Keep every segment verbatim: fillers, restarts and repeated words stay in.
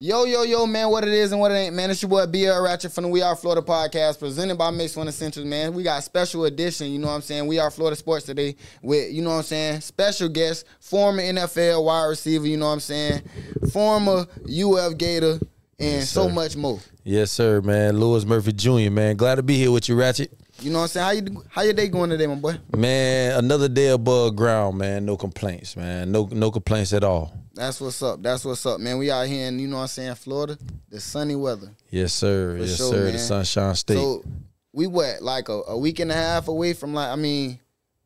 Yo, yo, yo, man, what it is and what it ain't, man. It's your boy B L. Ratchet from the We Are Florida podcast, presented by Mix One Essentials, man. We got a special edition, you know what I'm saying? We Are Florida Sports today with, you know what I'm saying, special guest, former N F L wide receiver, you know what I'm saying, former U F Gator, and yes, so much more. Yes, sir, man. Lewis Murphy Junior, man. Glad to be here with you, Ratchet. You know what I'm saying? How you how your day going today, my boy? Man, another day above ground, man. No complaints, man. No no complaints at all. That's what's up. That's what's up, man. We out here in, you know what I'm saying, Florida, the sunny weather. Yes, sir. For yes, sure, sir. Man. The Sunshine State. So we what, like a, a week and a half away from, like, I mean,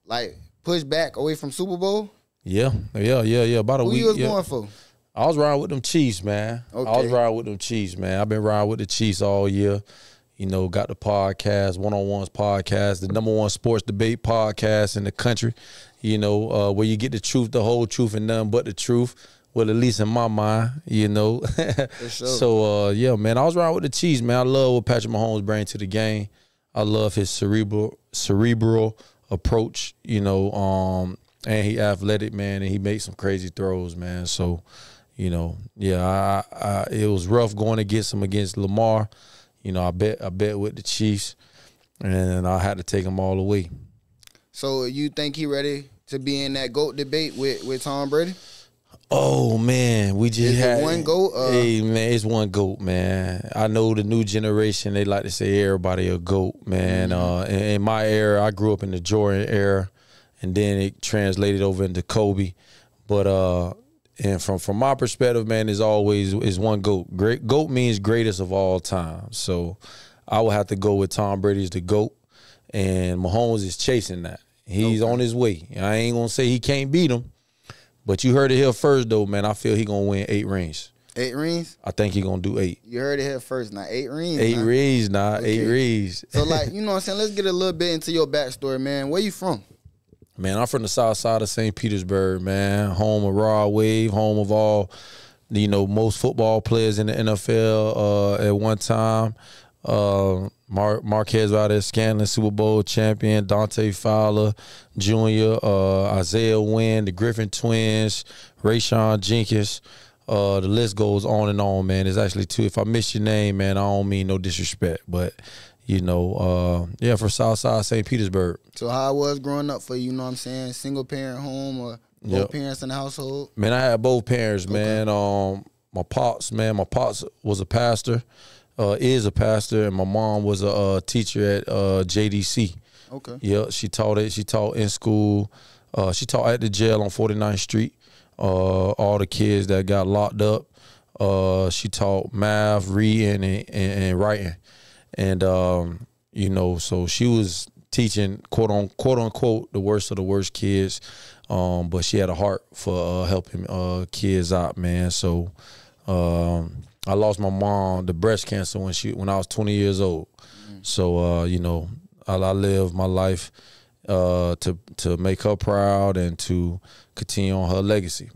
like push back away from Super Bowl? Yeah, yeah, yeah, yeah. About a Who week. Who you was yeah. going for? I was riding with them Chiefs, man. Okay. I was riding with them Chiefs, man. I've been riding with the Chiefs all year. You know, got the podcast, one-on-ones podcast, the number one sports debate podcast in the country, you know, uh, where you get the truth, the whole truth, and nothing but the truth. Well, at least in my mind, you know. For sure. So, uh, yeah, man, I was riding with the Chiefs, man. I love what Patrick Mahomes brings to the game. I love his cerebral cerebral approach, you know, um, and he athletic, man, and he made some crazy throws, man. So, you know, yeah, I, I, it was rough going against him against Lamar. You know, I bet I bet with the Chiefs, and I had to take them all away. So you think he ready to be in that GOAT debate with, with Tom Brady? Oh, man, we just Is had it one GOAT. Uh, hey, man, it's one GOAT, man. I know the new generation, they like to say everybody a GOAT, man. Mm-hmm. uh, in, in my era, I grew up in the Jordan era, and then it translated over into Kobe. But uh, and from from my perspective, man, is always is one GOAT. Great GOAT means greatest of all time. So I would have to go with Tom Brady's the GOAT, and Mahomes is chasing that. He's okay. on his way. I ain't gonna say he can't beat him, but you heard it here first, though, man. I feel he gonna win eight rings. Eight rings? I think he gonna do eight. You heard it here first, now eight rings. Eight now. rings, nah, okay. eight rings. So, like, you know what I'm saying? Let's get a little bit into your backstory, man. Where you from? Man, I'm from the south side of Saint Petersburg, man. Home of Rod Wave, home of all, you know, most football players in the N F L uh, at one time. Uh, Mar Marquez Valdez Scantling, Super Bowl champion. Dante Fowler Junior, uh, Isaiah Wynn, the Griffin Twins, Rayshawn Jenkins. Uh, the list goes on and on, man. It's actually two. If I miss your name, man, I don't mean no disrespect, but... You know, uh, yeah, for Southside Saint Petersburg. So how I was growing up for you, know what I'm saying, single parent home or both yep. parents in the household? Man, I had both parents, okay. man. Um, my pops, man, my pops was a pastor, uh, is a pastor, and my mom was a uh, teacher at uh, J D C. Okay. Yeah, she taught it. She taught in school. Uh, she taught at the jail on forty-ninth street. Uh, all the kids that got locked up. Uh, she taught math, reading, and, and, and writing. And, um, you know, so she was teaching, quote, on, quote unquote, the worst of the worst kids. Um, but she had a heart for uh, helping uh, kids out, man. So um, I lost my mom to breast cancer when she when I was twenty years old. Mm. So, uh, you know, I, I lived my life uh, to, to make her proud and to continue on her legacy.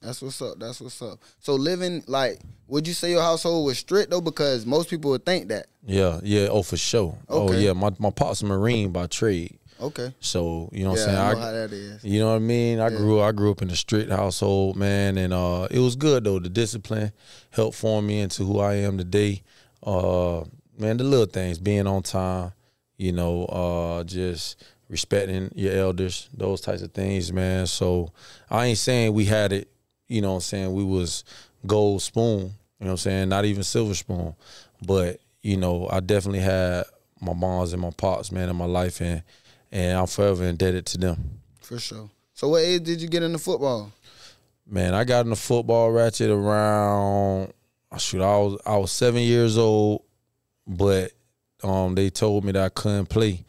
That's what's up. That's what's up. So living, like, would you say your household was strict, though? Because most people would think that. Yeah, yeah. Oh, for sure. Okay. Oh, yeah. My my pop's a Marine by trade. Okay. So, you know what I'm saying? Yeah, I know how that is. You know what I mean? I, yeah. grew, I grew up in a strict household, man, and uh, it was good, though. The discipline helped form me into who I am today. Uh, man, the little things, being on time, you know, uh, just respecting your elders, those types of things, man. So I ain't saying we had it. You know what I'm saying? We was gold spoon, you know what I'm saying? Not even silver spoon. But, you know, I definitely had my moms and my pops, man, in my life, and and I'm forever indebted to them. For sure. So what age did you get into football? Man, I got into football, Ratchet, around, shoot, I was I was seven years old, but um, they told me that I couldn't play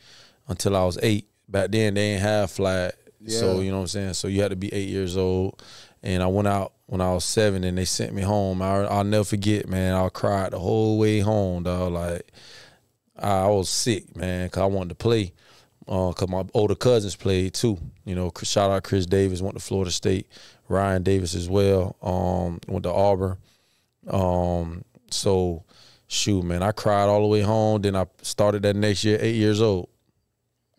until I was eight. Back then, they ain't have flag. Yeah. So, you know what I'm saying? So you had to be eight years old. And I went out when I was seven, and they sent me home. I, I'll never forget, man. I cried the whole way home, dog. Like, I was sick, man, because I wanted to play. Because uh, my older cousins played, too. You know, shout out Chris Davis, went to Florida State. Ryan Davis as well, um, went to Auburn. Um, so, shoot, man, I cried all the way home. Then I started that next year, eight years old.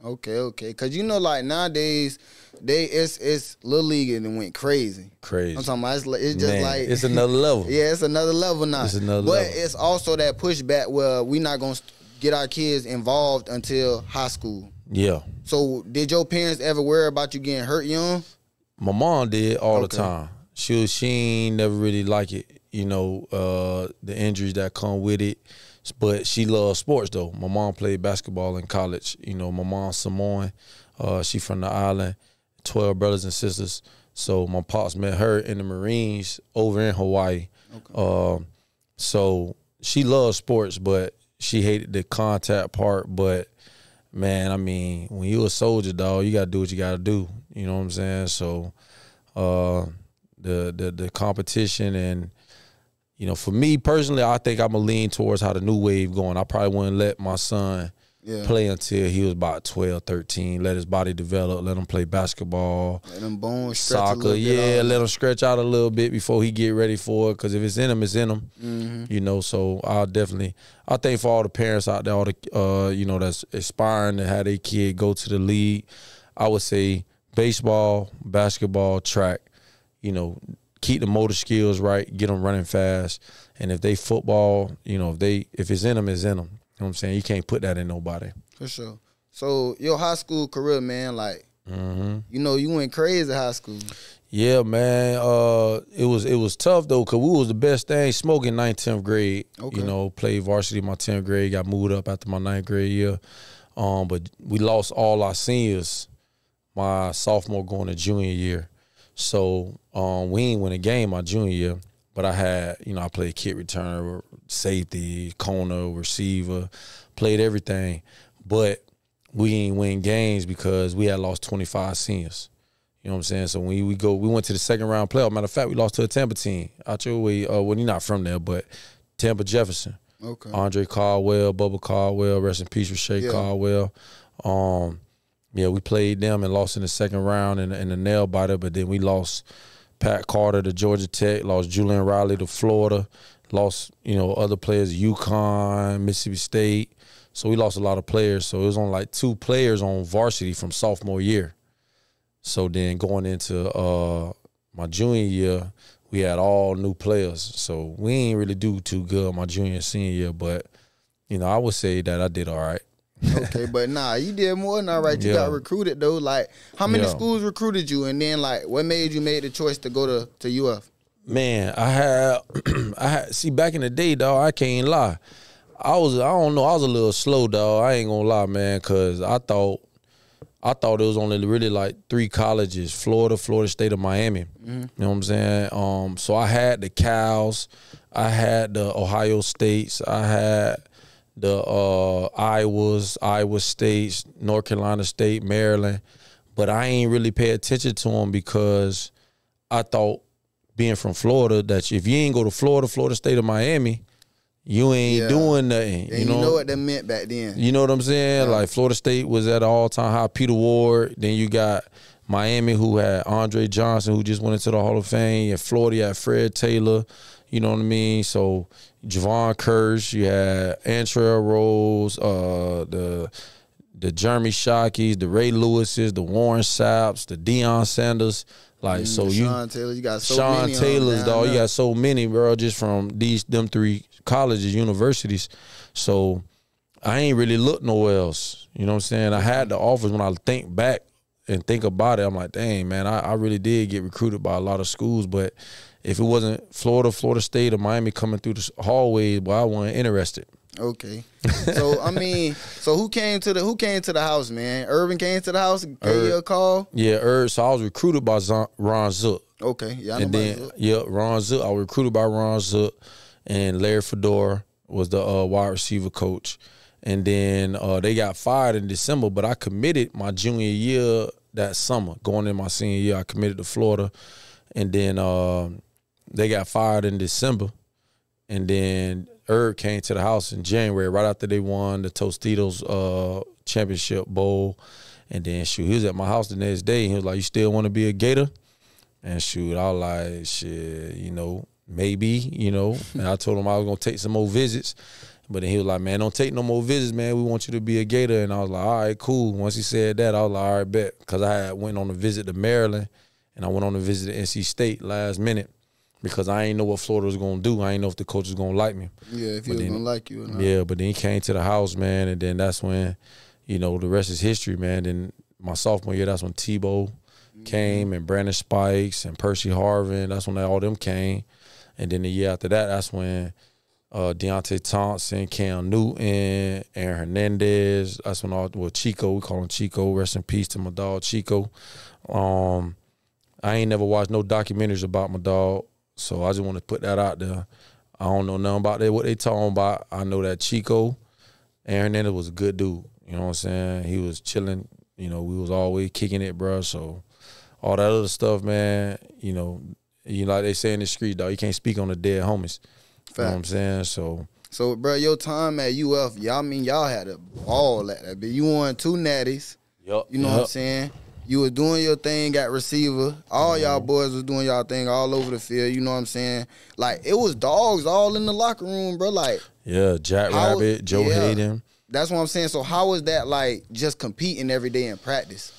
Okay, okay. Because, you know, like, nowadays, they it's it's Little League and it went crazy. Crazy. I'm talking about it's, it's just Man, like. It's another level. Yeah, it's another level now. It's another but level. But it's also that pushback where we not going to get our kids involved until high school. Yeah. So did your parents ever worry about you getting hurt young? My mom did all okay. the time. She, was, she ain't never really like it, you know, uh, the injuries that come with it. But she loves sports, though. My mom played basketball in college. You know, my mom's Samoan. Uh, she from the island, twelve brothers and sisters. So my pops met her in the Marines over in Hawaii. Okay. Um, so she loves sports, but she hated the contact part. But, man, I mean, when you a soldier, dog, you got to do what you got to do. You know what I'm saying? So uh, the, the the competition and, you know, for me personally, I think I'm going to lean towards how the new wave going. I probably wouldn't let my son yeah. play until he was about twelve, thirteen, let his body develop, let him play basketball. Let him bones stretch soccer, a little bit. Yeah, let him stretch out a little bit before he get ready for it, because if it's in him, it's in him. Mm-hmm. You know, so I'll definitely – I think for all the parents out there, all the, uh, you know, that's aspiring to have their kid go to the league, I would say baseball, basketball, track, you know, keep the motor skills right, get them running fast, and if they football, you know, if they if it's in them, it's in them. You know what I'm saying? You can't put that in nobody. For sure. So your high school career, man, like, mm-hmm. you know, you went crazy high school. Yeah, man. Uh, it was it was tough though, cause we was the best thing smoking ninth, tenth grade. Okay. You know, played varsity my tenth grade, got moved up after my ninth grade year. Um, but we lost all our seniors my sophomore going to junior year. So um, we ain't win a game my junior year, but I had, you know, I played kick returner, safety, corner, receiver, played everything. But we ain't win games because we had lost twenty-five seniors. You know what I'm saying? So when we go, we went to the second round playoff. Matter of fact, we lost to a Tampa team. Out your way, uh, well, you're not from there, but Tampa Jefferson. Okay. Andre Caldwell, Bubba Caldwell, rest in peace, Rashay yeah. Caldwell. Um, Yeah, we played them and lost in the second round in, in the nail biter, but then we lost Pat Carter to Georgia Tech, lost Julian Riley to Florida, lost, you know, other players, UConn, Mississippi State. So we lost a lot of players. So it was only like two players on varsity from sophomore year. So then going into uh, my junior year, we had all new players. So we ain't really do too good my junior and senior year, but, you know, I would say that I did all right. Okay, but nah, you did more than all right. You yeah. got recruited though. Like, how many yeah. schools recruited you, and then like, what made you made the choice to go to to U F? Man, I had, I had. See, back in the day, dog, I can't lie. I was, I don't know, I was a little slow, dog. I ain't gonna lie, man, cause I thought, I thought it was only really like three colleges: Florida, Florida State, and Miami. Mm-hmm. You know what I'm saying? Um, so I had the Cals, I had the Ohio States, I had the uh, Iowas, Iowa States, North Carolina State, Maryland. But I ain't really pay attention to them because I thought, being from Florida, that if you ain't go to Florida, Florida State, or Miami, you ain't yeah. doing nothing. And you know? you know what that meant back then. You know what I'm saying? Yeah. Like, Florida State was at an all-time high. Peter Ward. Then you got Miami, who had Andre Johnson, who just went into the Hall of Fame. And Florida, you had Fred Taylor. You know what I mean? So Javon Kirsch, you had Antrell Rose, uh, the the Jeremy Shockey's, the Ray Lewis's, the Warren Sapps, the Deion Sanders. Like, mm, so you, Sean Taylor, you got so Sean many Taylor's, dog. You got so many, bro, just from these them three colleges, universities. So I ain't really looked nowhere else. You know what I'm saying? I had the offers. When I think back and think about it, I'm like, dang, man, I, I really did get recruited by a lot of schools, but if it wasn't Florida, Florida State, or Miami coming through the hallway, well, I wasn't interested. Okay, so I mean, so who came to the who came to the house, man? Urban came to the house, gave Ur you a call. Yeah, Urban. So I was recruited by Zon Ron Zook. Okay, yeah, I know and then Zook. yeah, Ron Zook. I was recruited by Ron Zook, and Larry Fedora was the uh, wide receiver coach. And then uh, they got fired in December, but I committed my junior year that summer. Going in my senior year, I committed to Florida, and then. Uh, They got fired in December, and then Herb came to the house in January, right after they won the Tostitos uh, Championship Bowl. And then, shoot, he was at my house the next day, and he was like, you still want to be a Gator? And, shoot, I was like, shit, you know, maybe, you know. And I told him I was going to take some more visits. But then he was like, man, don't take no more visits, man. We want you to be a Gator. And I was like, all right, cool. Once he said that, I was like, all right, bet. Because I had went on a visit to Maryland, and I went on a visit to N C State last minute because I ain't know what Florida was going to do. I ain't know if the coach was going to like me. Yeah, if he was going to like you or not. Yeah, but then he came to the house, man, and then that's when, you know, the rest is history, man. Then my sophomore year, that's when Tebow came and Brandon Spikes and Percy Harvin. That's when they, all them came. And then the year after that, that's when uh, Deontay Thompson, Cam Newton, Aaron Hernandez. That's when all, well, Chico, we call him Chico. Rest in peace to my dog, Chico. Um, I ain't never watched no documentaries about my dog, so I just want to put that out there. I don't know nothing about that, what they talking about. I know that Chico, Aaron Hernandez was a good dude. You know what I'm saying? He was chilling. You know, we was always kicking it, bro. So all that other stuff, man, you know, you know, like they say in the street, dog, you can't speak on the dead homies. Fact. You know what I'm saying? So, so bro, your time at U F, y'all I mean y'all had a ball at that. But you won two natties. Yep. You know yep. what I'm saying? You was doing your thing at receiver. All y'all mm-hmm. boys was doing y'all thing all over the field. You know what I'm saying? Like, it was dogs all in the locker room, bro. Like, yeah, Jack Rabbit, Joe yeah. Hayden. That's what I'm saying. So how is that, like, just competing every day in practice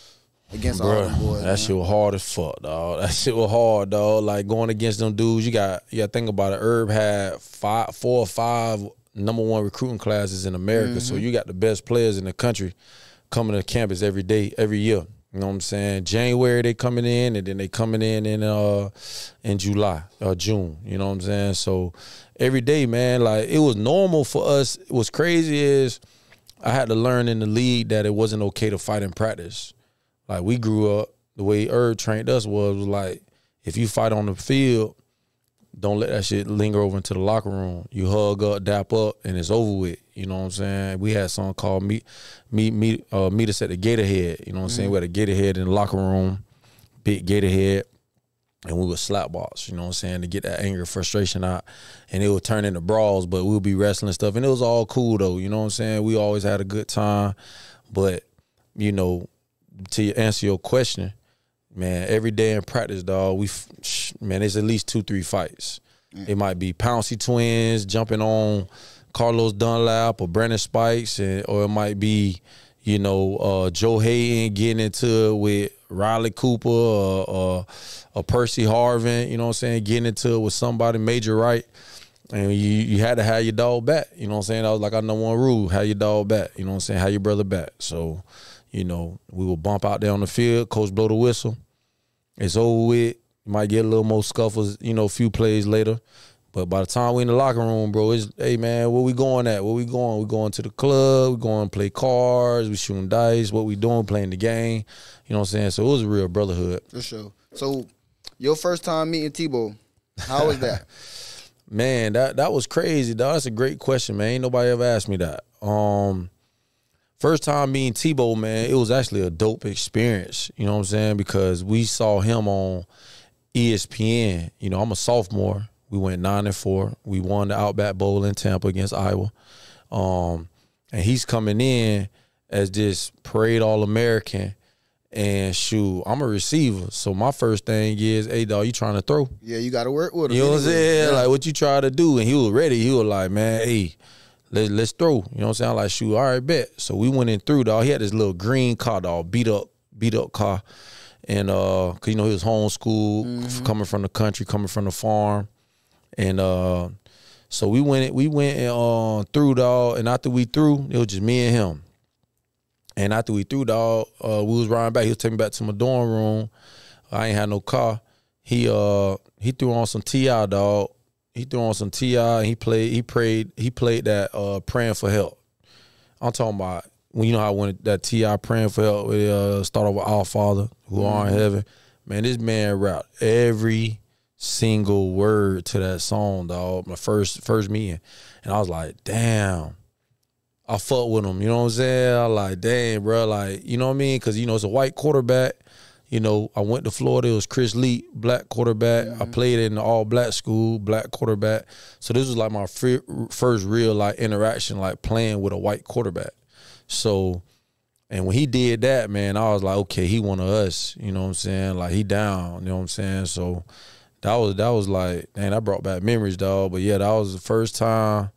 against Bruh, all them boys? That man? shit was hard as fuck, dog. That shit was hard, dog. Like, going against them dudes, you got you got to think about it. Herb had five, four or five number one recruiting classes in America, mm-hmm. so you got the best players in the country coming to campus every day, every year. You know what I'm saying? January they coming in, and then they coming in in uh in July or June. You know what I'm saying? So every day, man, like, it was normal for us. What's crazy is I had to learn in the league that it wasn't okay to fight in practice. Like, we grew up, the way Herb trained us was, was like, if you fight on the field, don't let that shit linger over into the locker room. You hug up, dap up, and it's over with. You know what I'm saying? We had something called meet, meet, meet, uh, meet us at the Gatorhead. You know what I'm mm-hmm. saying? We had a Gatorhead in the locker room, big Gatorhead, and we would slap box. You know what I'm saying? To get that anger, frustration out, and it would turn into brawls. But we'll be wrestling stuff, and it was all cool though. You know what I'm saying? We always had a good time. But you know, to answer your question, man, every day in practice, dog, we man, it's at least two, three fights. Mm. It might be Pouncey Twins jumping on Carlos Dunlap or Brandon Spikes, and, or it might be, you know, uh, Joe Hayden getting into it with Riley Cooper or, or, or Percy Harvin. You know what I'm saying? Getting into it with somebody, Major Wright. And you, you had to have your dog back. You know what I'm saying? I was like, I know one rule, have your dog back. You know what I'm saying? Have your brother back. So, you know, we would bump out there on the field, coach blow the whistle. It's over with. You might get a little more scuffles, you know, a few plays later. But by the time we in the locker room, bro, it's, hey, man, where we going at? Where we going? We going to the club. We going to play cards. We shooting dice. What we doing? Playing the game. You know what I'm saying? So it was a real brotherhood. For sure. So your first time meeting Tebow, how was that? Man, that, that was crazy, dog. That's a great question, man. Ain't nobody ever asked me that. Um, First time meeting Tebow, man, it was actually a dope experience. You know what I'm saying? Because we saw him on E S P N. You know, I'm a sophomore. We went nine and four. We won the Outback Bowl in Tampa against Iowa. Um, and he's coming in as this parade All-American. And, shoot, I'm a receiver. So, my first thing is, hey, dog, you trying to throw? Yeah, you got to work with him. You know what I'm saying? Yeah. Like, what you try to do? And he was ready. He was like, man, hey, let's, let's throw. You know what I'm saying? I'm like, shoot, all right, bet. So, we went in through, dog. He had this little green car, dog, beat up, beat up car. And, uh, cause, you know, he was homeschooled, mm-hmm. coming from the country, coming from the farm. And uh, so we went we went and uh, threw, dog. And after we threw, it was just me and him. And after we threw, dog, uh, we was riding back. He was taking me back to my dorm room. I ain't had no car. He uh he threw on some T I, dog. He threw on some T I. And he played he prayed he played that uh, praying for help. I'm talking about when you know how when that T I praying for help. It uh, started with Our Father who are in heaven. Man, this man rapped every single word to that song, dog. My first first meeting, and I was like, damn, I fuck with him. You know what I'm saying? I like, damn, bro, like, you know what I mean? Because you know it's a white quarterback. You know, I went to Florida. It was Chris Lee, black quarterback. Mm-hmm. I played in the all black school, black quarterback. So this was like my first real like interaction, like playing with a white quarterback. So, and when he did that, man, I was like, okay, he one of us. You know what I'm saying? Like he down. You know what I'm saying? So. That was, that was like, man, I brought back memories, dog. But, yeah, that was the first time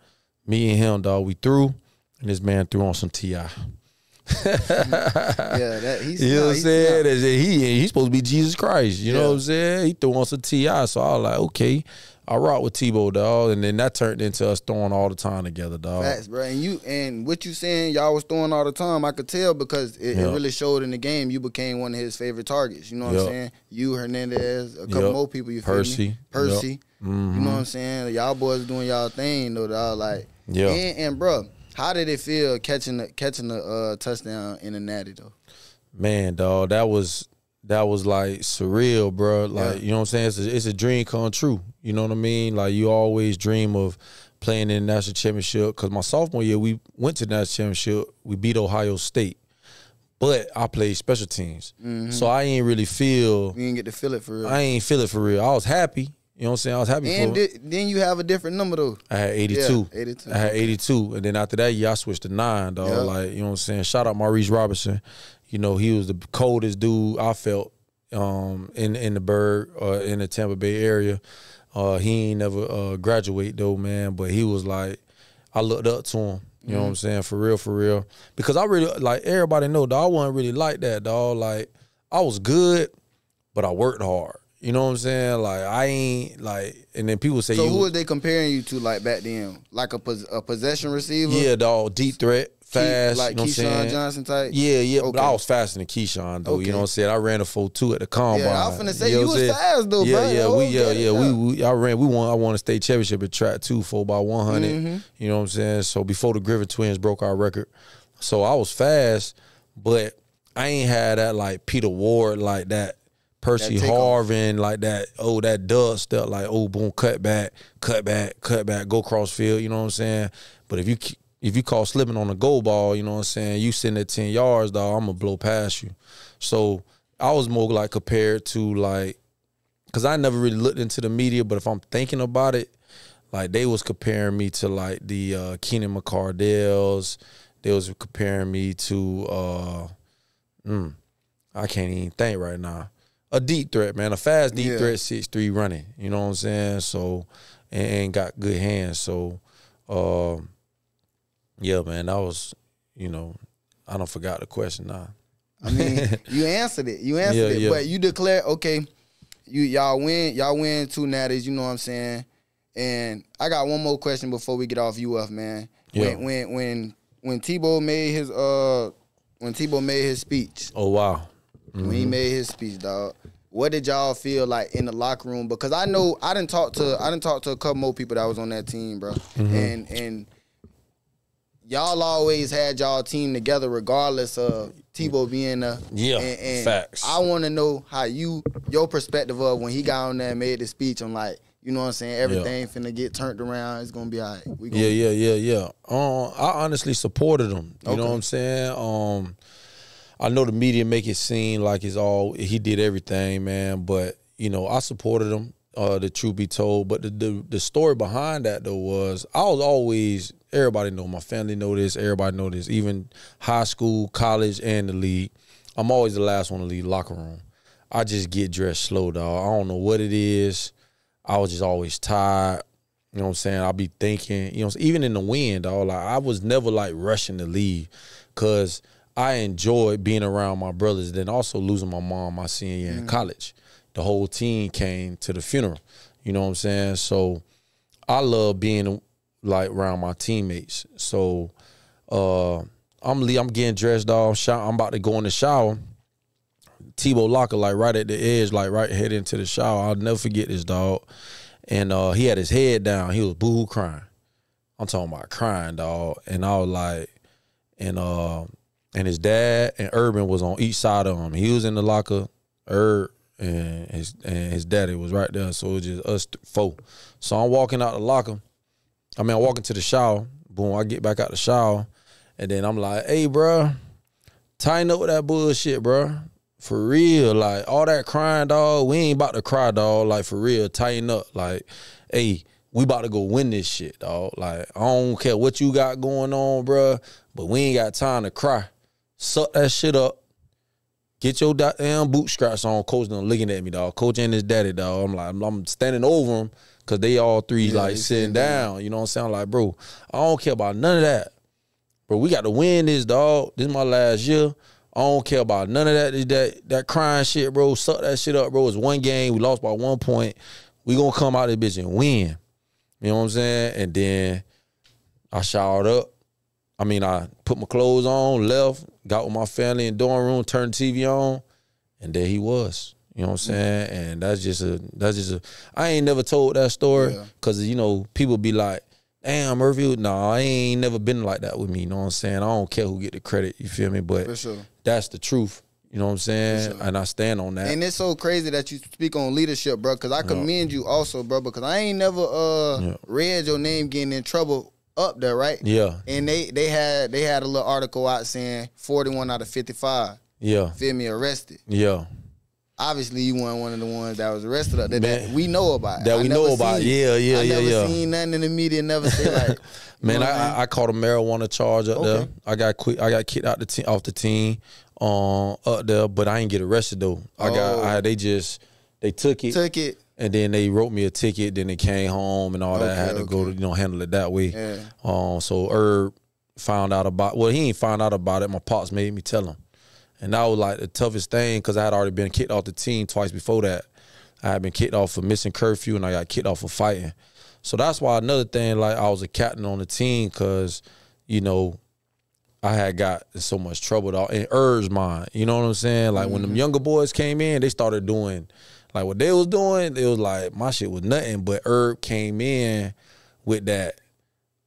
me and him, dog, we threw, and this man threw on some T I yeah, that, he's you know what I'm saying? Not. He he's supposed to be Jesus Christ. You yeah. know what I'm saying? He threw on some T I So I was like, okay, I rock with Tebow, dog. And then that turned into us throwing all the time together, dog. Facts, bro. And you and what you saying, y'all was throwing all the time. I could tell because it, yep. it really showed in the game. You became one of his favorite targets. You know what yep. I'm saying? You, Hernandez, a couple yep. more people. You feel Percy, me? Percy. Yep. Mm-hmm. You know what I'm saying? Y'all boys doing y'all thing, though, dog. Like, yeah. And, and bro. How did it feel catching the, catching the uh, touchdown in the Natty though? Man, dog, that was that was like surreal, bro. Like yeah. you know what I'm saying? It's a, it's a dream come true. You know what I mean? Like you always dream of playing in the national championship. Cause my sophomore year we went to the national championship. We beat Ohio State, but I played special teams, mm-hmm. so I ain't really feel. You didn't get to feel it for real. I ain't feel it for real. I was happy. You know what I'm saying? I was happy and for it. Then you have a different number, though. I had eighty-two. Yeah, eighty-two. I had eighty-two. And then after that year, I switched to nine, dog. Yeah. Like, you know what I'm saying? Shout out Maurice Robinson. You know, he was the coldest dude I felt um, in, in the bird, uh, in the Tampa Bay area. Uh, he ain't never uh, graduate, though, man. But he was like, I looked up to him. You mm-hmm. know what I'm saying? For real, for real. Because I really, like, everybody know, dog, I wasn't really like that, dog. Like, I was good, but I worked hard. You know what I'm saying? Like, I ain't, like, and then people say. So you, who are they comparing you to, like, back then? Like a, pos a possession receiver? Yeah, dog, deep threat, fast. Keep, like you know Keyshawn Johnson type? Yeah, yeah, okay. But I was faster than Keyshawn, though. Okay. You know what I'm saying? I ran a four two at the combine. Yeah, I was finna say, you, know you was saying? fast, though, yeah, bro. Yeah, yeah, we, yeah, yeah, yeah. We, we, I ran, we won, I won a state championship at track two, four by one hundred. Mm-hmm. You know what I'm saying? So before the Griffin twins broke our record. So I was fast, but I ain't had that, like, Peter Ward like that. Percy Harvin, like that, oh, that dud stuff, like, oh, boom, cut back, cut back, cut back, go cross field, you know what I'm saying? But if you if you call slipping on a goal ball, you know what I'm saying, you sitting at ten yards, dog, I'm going to blow past you. So I was more, like, compared to, like, because I never really looked into the media, but if I'm thinking about it, like, they was comparing me to, like, the uh, Keenan McCardells. They was comparing me to, uh, mm, I can't even think right now. A deep threat, man. A fast deep yeah. threat, six three running. You know what I'm saying? So, and, and got good hands. So, uh, yeah, man, that was, you know, I don't forgot the question now. I mean, you answered it. You answered yeah, it. Yeah. But you declare, okay, you y'all win, y'all win two natties, you know what I'm saying? And I got one more question before we get off U F, man. When yeah. when when when Tebow made his uh when Tebow made his speech. Oh wow. Mm-hmm. When he made his speech, dog, what did y'all feel like in the locker room? Because I know I didn't talk to I didn't talk to a couple more people that was on that team, bro. Mm-hmm. And and y'all always had y'all team together, regardless of Tebow being a yeah. And, and facts. I want to know how you your perspective of when he got on there and made the speech. I'm like, you know what I'm saying? Everything yeah. finna get turned around. It's gonna be all right. We gonna yeah, yeah, yeah, yeah. Um, I honestly supported him. You okay. know what I'm saying? Um. I know the media make it seem like it's all he did everything, man. But you know, I supported him. Uh, the truth be told, but the, the the story behind that though was I was always everybody know my family know this, everybody know this, even high school, college, and the league. I'm always the last one to leave the locker room. I just get dressed slow, dog. I don't know what it is. I was just always tired. You know what I'm saying? I be thinking. You know, even in the wind, dog. Like I was never like rushing to leave, cause. I enjoyed being around my brothers, then also losing my mom my senior year mm-hmm. in college. The whole team came to the funeral. You know what I'm saying? So I love being like around my teammates. So uh, I'm I'm getting dressed, dog. I'm about to go in the shower. Tebow Locker, like right at the edge, like right head into the shower. I'll never forget this, dog. And uh, he had his head down. He was boo-hoo crying. I'm talking about crying, dog. And I was like, and uh. And his dad and Urban was on each side of him. He was in the locker, Ur and his and his daddy was right there. So it was just us four. So I'm walking out the locker. I mean, I'm walking to the shower. Boom, I get back out the shower. And then I'm like, hey, bro, tighten up with that bullshit, bro. For real, like, all that crying, dog, we ain't about to cry, dog. Like, for real, tighten up. Like, hey, we about to go win this shit, dog. Like, I don't care what you got going on, bro, but we ain't got time to cry. Suck that shit up. Get your damn boot straps on. Coach done looking at me, dog. Coach and his daddy, dog. I'm like, I'm standing over him because they all three, yeah, like, sitting down. You know what I'm saying? Like, bro, I don't care about none of that. Bro, we got to win this, dog. This is my last year. I don't care about none of that. That, that crying shit, bro. Suck that shit up, bro. It's one game. We lost by one point. We going to come out of this bitch and win. You know what I'm saying? And then I showered up. I mean, I put my clothes on, left, got with my family in the dorm room, turned the T V on, and there he was. You know what I'm saying? And that's just a, that's just a, I ain't never told that story because, yeah. you know, people be like, damn, Murphy, nah, I ain't never been like that with me. You know what I'm saying? I don't care who get the credit, you feel me? But sure. that's the truth. You know what I'm saying? Sure. And I stand on that. And it's so crazy that you speak on leadership, bro, because I commend yeah. you also, bro, because I ain't never uh yeah. read your name getting in trouble up there, right? Yeah. And they they had they had a little article out saying forty-one out of fifty-five. Yeah. Feel me, arrested. Yeah. Obviously, you weren't one of the ones that was arrested up there that, that we know about. That I we know about. Seen, yeah, yeah, I yeah, yeah. I never seen nothing in the media. Never say like. man, I, I I caught a marijuana charge up okay. there. I got quit. I got kicked out the team off the team, um, up there. But I ain't get arrested though. I oh. got. I, they just they took it. Took it. And then they wrote me a ticket. Then they came home and all okay, that. I had to okay. go to, you know, handle it that way. Yeah. Um. So Herb found out about. Well, he ain't found out about it. My pops made me tell him. And that was like the toughest thing because I had already been kicked off the team twice before that. I had been kicked off for missing curfew and I got kicked off for fighting. So that's why another thing, like I was a captain on the team because, you know, I had got in so much trouble in Ur's mind. You know what I'm saying? Like mm-hmm. when them younger boys came in, they started doing, like what they was doing, it was like my shit was nothing. But Herb came in with that,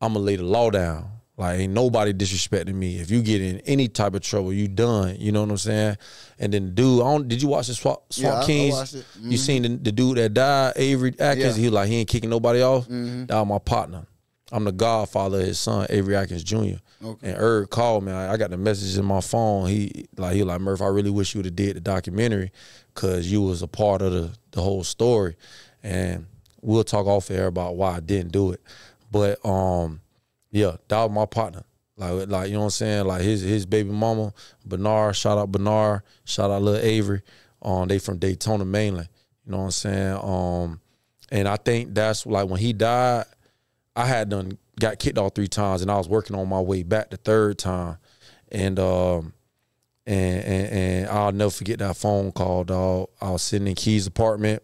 I'm going to lay the law down. Like, ain't nobody disrespecting me. If you get in any type of trouble, you done. You know what I'm saying? And then, dude, I don't, did you watch the Swamp, Swamp yeah, Kings? I watched it. Mm-hmm. You seen the, the dude that died, Avery Atkins? Yeah. He was like, he ain't kicking nobody off. Mm-hmm. That was my partner. I'm the godfather of his son, Avery Atkins Junior Okay. And Herb called me. I, I got the message in my phone. He like, he was like, Murph, I really wish you would have did the documentary because you was a part of the, the whole story. And we'll talk off air about why I didn't do it. But, um... yeah, that was my partner. Like, like you know what I'm saying? Like his his baby mama, Bernard, shout out Bernard, shout out Lil Avery. Um, they from Daytona mainland. You know what I'm saying? Um, and I think that's like when he died, I had done got kicked off three times and I was working on my way back the third time. And um and and, and I'll never forget that phone call, dog. I was sitting in Key's apartment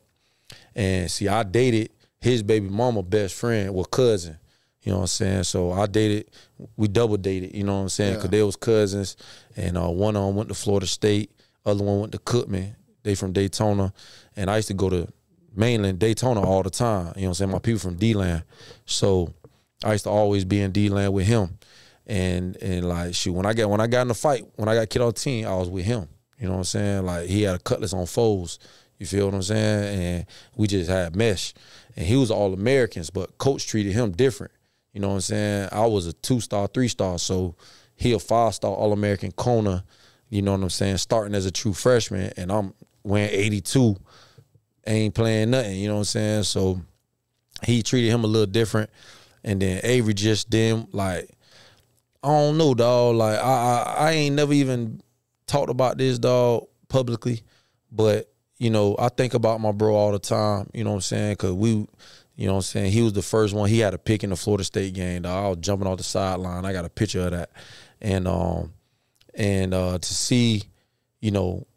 and see I dated his baby mama best friend, well cousin. You know what I'm saying? So I dated, we double dated, you know what I'm saying? Because yeah. they was cousins. And uh, one of them went to Florida State. Other one went to Cookman. They from Daytona. And I used to go to mainland Daytona all the time. You know what I'm saying? My people from D-Land. So I used to always be in D-Land with him. And and like, shoot, when I, got, when I got in the fight, when I got kicked off the team, I was with him. You know what I'm saying? Like, he had a cutlass on foes. You feel what I'm saying? And we just had mesh. And he was all Americans, but coach treated him different. You know what I'm saying? I was a two-star, three-star, so he a five-star All-American Kona, you know what I'm saying, starting as a true freshman, and I'm wearing eighty-two, ain't playing nothing, you know what I'm saying? So he treated him a little different, and then Avery just didn't, like, I don't know, dog. Like, I, I, I ain't never even talked about this, dog, publicly, but, you know, I think about my bro all the time, you know what I'm saying, because we – you know what I'm saying? He was the first one. He had a pick in the Florida State game. Dog. I was jumping off the sideline. I got a picture of that. And um, and uh, to see, you know,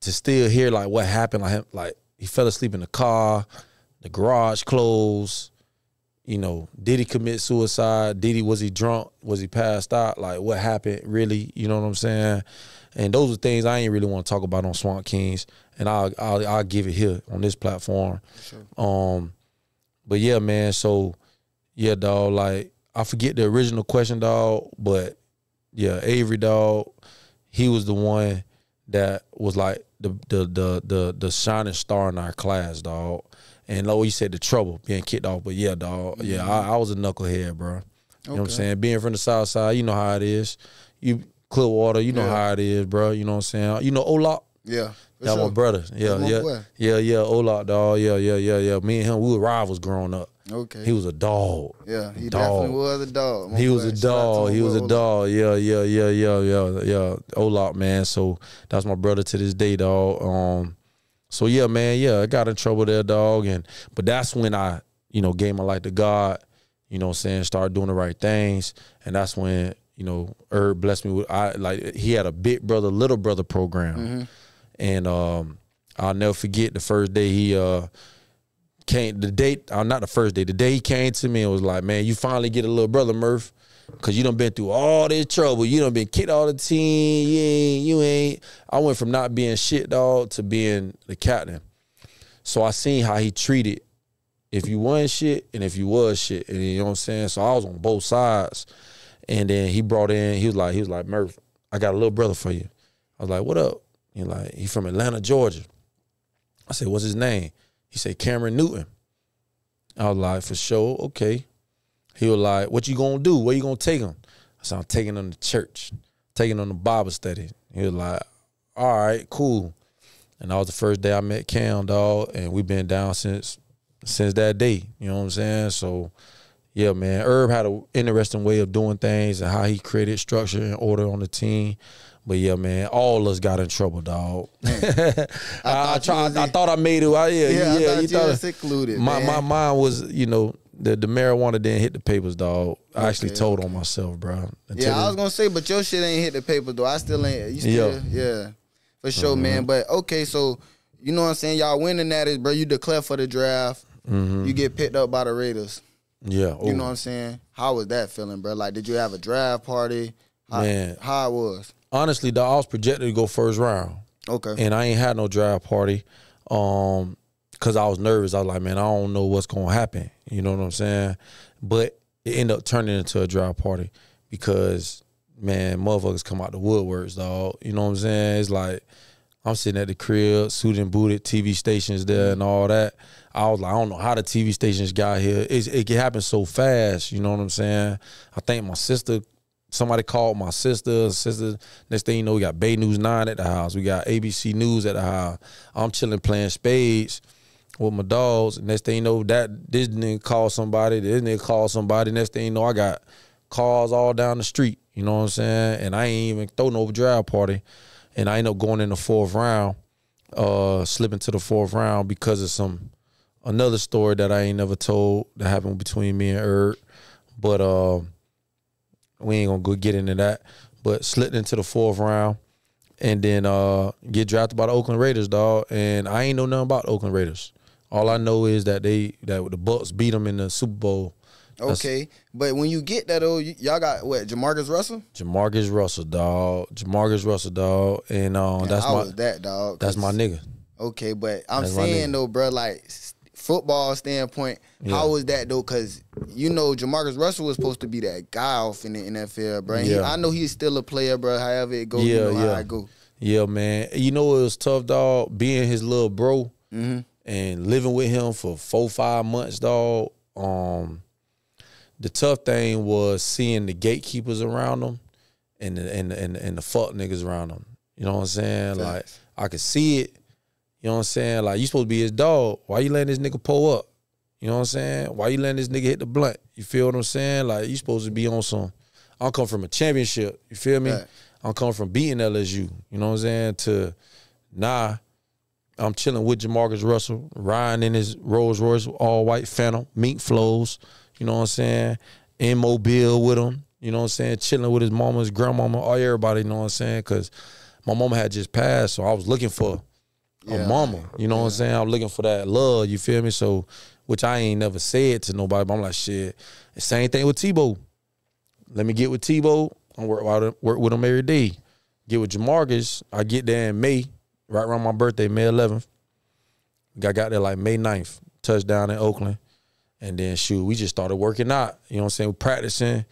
to still hear, like, what happened. Like, like he fell asleep in the car. The garage closed. You know, did he commit suicide? Did he, was he drunk? Was he passed out? Like, what happened, really? You know what I'm saying? And those are things I ain't really want to talk about on Swamp Kings. And I'll, I'll, I'll give it here on this platform. Sure. Um. But, yeah, man, so, yeah, dog, like, I forget the original question, dog, but, yeah, Avery, dog, he was the one that was, like, the the the the, the shining star in our class, dog. And, like you said, the trouble, being kicked off. But, yeah, dog, yeah, I, I was a knucklehead, bro. You okay. know what I'm saying? Being from the South Side, you know how it is. You Clearwater, you know yeah. how it is, bro. You know what I'm saying? You know Olop? Yeah. That sure. my brother. Yeah, That's yeah. Boy. Yeah, yeah. Olaf, dog. Yeah, yeah, yeah, yeah. Me and him, we were rivals growing up. Okay. He was a dog. Yeah, he dog. definitely was a dog. My he boy. was a dog. He was a dog. Yeah, yeah, yeah, yeah, yeah, yeah. Olaf, man. So that's my brother to this day, dog. Um, so yeah, man, yeah, I got in trouble there, dog. And but that's when I you know, gave my life to God, you know what I'm saying, started doing the right things. And that's when, you know, Herb blessed me with, I like, he had a big brother, little brother program. Mm-hmm. And um, I'll never forget the first day he uh, came, the date, uh, not the first day, the day he came to me and was like, man, you finally get a little brother, Murph. Cause you done been through all this trouble. You done been kicked all the team. You ain't, you ain't. I went from not being shit dog to being the captain. So I seen how he treated if you wasn't shit and if you was shit. And you know what I'm saying? So I was on both sides. And then he brought in, he was like, he was like, Murph, I got a little brother for you. I was like, what up? He like, he from Atlanta, Georgia. I said, what's his name? He said, Cameron Newton. I was like, for sure, okay. He was like, what you gonna do? Where you gonna take him? I said, I'm taking him to church, taking him to Bible study. He was like, all right, cool. And that was the first day I met Cam, dog, and we've been down since since that day. You know what I'm saying? So, yeah, man, Herb had an interesting way of doing things and how he created structure and order on the team. But, yeah, man, all of us got in trouble, dog. I, I, I, tried, I thought I made it. I, yeah, yeah, yeah, I thought you, you thought, was secluded, my, my mind was, you know, The, the marijuana didn't hit the papers, dog. I okay. actually told on myself, bro. Yeah, I was going to say, but your shit ain't hit the paper, though. I still ain't. You still, yep. Yeah, for sure, mm-hmm. man. But, okay, so, you know what I'm saying? Y'all winning that is, bro, you declare for the draft. Mm-hmm. You get picked up by the Raiders. Yeah. Ooh. You know what I'm saying? How was that feeling, bro? Like, did you have a draft party? How, man. How it was? Honestly, dog, I was projected to go first round. Okay. And I ain't had no draft party. Um... Because I was nervous. I was like, man, I don't know what's going to happen. You know what I'm saying? But it ended up turning into a draft party because, man, motherfuckers come out the woodworks, dog. You know what I'm saying? It's like I'm sitting at the crib, suited and booted, T V stations there and all that. I was like, I don't know how the T V stations got here. It's, it happened so fast. You know what I'm saying? I think my sister, somebody called my sister. sister. Next thing you know, we got Bay News nine at the house. We got A B C News at the house. I'm chilling playing spades with my dogs. Next thing you know, that this nigga called somebody, this nigga called somebody. Next thing you know, I got calls all down the street. You know what I'm saying? And I ain't even throw no draft party. And I end up going in the fourth round, uh, slipping to the fourth round because of some another story that I ain't never told that happened between me and Erd. But uh, we ain't gonna go get into that. But slipped into the fourth round and then uh, get drafted by the Oakland Raiders, dog. And I ain't know nothing about the Oakland Raiders. All I know is that they that the Bucks beat them in the Super Bowl. That's, okay, but when you get that old, y'all got what? JaMarcus Russell. JaMarcus Russell, dog. JaMarcus Russell, dog. And um, Man, that's I my was that dog. That's my nigga. Okay, but I'm that's saying though, bro, like football standpoint, yeah. How was that though? Because you know JaMarcus Russell was supposed to be that guy off in the N F L, bro. Yeah. He, I know he's still a player, bro. However it goes, yeah, you know yeah. how I go. Yeah, man. You know it was tough, dog. Being his little bro. Mm-hmm. And living with him for four, five months, dog. Um, the tough thing was seeing the gatekeepers around them and the, and the, and the, and the fuck niggas around them. You know what I'm saying? Thanks. Like I could see it. You know what I'm saying? Like you supposed to be his dog. Why you letting this nigga pull up? You know what I'm saying? Why you letting this nigga hit the blunt? You feel what I'm saying? Like you supposed to be on some. I come from a championship. You feel me? Right. I come from beating L S U. You know what I'm saying? To nah. I'm chilling with JaMarcus Russell, riding in his Rolls Royce, all-white Phantom, mink flows, you know what I'm saying, in Mobile with him, you know what I'm saying, chilling with his mama, his grandmama, all everybody, you know what I'm saying, because my mama had just passed, so I was looking for a yeah. mama, you know yeah. what I'm saying, I was looking for that love, you feel me, so, which I ain't never said to nobody, but I'm like, shit, same thing with Tebow, let me get with Tebow, I work, work with him every day, get with JaMarcus, I get there in May, right around my birthday, May eleventh. I got there like May ninth, touchdown in Oakland. And then, shoot, we just started working out. You know what I'm saying? We're practicing.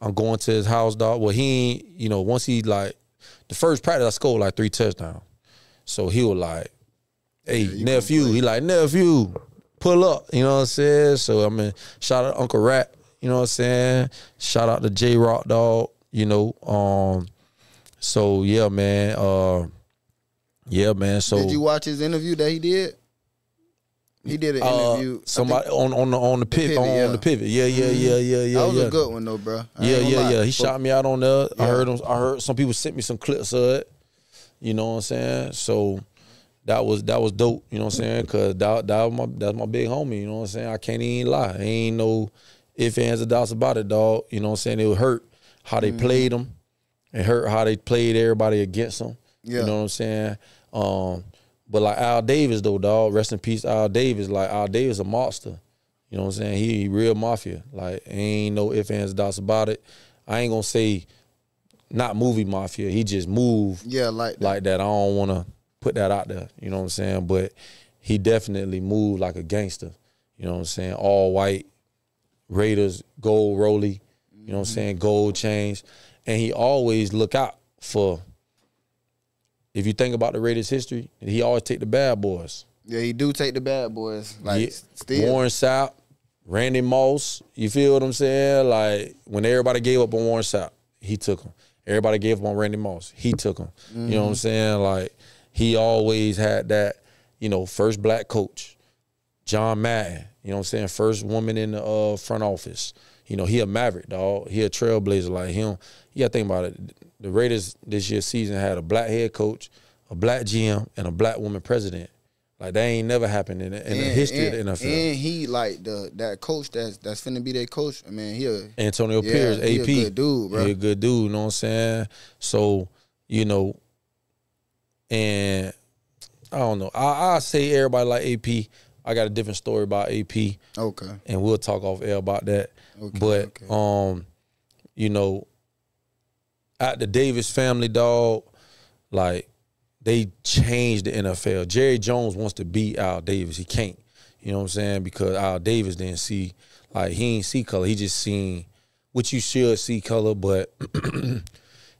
I'm going to his house, dog. Well, he ain't, you know, once he, like, the first practice, I scored like three touchdowns. So he was like, hey, yeah, nephew. He like, nephew, pull up. You know what I'm saying? So, I mean, shout out to Uncle Rat. You know what I'm saying? Shout out to J-Rock, dog. You know, um, so, yeah, man, uh, yeah, man. So did you watch his interview that he did? He did an uh, interview. Somebody on on the on the pivot, the pivot on, yeah. on the pivot. Yeah, yeah, yeah, yeah, yeah. That was yeah. a good one though, bro. I yeah, yeah, lie. yeah. He but, shot me out on there. Yeah. I heard him. I heard some people sent me some clips of it. You know what I'm saying? So that was that was dope, you know what I'm saying? Cause that that was my that's my big homie, you know what I'm saying? I can't even lie. I ain't no ifs, ands, or doubts about it, dog. You know what I'm saying? It would hurt how they mm-hmm. played them. It hurt how they played everybody against them. Yeah. You know what I'm saying? Um, but like Al Davis though, dog, rest in peace, Al Davis. Like Al Davis a monster. You know what I'm saying? He, he real mafia. Like ain't no ifs, ands, or doubts about it. I ain't gonna say not movie mafia. He just moved yeah, like that. like that. I don't wanna put that out there. You know what I'm saying? But he definitely moved like a gangster. You know what I'm saying? All white, Raiders, gold rollie, you know what I'm saying, gold chains. And he always look out for, if you think about the Raiders' history, he always take the bad boys. Yeah, he do take the bad boys. Like, yeah. still. Warren Sapp, Randy Moss, you feel what I'm saying? Like, when everybody gave up on Warren Sapp, he took him. Everybody gave up on Randy Moss, he took him. Mm-hmm. You know what I'm saying? Like, he always had that, you know, first black coach, John Madden, you know what I'm saying, first woman in the uh, front office. You know, he a maverick, dog. He a trailblazer like him. You got to think about it. The Raiders this year's season had a black head coach, a black G M, and a black woman president. Like, that ain't never happened in, in and, the history and, of the N F L. And he, like, the that coach that's, that's finna be their coach, I mean, he a, Antonio yeah, Pierce, he A P. He a good dude, bro. He a good dude, you know what I'm saying? So, you know, and I don't know. I, I say everybody like A P. I got a different story about A P. Okay. And we'll talk off air about that. Okay, but, okay. um, you know, at the Davis family, dog, like, they changed the N F L. Jerry Jones wants to be Al Davis. He can't. You know what I'm saying? Because Al Davis didn't see, like, he ain't see color. He just seen, which you should see color, but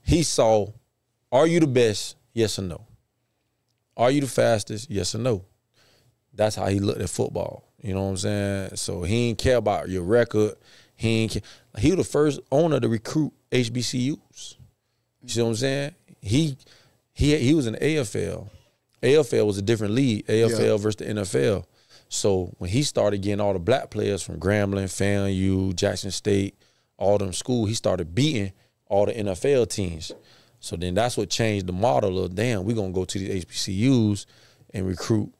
he saw, are you the best? Yes or no. Are you the fastest? Yes or no. That's how he looked at football. You know what I'm saying? So he ain't care about your record. He ain't care. He was the first owner to recruit H B C Us. You see what I'm saying? He he he was in the A F L. A F L was a different league. A F L yeah. versus the N F L. So when he started getting all the black players from Grambling, FAMU, Jackson State, all them school, he started beating all the N F L teams. So then that's what changed the model of, damn, we're going to go to these H B C Us and recruit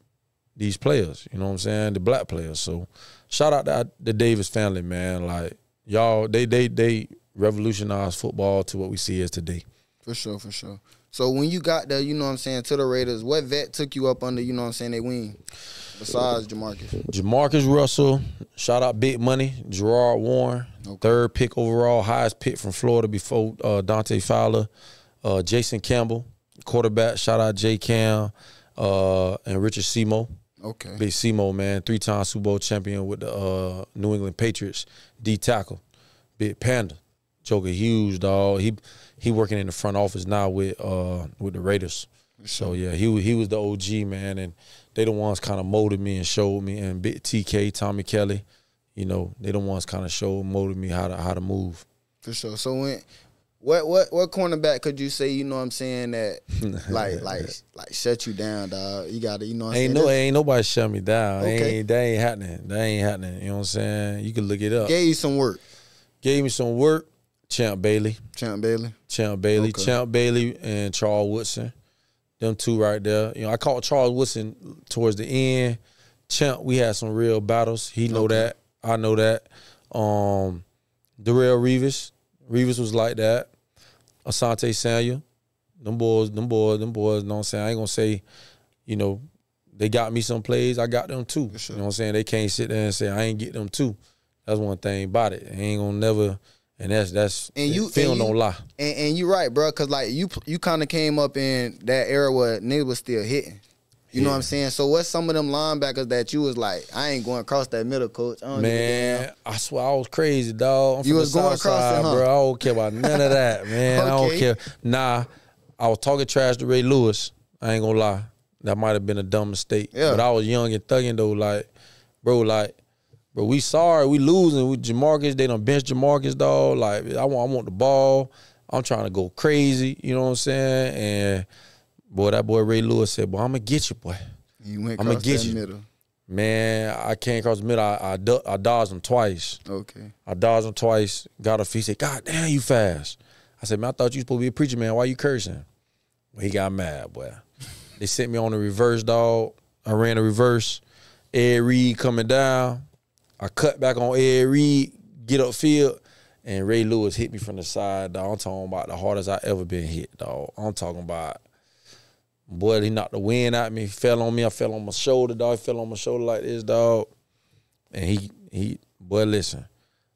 these players, you know what I'm saying, the black players. So shout out to the Davis family, man. Like, y'all, they they they revolutionized football to what we see as today. For sure, for sure. So when you got there, you know what I'm saying, to the Raiders, what vet took you up under, you know what I'm saying, they wing besides JaMarcus? JaMarcus Russell, shout out Big Money, Gerard Warren, okay. third pick overall, highest pick from Florida before uh, Dante Fowler, uh, Jason Campbell, quarterback, shout out J. Cam, uh, and Richard Simo. Okay. Big Simo, man, three-time Super Bowl champion with the uh, New England Patriots, D-tackle. Big Panda, Joker Hughes, dog. He he working in the front office now with uh with the Raiders. So yeah, he he was the O G, man, and they the ones kind of molded me and showed me. And Big T K, Tommy Kelly, you know, they the ones kind of showed molded me how to how to move. For sure. So when. What what what cornerback could you say, you know what I'm saying, that like like like shut you down, dog? You gotta, you know what I'm ain't saying? No, ain't nobody shut me down. Okay. Ain't, that ain't happening. That ain't happening. You know what I'm saying? You can look it up. Gave you some work. Gave me some work. Champ Bailey. Champ Bailey. Champ Bailey. Okay. Champ Bailey and Charles Woodson. Them two right there. You know, I caught Charles Woodson towards the end. Champ, we had some real battles. He know okay. that. I know that. Um Darrell Revis. Revis was like that. Asante Samuel. Them boys, them boys, them boys, you know what I'm saying? I ain't gonna say, you know, they got me some plays, I got them too. Sure. You know what I'm saying? They can't sit there and say, I ain't get them too. That's one thing about it. I ain't gonna never, and that's, that's, and you, film and you, don't lie. And, and you right, bro, cause like you you kinda came up in that era where niggas was still hitting. You yeah. know what I'm saying? So what's some of them linebackers that you was like, I ain't going across that middle, coach. I don't man, I swear I was crazy, dog. I'm you was going across it, huh? Bro, I don't care about none of that, man. Okay. I don't care. Nah, I was talking trash to Ray Lewis. I ain't gonna lie. That might have been a dumb mistake. Yeah. But I was young and thugging, though. Like, bro, like, bro, we sorry. We losing. We JaMarcus. They done bench JaMarcus, dog. Like, I want, I want the ball. I'm trying to go crazy. You know what I'm saying? And... boy, that boy Ray Lewis said, boy, I'm going to get you, boy. You went across that you. middle. Man, I can't cross the middle. I, I, I dodged him twice. Okay. I dodged him twice, got a fee. He said, God damn, you fast. I said, man, I thought you supposed to be a preacher, man. Why you cursing? Well, he got mad, boy. They sent me on a reverse, dog. I ran a reverse. Ed Reed coming down. I cut back on Ed Reed, get upfield, and Ray Lewis hit me from the side, dog. I'm talking about the hardest I ever been hit, dog. I'm talking about, boy, he knocked the wind out of me. He fell on me. I fell on my shoulder, dog. He fell on my shoulder like this, dog. And he, he, boy, listen,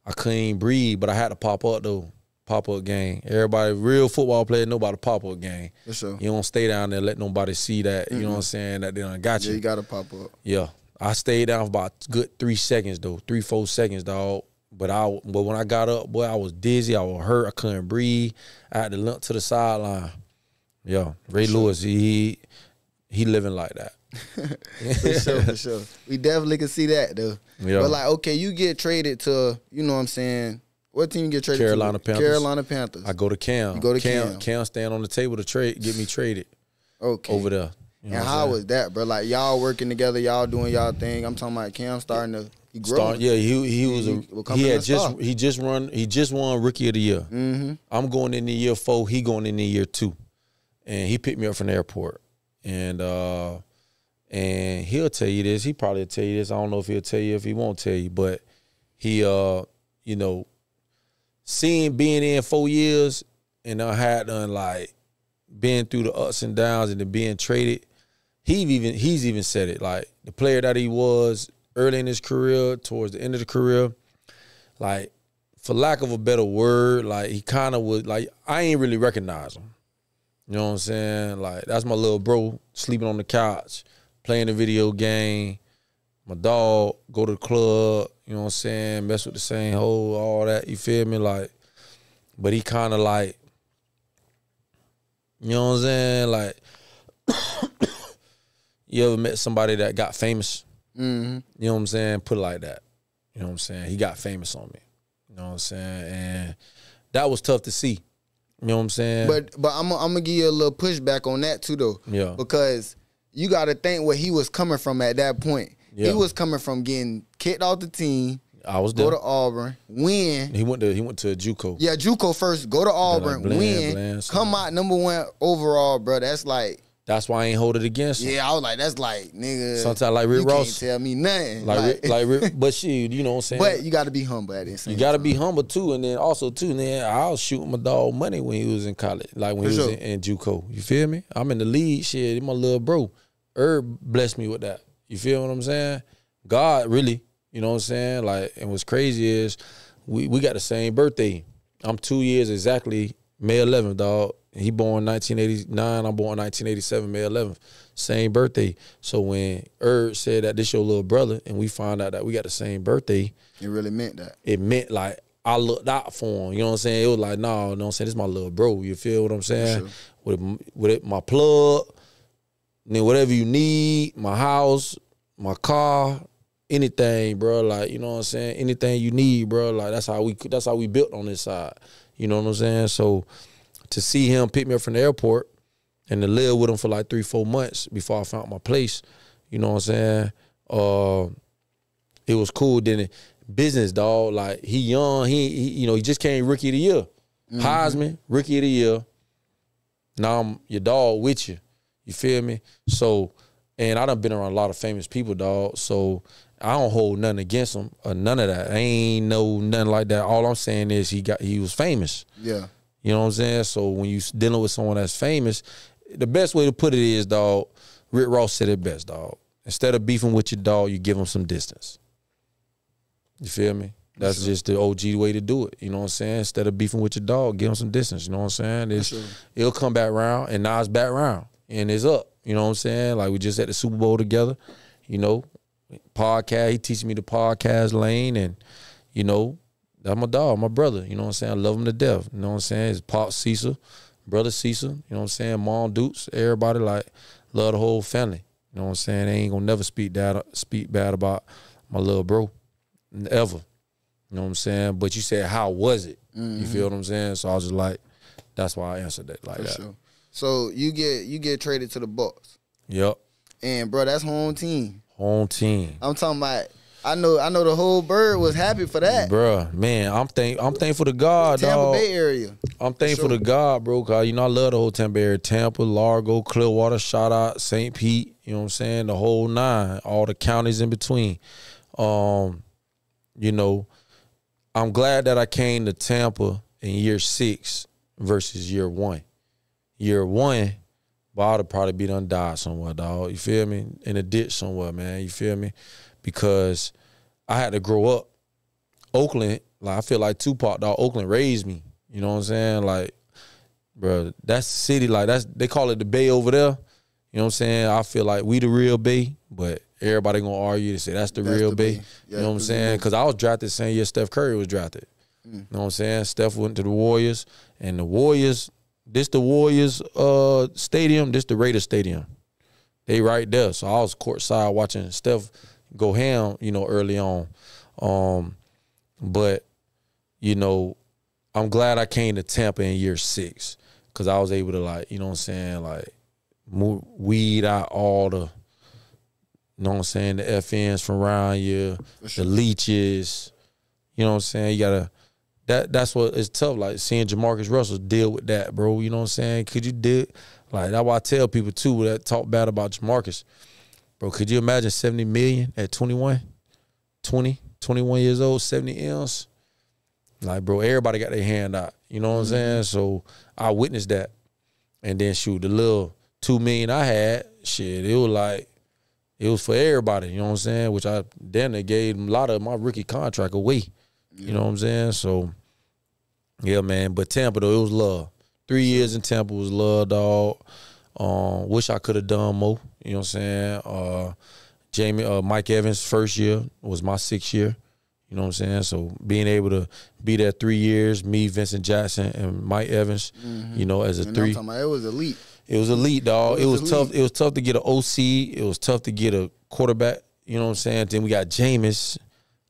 I couldn't even breathe, but I had to pop up, though. Pop-up game. Everybody, real football player, nobody pop-up game. For sure. You don't stay down there and let nobody see that, mm-hmm. you know what I'm saying, that they done got you. Yeah, you got to pop up. Yeah. I stayed down for about a good three seconds, though, three, four seconds, dog. But I, but when I got up, boy, I was dizzy. I was hurt. I couldn't breathe. I had to limp to the sideline. Yeah. Ray for Lewis, sure. he, he living like that. For sure, for sure. We definitely can see that, though. Yeah. But, like, okay, you get traded to, you know what I'm saying, what team you get traded Carolina to? Panthers. Carolina Panthers. I go to Cam. You go to Cam. Cam, Cam stand on the table to trade, get me traded. Okay. Over there. You know and how was that, bro? Like, y'all working together, y'all doing y'all thing. I'm talking about Cam starting to he grow. Start, yeah, he he was a he, he had just star. he just run he just won Rookie of the Year. Mm-hmm. I'm going in the year four. He going in the year two, and he picked me up from the airport. And uh, and he'll tell you this. He probably tell you this. I don't know if he'll tell you if he won't tell you, but he uh, you know. Seeing being in four years and I had done like been through the ups and downs and then being traded, he even he's even said it like the player that he was early in his career towards the end of the career, like for lack of a better word, like he kind of was like I ain't really recognize him. You know what I'm saying? Like that's my little bro sleeping on the couch, playing the video game. My dog, go to the club, you know what I'm saying, mess with the same hoe, all that, you feel me? Like, but he kind of like, you know what I'm saying? Like, you ever met somebody that got famous? Mm-hmm. You know what I'm saying? Put it like that. You know what I'm saying? He got famous on me. You know what I'm saying? And that was tough to see. You know what I'm saying? But but I'm I'm gonna give you a little pushback on that too, though. Yeah. Because you got to think where he was coming from at that point. Yeah. He was coming from getting kicked off the team. I was there. Go to Auburn, win. He went to he went to JUCO. Yeah, JUCO first. Go to Auburn, like bland, win. Bland, come out number one overall, bro. That's like. That's why I ain't hold it against him. Yeah, I was like, that's like, nigga. Sometimes like Rick you Ross can't tell me nothing. Like, like, like Rick, but shit, you know what I'm saying. But you got to be humble at this. You got to be humble too, and then also too, and then I was shooting my dog money when he was in college, like when For he sure. was in, in JUCO. You feel me? I'm in the league. Shit, my little bro, Herb blessed me with that. You feel what I'm saying? God, really. You know what I'm saying? Like, and what's crazy is we, we got the same birthday. I'm two years exactly, May eleventh, dog. He born nineteen eighty-nine. I'm born nineteen eighty-seven, May eleventh. Same birthday. So when Erd said that this your little brother and we find out that we got the same birthday. It really meant that. It meant like I looked out for him. You know what I'm saying? It was like, nah, you know what I'm saying? This is my little bro. You feel what I'm saying? Sure. With, with it, my plug, then whatever you need, my house, my car, anything, bro. Like, you know what I'm saying? Anything you need, bro. Like, that's how we that's how we built on this side. You know what I'm saying? So to see him pick me up from the airport and to live with him for like three, four months before I found my place, you know what I'm saying? Uh, it was cool. Then it, business, dog. Like, he young. He, he, you know, he just came Rookie of the Year. Mm-hmm. Heisman, Rookie of the Year. Now I'm your dog with you. You feel me? So, and I done been around a lot of famous people, dog. So I don't hold nothing against him or none of that. I ain't no nothing like that. All I'm saying is he got he was famous. Yeah. You know what I'm saying? So when you dealing with someone that's famous, the best way to put it is, dog, Rick Ross said it best, dog. Instead of beefing with your dog, you give him some distance. You feel me? That's sure. just the O G way to do it. You know what I'm saying? Instead of beefing with your dog, give him some distance. You know what I'm saying? Sure. It'll come back round, and now it's back round. And it's up. You know what I'm saying? Like, we just at the Super Bowl together. You know, podcast. He teaching me the podcast lane. And, you know, that's my dog, my brother. You know what I'm saying? I love him to death. You know what I'm saying? His pop, Cecil. Brother, Cecil. You know what I'm saying? Mom, Dukes. Everybody, like, love the whole family. You know what I'm saying? They ain't going to never speak, that, speak bad about my little bro. Ever. You know what I'm saying? But you said, how was it? Mm-hmm. You feel what I'm saying? So I was just like, that's why I answered that like For that. Sure. So you get you get traded to the Bucs. Yep. And bro, that's home team. Home team. I'm talking about I know, I know the whole bird was happy for that, bro. Man, I'm thank, I'm thankful to God, Tampa dog. Bay area. I'm thankful sure. to God, bro. Cause you know I love the whole Tampa area, Tampa, Largo, Clearwater, shout out Saint Pete. You know what I'm saying? The whole nine, all the counties in between. Um, you know, I'm glad that I came to Tampa in year six versus year one. Year one, but I'd have probably be done died somewhere, dog. You feel me? In a ditch somewhere, man. You feel me? Because I had to grow up. Oakland, like I feel like Tupac, dog. Oakland raised me. You know what I'm saying? Like, bro, that's the city. Like, that's they call it the Bay over there. You know what I'm saying? I feel like we the real Bay, but everybody going to argue to say that's the that's real the Bay. Bay. Yeah, you know what I'm saying? Because I was drafted the same year Steph Curry was drafted. Mm. You know what I'm saying? Steph went to the Warriors, and the Warriors, this the Warriors uh, stadium, this the Raiders stadium. They right there. So I was courtside watching Steph go ham, you know, early on. Um, but, you know, I'm glad I came to Tampa in year six because I was able to, like, you know what I'm saying, like, move, weed out all the, you know what I'm saying, the F Ns from around here, sure. the leeches, you know what I'm saying? You got to, that that's what it's tough, like seeing JaMarcus Russell deal with that, bro. You know what I'm saying? Could you deal, like, that's why I tell people, too, that talk bad about JaMarcus. Bro, could you imagine seventy million at twenty-one, twenty, twenty-one years old, seventy M's? Like, bro, everybody got their hand out. You know what I'm saying? So I witnessed that. And then, shoot, the little two million I had, shit, it was like, it was for everybody. You know what I'm saying? Which I then they gave a lot of my rookie contract away. Yeah. You know what I'm saying? So, yeah, man. But Tampa, though, it was love. Three years in Tampa was love, dog. Um, wish I could have done more. You know what I'm saying? Uh, Jamie, uh, Mike Evans' first year was my sixth year. You know what I'm saying? So being able to be there three years, me, Vincent Jackson, and Mike Evans, mm-hmm. you know, as a and three. I'm talking about, it was elite. It was elite, dog. It was, it was tough. It was tough to get an O C. It was tough to get a quarterback. You know what I'm saying? Then we got Jameis.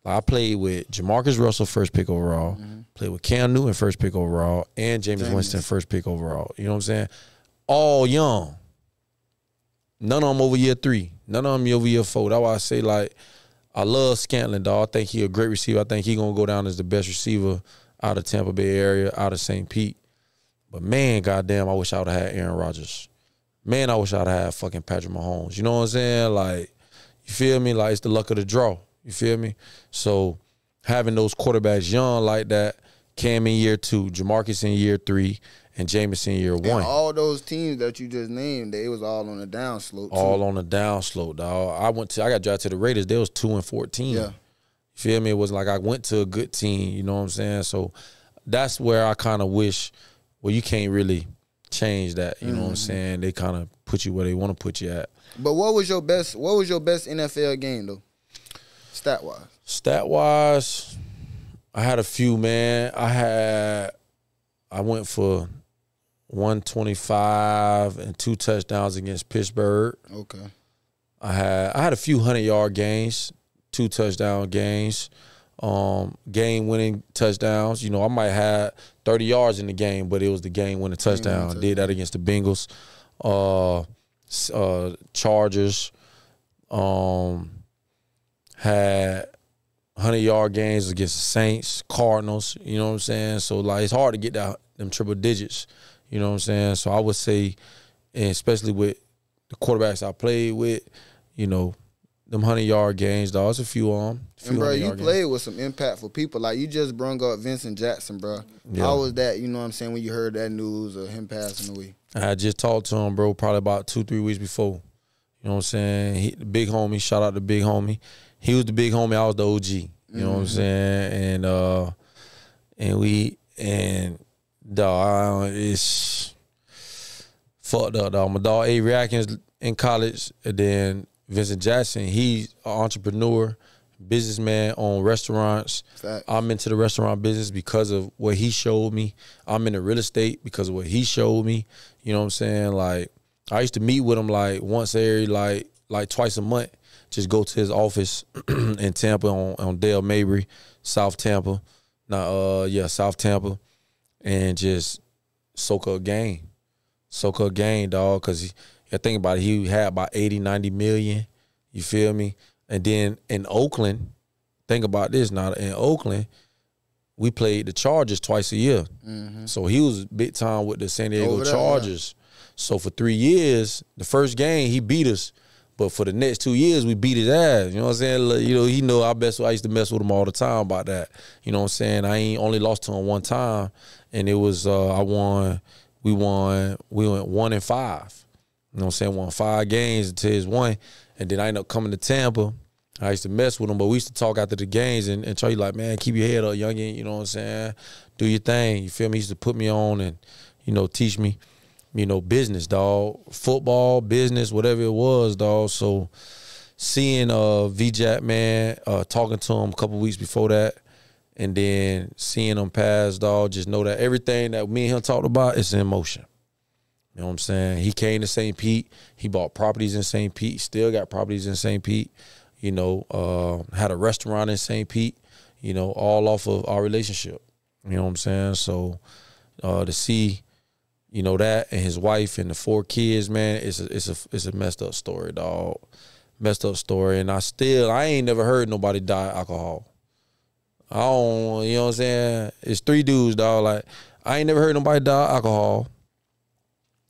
I played with JaMarcus Russell, first pick overall. Mm-hmm. Played with Cam Newton, first pick overall. And Jameis Winston, first pick overall. You know what I'm saying? All young. None of them over year three. None of them over year four. That's why I say, like, I love Scantling, dog. I think he a great receiver. I think he going to go down as the best receiver out of Tampa Bay area, out of Saint Pete. But, man, goddamn, I wish I would have had Aaron Rodgers. Man, I wish I would have had fucking Patrick Mahomes. You know what I'm saying? Like, you feel me? Like, it's the luck of the draw. You feel me? So having those quarterbacks young like that, Cam in year two, JaMarcus in year three, and Jameis in year one. And all those teams that you just named, they was all on the down slope. Too. All on the down slope, dog. I went to I got drafted to the Raiders. They was two and fourteen. Yeah. You feel me? It was like I went to a good team. You know what I'm saying? So that's where I kind of wish. Well, you can't really change that. You mm-hmm. know what I'm saying? They kind of put you where they want to put you at. But what was your best? What was your best N F L game though? Stat wise. Stat wise, I had a few, man. I had I went for one twenty-five and two touchdowns against Pittsburgh. Okay. I had I had a few hundred yard games, two touchdown games, um, game winning touchdowns. You know, I might have thirty yards in the game, but it was the game winning touchdown. Game-winning touchdown. Did that against the Bengals, uh, uh, Chargers, um. Had hundred-yard games against the Saints, Cardinals, you know what I'm saying? So, like, it's hard to get that, them triple digits, you know what I'm saying? So I would say, and especially with the quarterbacks I played with, you know, them hundred-yard games, dog, it's a few of them. And, bro, you played with some impactful people. Like, you just brung up Vincent Jackson, bro. Yeah. How was that, you know what I'm saying, when you heard that news of him passing away? I just talked to him, bro, probably about two, three weeks before. You know what I'm saying? He, the big homie, shout out to big homie. He was the big homie. I was the O G. You know mm-hmm. what I'm saying? And uh, and we and dog, it's fucked up, dog. My dog A. Reactions in college, and then Vincent Jackson. He's an entrepreneur, businessman, own restaurants. Facts. I'm into the restaurant business because of what he showed me. I'm into real estate because of what he showed me. You know what I'm saying? Like I used to meet with him like once every like like twice a month. Just go to his office in Tampa on, on Dale Mabry, South Tampa. Now, uh, yeah, South Tampa. And just soak up game. Soak up game, dog. Because he, I think about it, he had about eighty, ninety million. You feel me? And then in Oakland, think about this now. In Oakland, we played the Chargers twice a year. Mm-hmm. So he was big time with the San Diego there, Chargers. Yeah. So for three years, the first game, he beat us. But for the next two years, we beat his ass. You know what I'm saying? Like, you know, he know I best. I used to mess with him all the time about that. You know what I'm saying? I ain't only lost to him one time, and it was uh, I won. We won. We went one and five. You know what I'm saying? Won five games until his one, and then I ended up coming to Tampa. I used to mess with him, but we used to talk after the games and, and tell you like, man, keep your head up, youngin. You know what I'm saying? Do your thing. You feel me? He used to put me on and, you know, teach me. You know, business, dog. Football, business, whatever it was, dog. So seeing uh, V-Jack, man, uh, talking to him a couple weeks before that, and then seeing him pass, dog, just know that everything that me and him talked about is in motion. You know what I'm saying? He came to Saint Pete. He bought properties in Saint Pete. Still got properties in Saint Pete. You know, uh, had a restaurant in Saint Pete. You know, all off of our relationship. You know what I'm saying? So uh, to see... You know, that and his wife and the four kids, man, it's a, it's a, it's a messed up story, dog. Messed up story. And I still, I ain't never heard nobody die of alcohol. I don't, you know what I'm saying? It's three dudes, dog. Like, I ain't never heard nobody die of alcohol.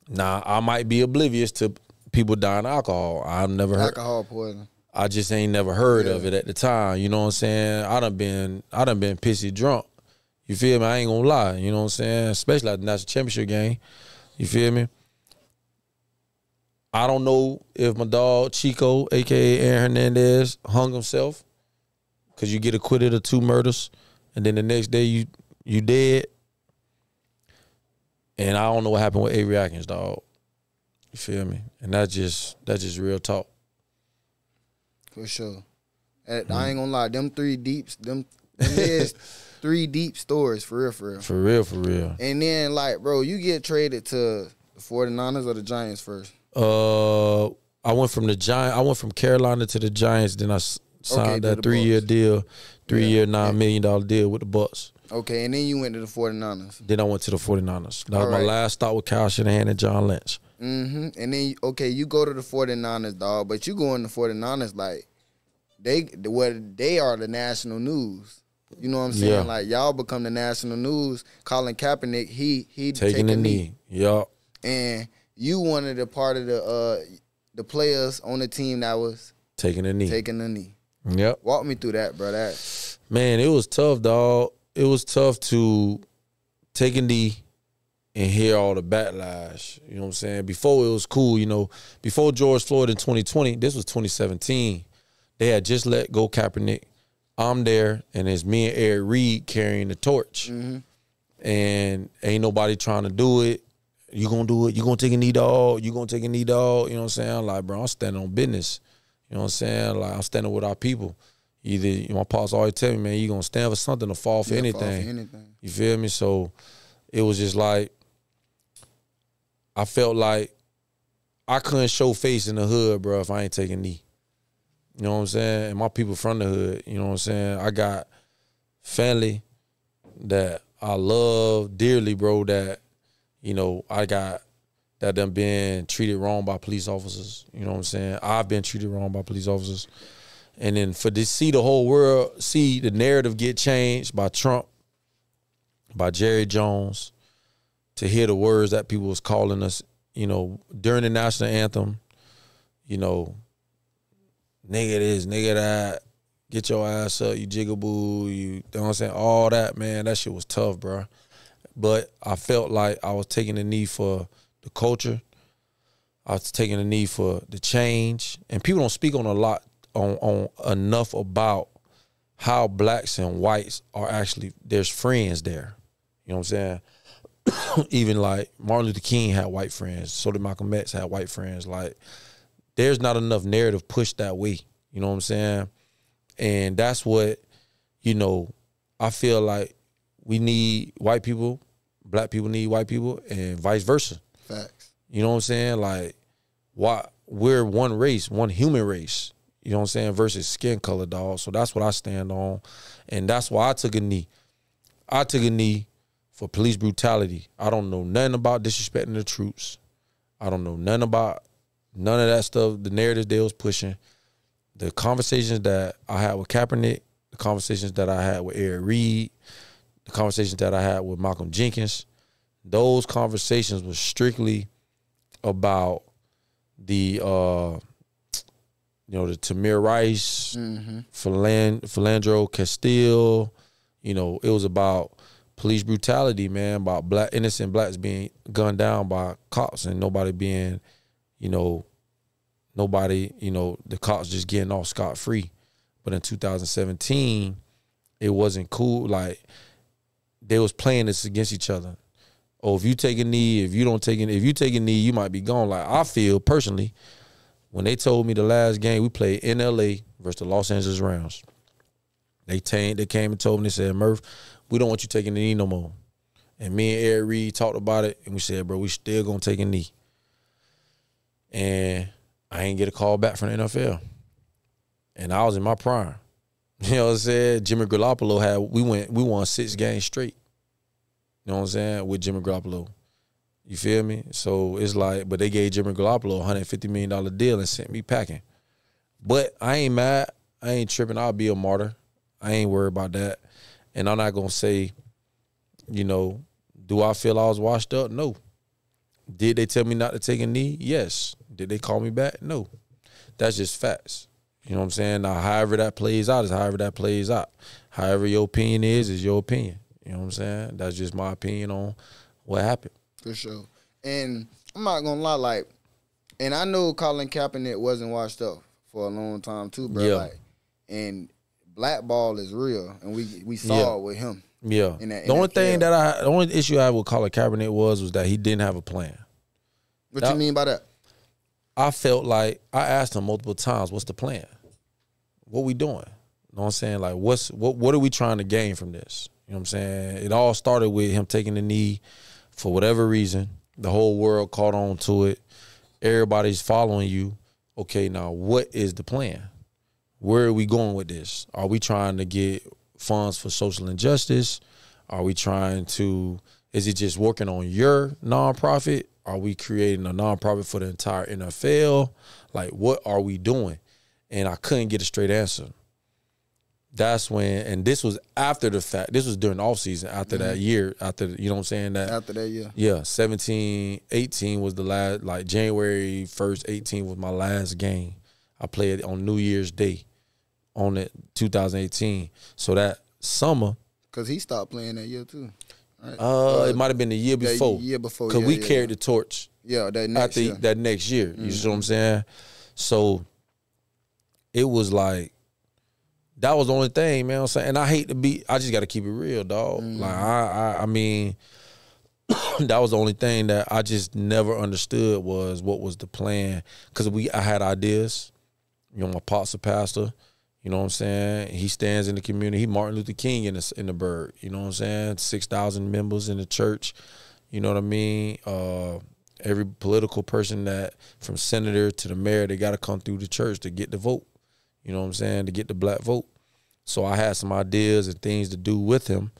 Now, I might be oblivious to people dying of alcohol. I've never heard. Alcohol poisoning. I just ain't never heard yeah. of it at the time. You know what I'm saying? I done been, I done been pissy drunk. You feel me? I ain't gonna lie. You know what I'm saying? Especially at the national championship game. You feel me? I don't know if my dog Chico, a k a. Aaron Hernandez, hung himself because you get acquitted of two murders and then the next day you you dead. And I don't know what happened with Avery Atkins, dog. You feel me? And that's just, that's just real talk. For sure. At, mm-hmm. I ain't gonna lie. Them three deeps, them heads... Three deep stories, for real, for real. For real, for real. And then, like, bro, you get traded to the forty-niners or the Giants first? Uh, I went from the Giants. I went from Carolina to the Giants. Then I signed okay, that three-year deal, three-year, yeah. nine million dollar deal with the Bucks. Okay, and then you went to the forty-niners. Then I went to the forty-niners. That All was my right. last stop with Kyle Shanahan and John Lynch. Mm-hmm. And then, okay, you go to the forty-niners, dog, but you go in the forty-niners, like, they, well, they are the national news. You know what I'm saying? Yeah. Like, y'all become the national news. Colin Kaepernick, he he taking the knee. knee. Yeah. And you wanted a part of the uh, the players on the team that was taking the knee. Taking the knee. Yep. Walk me through that, bro. That man, it was tough, dog. It was tough to take a knee and hear all the backlash. You know what I'm saying? Before it was cool, you know. Before George Floyd in twenty twenty, this was twenty seventeen. They had just let go Kaepernick. I'm there, and it's me and Ed Reed carrying the torch. Mm-hmm. And ain't nobody trying to do it. You gonna do it. You gonna take a knee, dog. You gonna take a knee, dog. You know what I'm saying? I'm like, bro, I'm standing on business. You know what I'm saying? Like, I'm standing with our people. Either, you know, my pops always tell me, man, you gonna stand for something or fall for, yeah, anything. fall for anything. You feel me? So it was just like, I felt like I couldn't show face in the hood, bro, if I ain't taking a knee. You know what I'm saying? And my people from the hood, you know what I'm saying? I got family that I love dearly, bro, that, you know, I got that done been treated wrong by police officers. You know what I'm saying? I've been treated wrong by police officers. And then for this, see the whole world, see the narrative get changed by Trump, by Jerry Jones, to hear the words that people was calling us, you know, during the national anthem, you know, nigga this, nigga that, get your ass up, you jigaboo, you, you know what I'm saying? All that, man, that shit was tough, bro. But I felt like I was taking a knee for the culture. I was taking a knee for the change. And people don't speak on a lot, on, on enough about how blacks and whites are actually, there's friends there. You know what I'm saying? Even like Martin Luther King had white friends. So did Malcolm X had white friends. Like, there's not enough narrative pushed that way. You know what I'm saying? And that's what, you know, I feel like we need white people, black people need white people, and vice versa. Facts. You know what I'm saying? Like, why we're one race, one human race, you know what I'm saying, versus skin color, dog. So that's what I stand on. And that's why I took a knee. I took a knee for police brutality. I don't know nothing about disrespecting the troops. I don't know nothing about none of that stuff, the narratives they was pushing, the conversations that I had with Kaepernick, the conversations that I had with Ed Reed, the conversations that I had with Malcolm Jenkins, those conversations were strictly about the, uh, you know, the Tamir Rice, mm-hmm. Philand Philandro Castile. You know, it was about police brutality, man, about black innocent blacks being gunned down by cops and nobody being, you know, nobody, you know, the cops just getting off scot-free. But in two thousand seventeen, it wasn't cool. Like, they was playing this against each other. Oh, if you take a knee, if you don't take a knee, if you take a knee, you might be gone. Like, I feel personally, when they told me the last game we played in L A versus the Los Angeles Rams, they, they came and told me, they said, Murph, we don't want you taking a knee no more. And me and Ed Reed talked about it, and we said, bro, we still going to take a knee. And I ain't get a call back from the N F L. And I was in my prime. You know what I'm saying? Jimmy Garoppolo had, we went, we won six games straight. You know what I'm saying? With Jimmy Garoppolo. You feel me? So it's like, but they gave Jimmy Garoppolo a one hundred fifty million dollar deal and sent me packing. But I ain't mad. I ain't tripping. I'll be a martyr. I ain't worried about that. And I'm not going to say, you know, do I feel I was washed up? No. Did they tell me not to take a knee? Yes. Did they call me back? No. That's just facts. You know what I'm saying? Now, however that plays out is however that plays out. However your opinion is, is your opinion. You know what I'm saying? That's just my opinion on what happened. For sure. And I'm not going to lie, like, and I know Colin Kaepernick wasn't washed up for a long time too, bro. Yeah. Like, and blackball is real, and we we saw yeah. it with him. Yeah. In that, in the only thing that I, the only issue I had with Colin Kaepernick was was that he didn't have a plan. What that, you mean by that? I felt like I asked him multiple times, "What's the plan? What we doing?" You know what I'm saying? Like, what's what? What are we trying to gain from this? You know what I'm saying? It all started with him taking the knee for whatever reason. The whole world caught on to it. Everybody's following you. Okay, now what is the plan? Where are we going with this? Are we trying to get funds for social injustice? Are we trying to, is it just working on your nonprofit? Are we creating a nonprofit for the entire N F L? Like, what are we doing? And I couldn't get a straight answer. That's when, and this was after the fact, this was during the offseason, after mm-hmm. that year, after, you know what I'm saying? That, after that year. Yeah, seventeen, eighteen was the last, like January first, eighteen was my last game. I played on New Year's Day. On it, two thousand eighteen. So that summer, because he stopped playing that year too. Right? Uh, uh, it might have been the year before. Year before, because yeah, we yeah, carried yeah. the torch. Yeah, that next after year. That next year, mm-hmm. you see what I'm saying? So it was like that was the only thing, man. I'm saying, and I hate to be. I just got to keep it real, dog. Mm-hmm. Like I, I, I mean, that was the only thing that I just never understood was what was the plan, because we I had ideas. You know, my pops a pastor. You know what I'm saying? He stands in the community. He Martin Luther King in the, in the bird. You know what I'm saying? six thousand members in the church. You know what I mean? Uh, every political person that, from senator to the mayor, they got to come through the church to get the vote. You know what I'm saying? To get the black vote. So I had some ideas and things to do with him.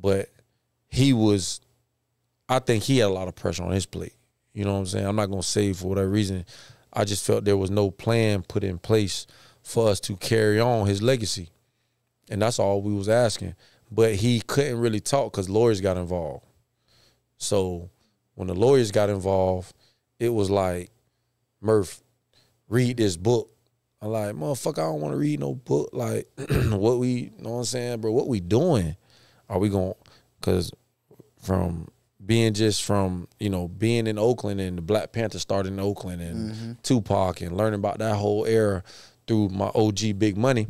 But he was, I think he had a lot of pressure on his plate. You know what I'm saying? I'm not going to say for whatever reason. I just felt there was no plan put in place for us to carry on his legacy. And that's all we was asking. But he couldn't really talk because lawyers got involved. So when the lawyers got involved, it was like, Murph, read this book. I'm like, motherfucker, I don't want to read no book. Like, what we, you know what I'm saying, bro, what we doing? Are we going, because from being just from, you know, being in Oakland and the Black Panther started in Oakland and mm-hmm. Tupac and learning about that whole era, through my O G Big Money,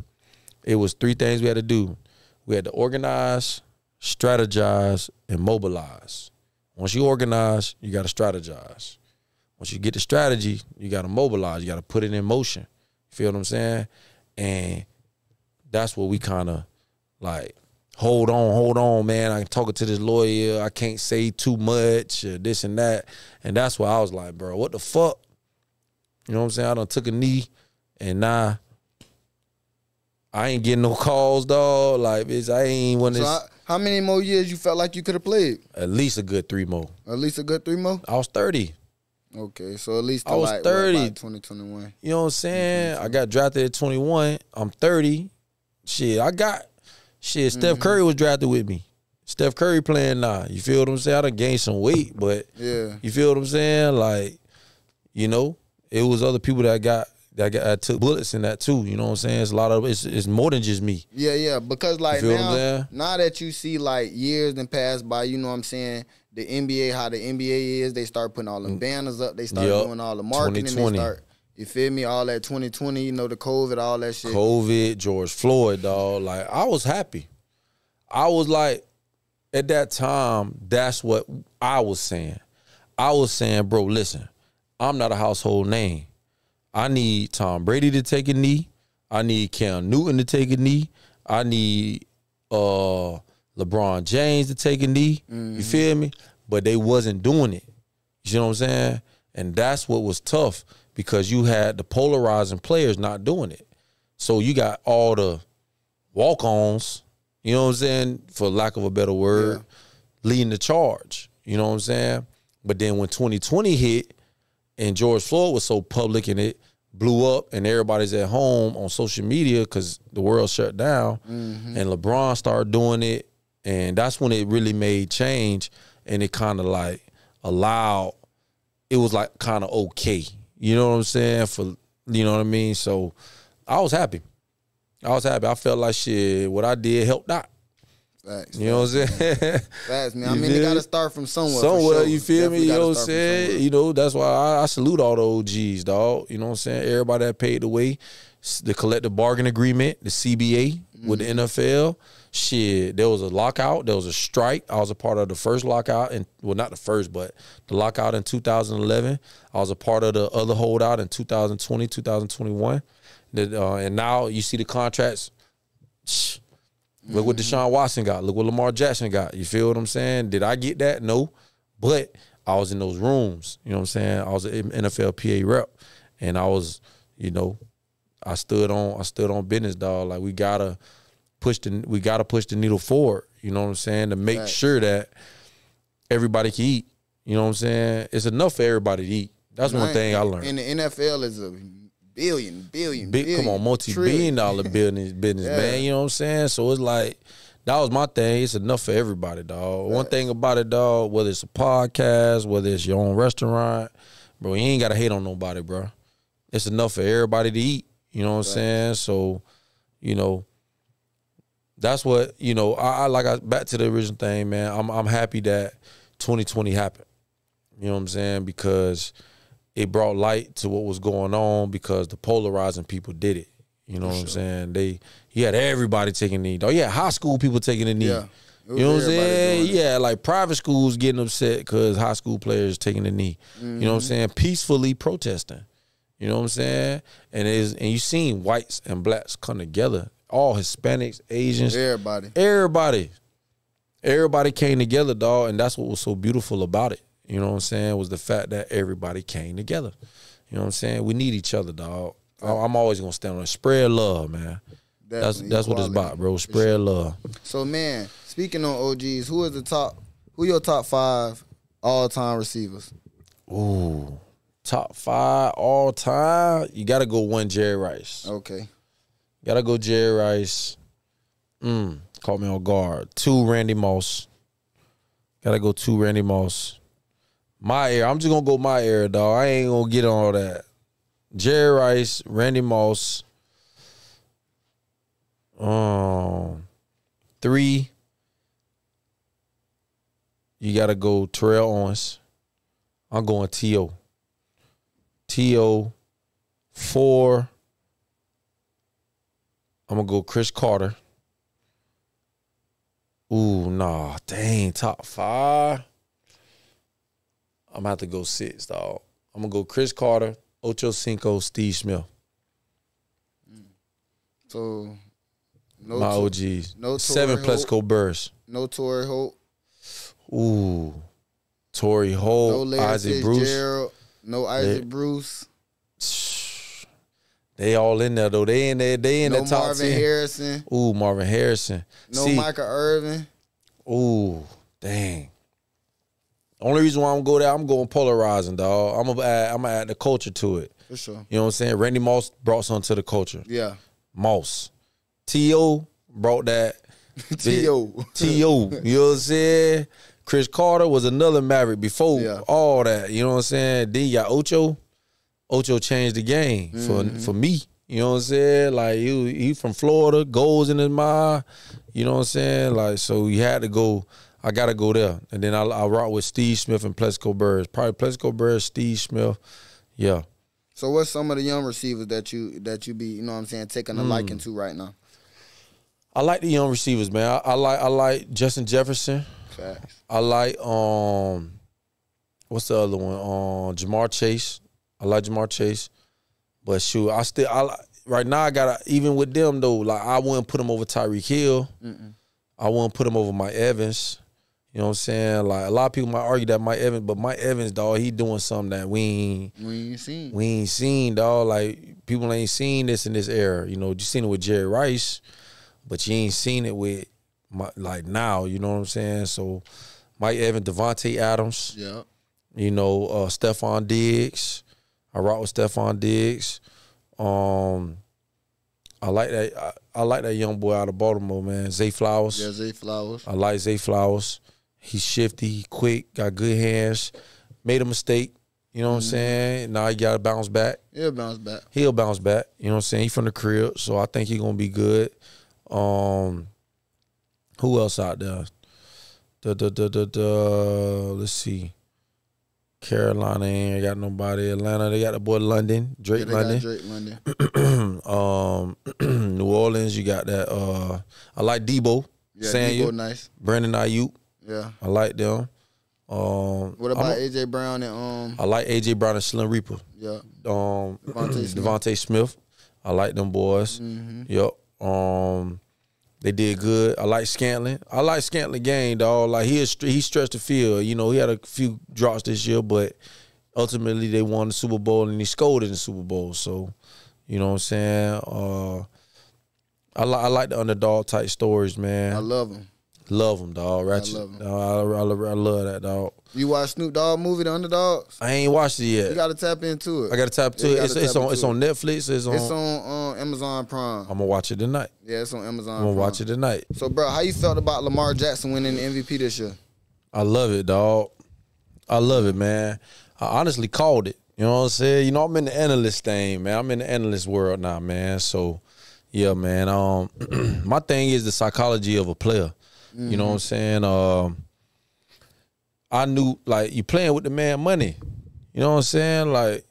it was three things we had to do. We had to organize, strategize, and mobilize. Once you organize, you got to strategize. Once you get the strategy, you got to mobilize. You got to put it in motion. Feel what I'm saying? And that's what we kind of like, hold on, hold on, man. I'm talking to this lawyer. I can't say too much, or this and that. And that's why I was like, bro, what the fuck? You know what I'm saying? I done took a knee. And nah, I ain't getting no calls, dog. Like, bitch, I ain't want to. So I, how many more years you felt like you could have played? At least a good three more. At least a good three more? I was thirty. Okay, so at least I was like, thirty. What, twenty twenty-one. You know what I'm saying? I got drafted at twenty-one. I'm thirty. Shit, I got shit. Steph mm-hmm. Curry was drafted with me. Steph Curry playing now. You feel what I'm saying? I done gained some weight, but yeah, you feel what I'm saying? Like, you know, it was other people that got that got I took bullets in that too. You know what I'm saying? It's a lot of it's it's more than just me. Yeah, yeah. Because like now, now that you see like years done passed by, you know what I'm saying? The N B A, how the N B A is, they start putting all the banners up. They start yep. doing all the marketing. They start, you feel me? All that twenty twenty, you know, the COVID, all that shit. COVID, George Floyd, dog. Like, I was happy. I was like, at that time, that's what I was saying. I was saying, bro, listen, I'm not a household name. I need Tom Brady to take a knee. I need Cam Newton to take a knee. I need... uh. LeBron James to take a knee, mm-hmm. you feel me? But they wasn't doing it. You know what I'm saying? And that's what was tough, because you had the polarizing players not doing it. So you got all the walk-ons, you know what I'm saying, for lack of a better word, yeah. leading the charge. You know what I'm saying? But then when twenty twenty hit and George Floyd was so public and it blew up and everybody's at home on social media because the world shut down, mm-hmm. and LeBron started doing it, and that's when it really made change, and it kind of like allowed, it was like kind of okay. You know what I'm saying? For, you know what I mean? So I was happy. I was happy. I felt like shit, what I did helped out. Facts, you know what I'm saying? Facts, man. I mean, they got to start from somewhere. Somewhere, sure. You feel me? You know what I'm saying? You know, that's why I, I salute all the O Gs, dog. You know what I'm saying? Everybody that paid the way, the collective bargain agreement, the C B A mm-hmm. with the N F L. Shit, there was a lockout. There was a strike. I was a part of the first lockout. And, well, not the first, but the lockout in two thousand eleven. I was a part of the other holdout in two thousand twenty, two thousand twenty-one. That, uh, and now you see the contracts. Look mm-hmm. what Deshaun Watson got. Look what Lamar Jackson got. You feel what I'm saying? Did I get that? No. But I was in those rooms. You know what I'm saying? I was an N F L P A rep. And I was, you know, I stood on I stood on business, dog. Like, we gotta push the we gotta push the needle forward, you know what I'm saying, to make right. sure that everybody can eat. You know what I'm saying? It's enough for everybody to eat. That's and one I, thing I learned. And the N F L is a Billion, billion, Big, billion. Come on, multi-billion dollar business, business yeah. man. You know what I'm saying? So it's like, that was my thing. It's enough for everybody, dog. Right. One thing about it, dog, whether it's a podcast, whether it's your own restaurant, bro, you ain't got to hate on nobody, bro. It's enough for everybody to eat. You know what right. I'm saying? So, you know, that's what, you know, I, I like, I back to the original thing, man. I'm, I'm happy that twenty twenty happened. You know what I'm saying? Because it brought light to what was going on, because the polarizing people did it. You know For what sure. I'm saying? They you had everybody taking a knee. Oh yeah, high school people taking a knee. Yeah. You know what I'm saying? Yeah, like private schools getting upset because high school players taking a knee. Mm-hmm. You know what I'm saying? Peacefully protesting. You know what I'm saying? And is and you seen whites and blacks come together. All Hispanics, Asians, everybody, everybody, everybody came together, dog. And that's what was so beautiful about it. You know what I'm saying, was the fact that everybody came together. You know what I'm saying? We need each other, dog. I'm always going to stand on it. Spread love, man. Definitely. That's that's what it's about, bro. Spread love. So, man, speaking on O Gs, who is the top, who your top five all-time receivers? Ooh, top five all-time? You got to go one Jerry Rice. Okay. Got to go Jerry Rice. Mm, caught me on guard. Two, Randy Moss. Got to go two, Randy Moss. My era. I'm just going to go my era, dog. I ain't going to get on all that. Jerry Rice, Randy Moss. Um, three. You got to go Terrell Owens. I'm going T O T O Four. I'm going to go Chris Carter. Ooh, nah. Dang, top five. I'm gonna have to go six, dog. I'm gonna go Chris Carter, Ocho Cinco, Steve Smith. So, no my O Gs. No Seven Plesco Burrs. No Torrey Holt. Ooh, Torrey Holt. No Isaac Bruce. Gerald, no Isaac they, Bruce. They all in there though. They in there. They in no the top Marvin ten. Harrison. Ooh, Marvin Harrison. No See, Micah Irvin. Ooh, dang. Only reason why I'm going there, I'm going polarizing, dog. I'm gonna add, I'm gonna add the culture to it. For sure. You know what I'm saying? Randy Moss brought something to the culture. Yeah. Moss. T O brought that. T O T O You know what I'm saying? Chris Carter was another Maverick before yeah. all that. You know what I'm saying? Then you got Ocho. Ocho changed the game mm-hmm. for for me. You know what I'm saying? Like, he, he from Florida, goals in his mind. You know what I'm saying? Like, so you had to go, I got to go there. And then I, I rock with Steve Smith and Plexico Burris. Probably Plexico Burris, Steve Smith. Yeah. So what's some of the young receivers that you that you be, you know what I'm saying, taking a mm. liking to right now? I like the young receivers, man. I, I like I like Justin Jefferson. Facts. I like, um, what's the other one? Um, Jamar Chase. I like Jamar Chase. But shoot, I still, I right now I gotta, even with them though, like I wouldn't put them over Tyreek Hill. Mm-mm. I wouldn't put them over Mike Evans. You know what I'm saying? Like, a lot of people might argue that Mike Evans, but Mike Evans, dog, he doing something that we ain't, we ain't seen. We ain't seen, dog. Like, people ain't seen this in this era. You know, you seen it with Jerry Rice, but you ain't seen it with my, like now. You know what I'm saying? So, Mike Evans, Devontae Adams. Yeah. You know, uh, Stephon Diggs. I rock with Stephon Diggs. Um, I like that. I, I like that young boy out of Baltimore, man. Zay Flowers. Yeah, Zay Flowers. I like Zay Flowers. He's shifty, he quick, got good hands. Made a mistake. You know what mm-hmm. I'm saying? Now he got to bounce back. He'll bounce back. He'll bounce back. You know what I'm saying? He from the crib, so I think he's gonna be good. Um, who else out there? The the the the, the let's see. Carolina ain't got nobody. Atlanta, they got the boy London, Drake yeah, London. Drake London. um, New Orleans, you got that. Uh, I like Debo. Yeah, Debo, nice. Brandon Ayuk. Yeah, I like them. Um, what about I'm, A J Brown and um? I like A J Brown and Slim Reaper. Yeah. Um, Devontae Smith. Devontae Smith. I like them boys. Mm-hmm. Yep. Um, they did good. I like Scantling. I like Scantling game, dog. Like, he is, he stretched the field. You know, he had a few drops this year, but ultimately they won the Super Bowl and he scored in the Super Bowl. So, you know what I'm saying? Uh, I like I like the underdog type stories, man. I love them. Love them, dog. Ratchet. I love them. Uh, I, I, I love that, dog. You watch Snoop Dogg movie, The Underdogs? I ain't watched it yet. You gotta tap into it. I gotta tap into yeah, it. It's, it's on. It. It's on Netflix. It's on. It's on um, Amazon Prime. I'm gonna watch it tonight. Yeah, it's on Amazon. I'm gonna Prime. watch it tonight. So, bro, how you felt about Lamar Jackson winning the M V P this year? I love it, dog. I love it, man. I honestly called it. You know what I'm saying? You know, I'm in the analyst thing, man. I'm in the analyst world now, man. So, yeah, man. Um, my thing is the psychology of a player. Mm-hmm. You know what I'm saying? Um, I knew, like, you playing with the man money. You know what I'm saying? Like,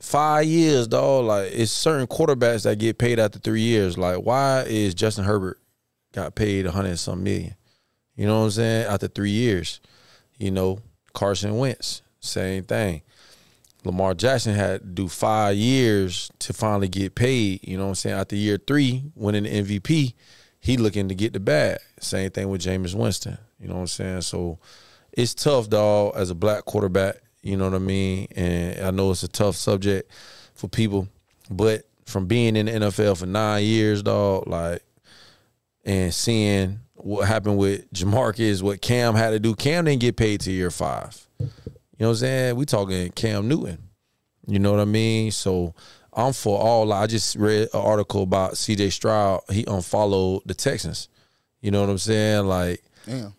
five years, dog. Like, it's certain quarterbacks that get paid after three years. Like, why is Justin Herbert got paid a hundred and some million? You know what I'm saying? After three years. You know, Carson Wentz, same thing. Lamar Jackson had to do five years to finally get paid. You know what I'm saying? After year three, winning the M V P, he looking to get the bag. Same thing with Jameis Winston. You know what I'm saying? So it's tough, dog, as a black quarterback. You know what I mean? And I know it's a tough subject for people. But from being in the N F L for nine years, dog, like, and seeing what happened with JaMarcus, what Cam had to do. Cam didn't get paid to year five. You know what I'm saying? We talking Cam Newton. You know what I mean? So I'm for all. I just read an article about C J Stroud. He unfollowed the Texans. You know what I'm saying? Like, damn.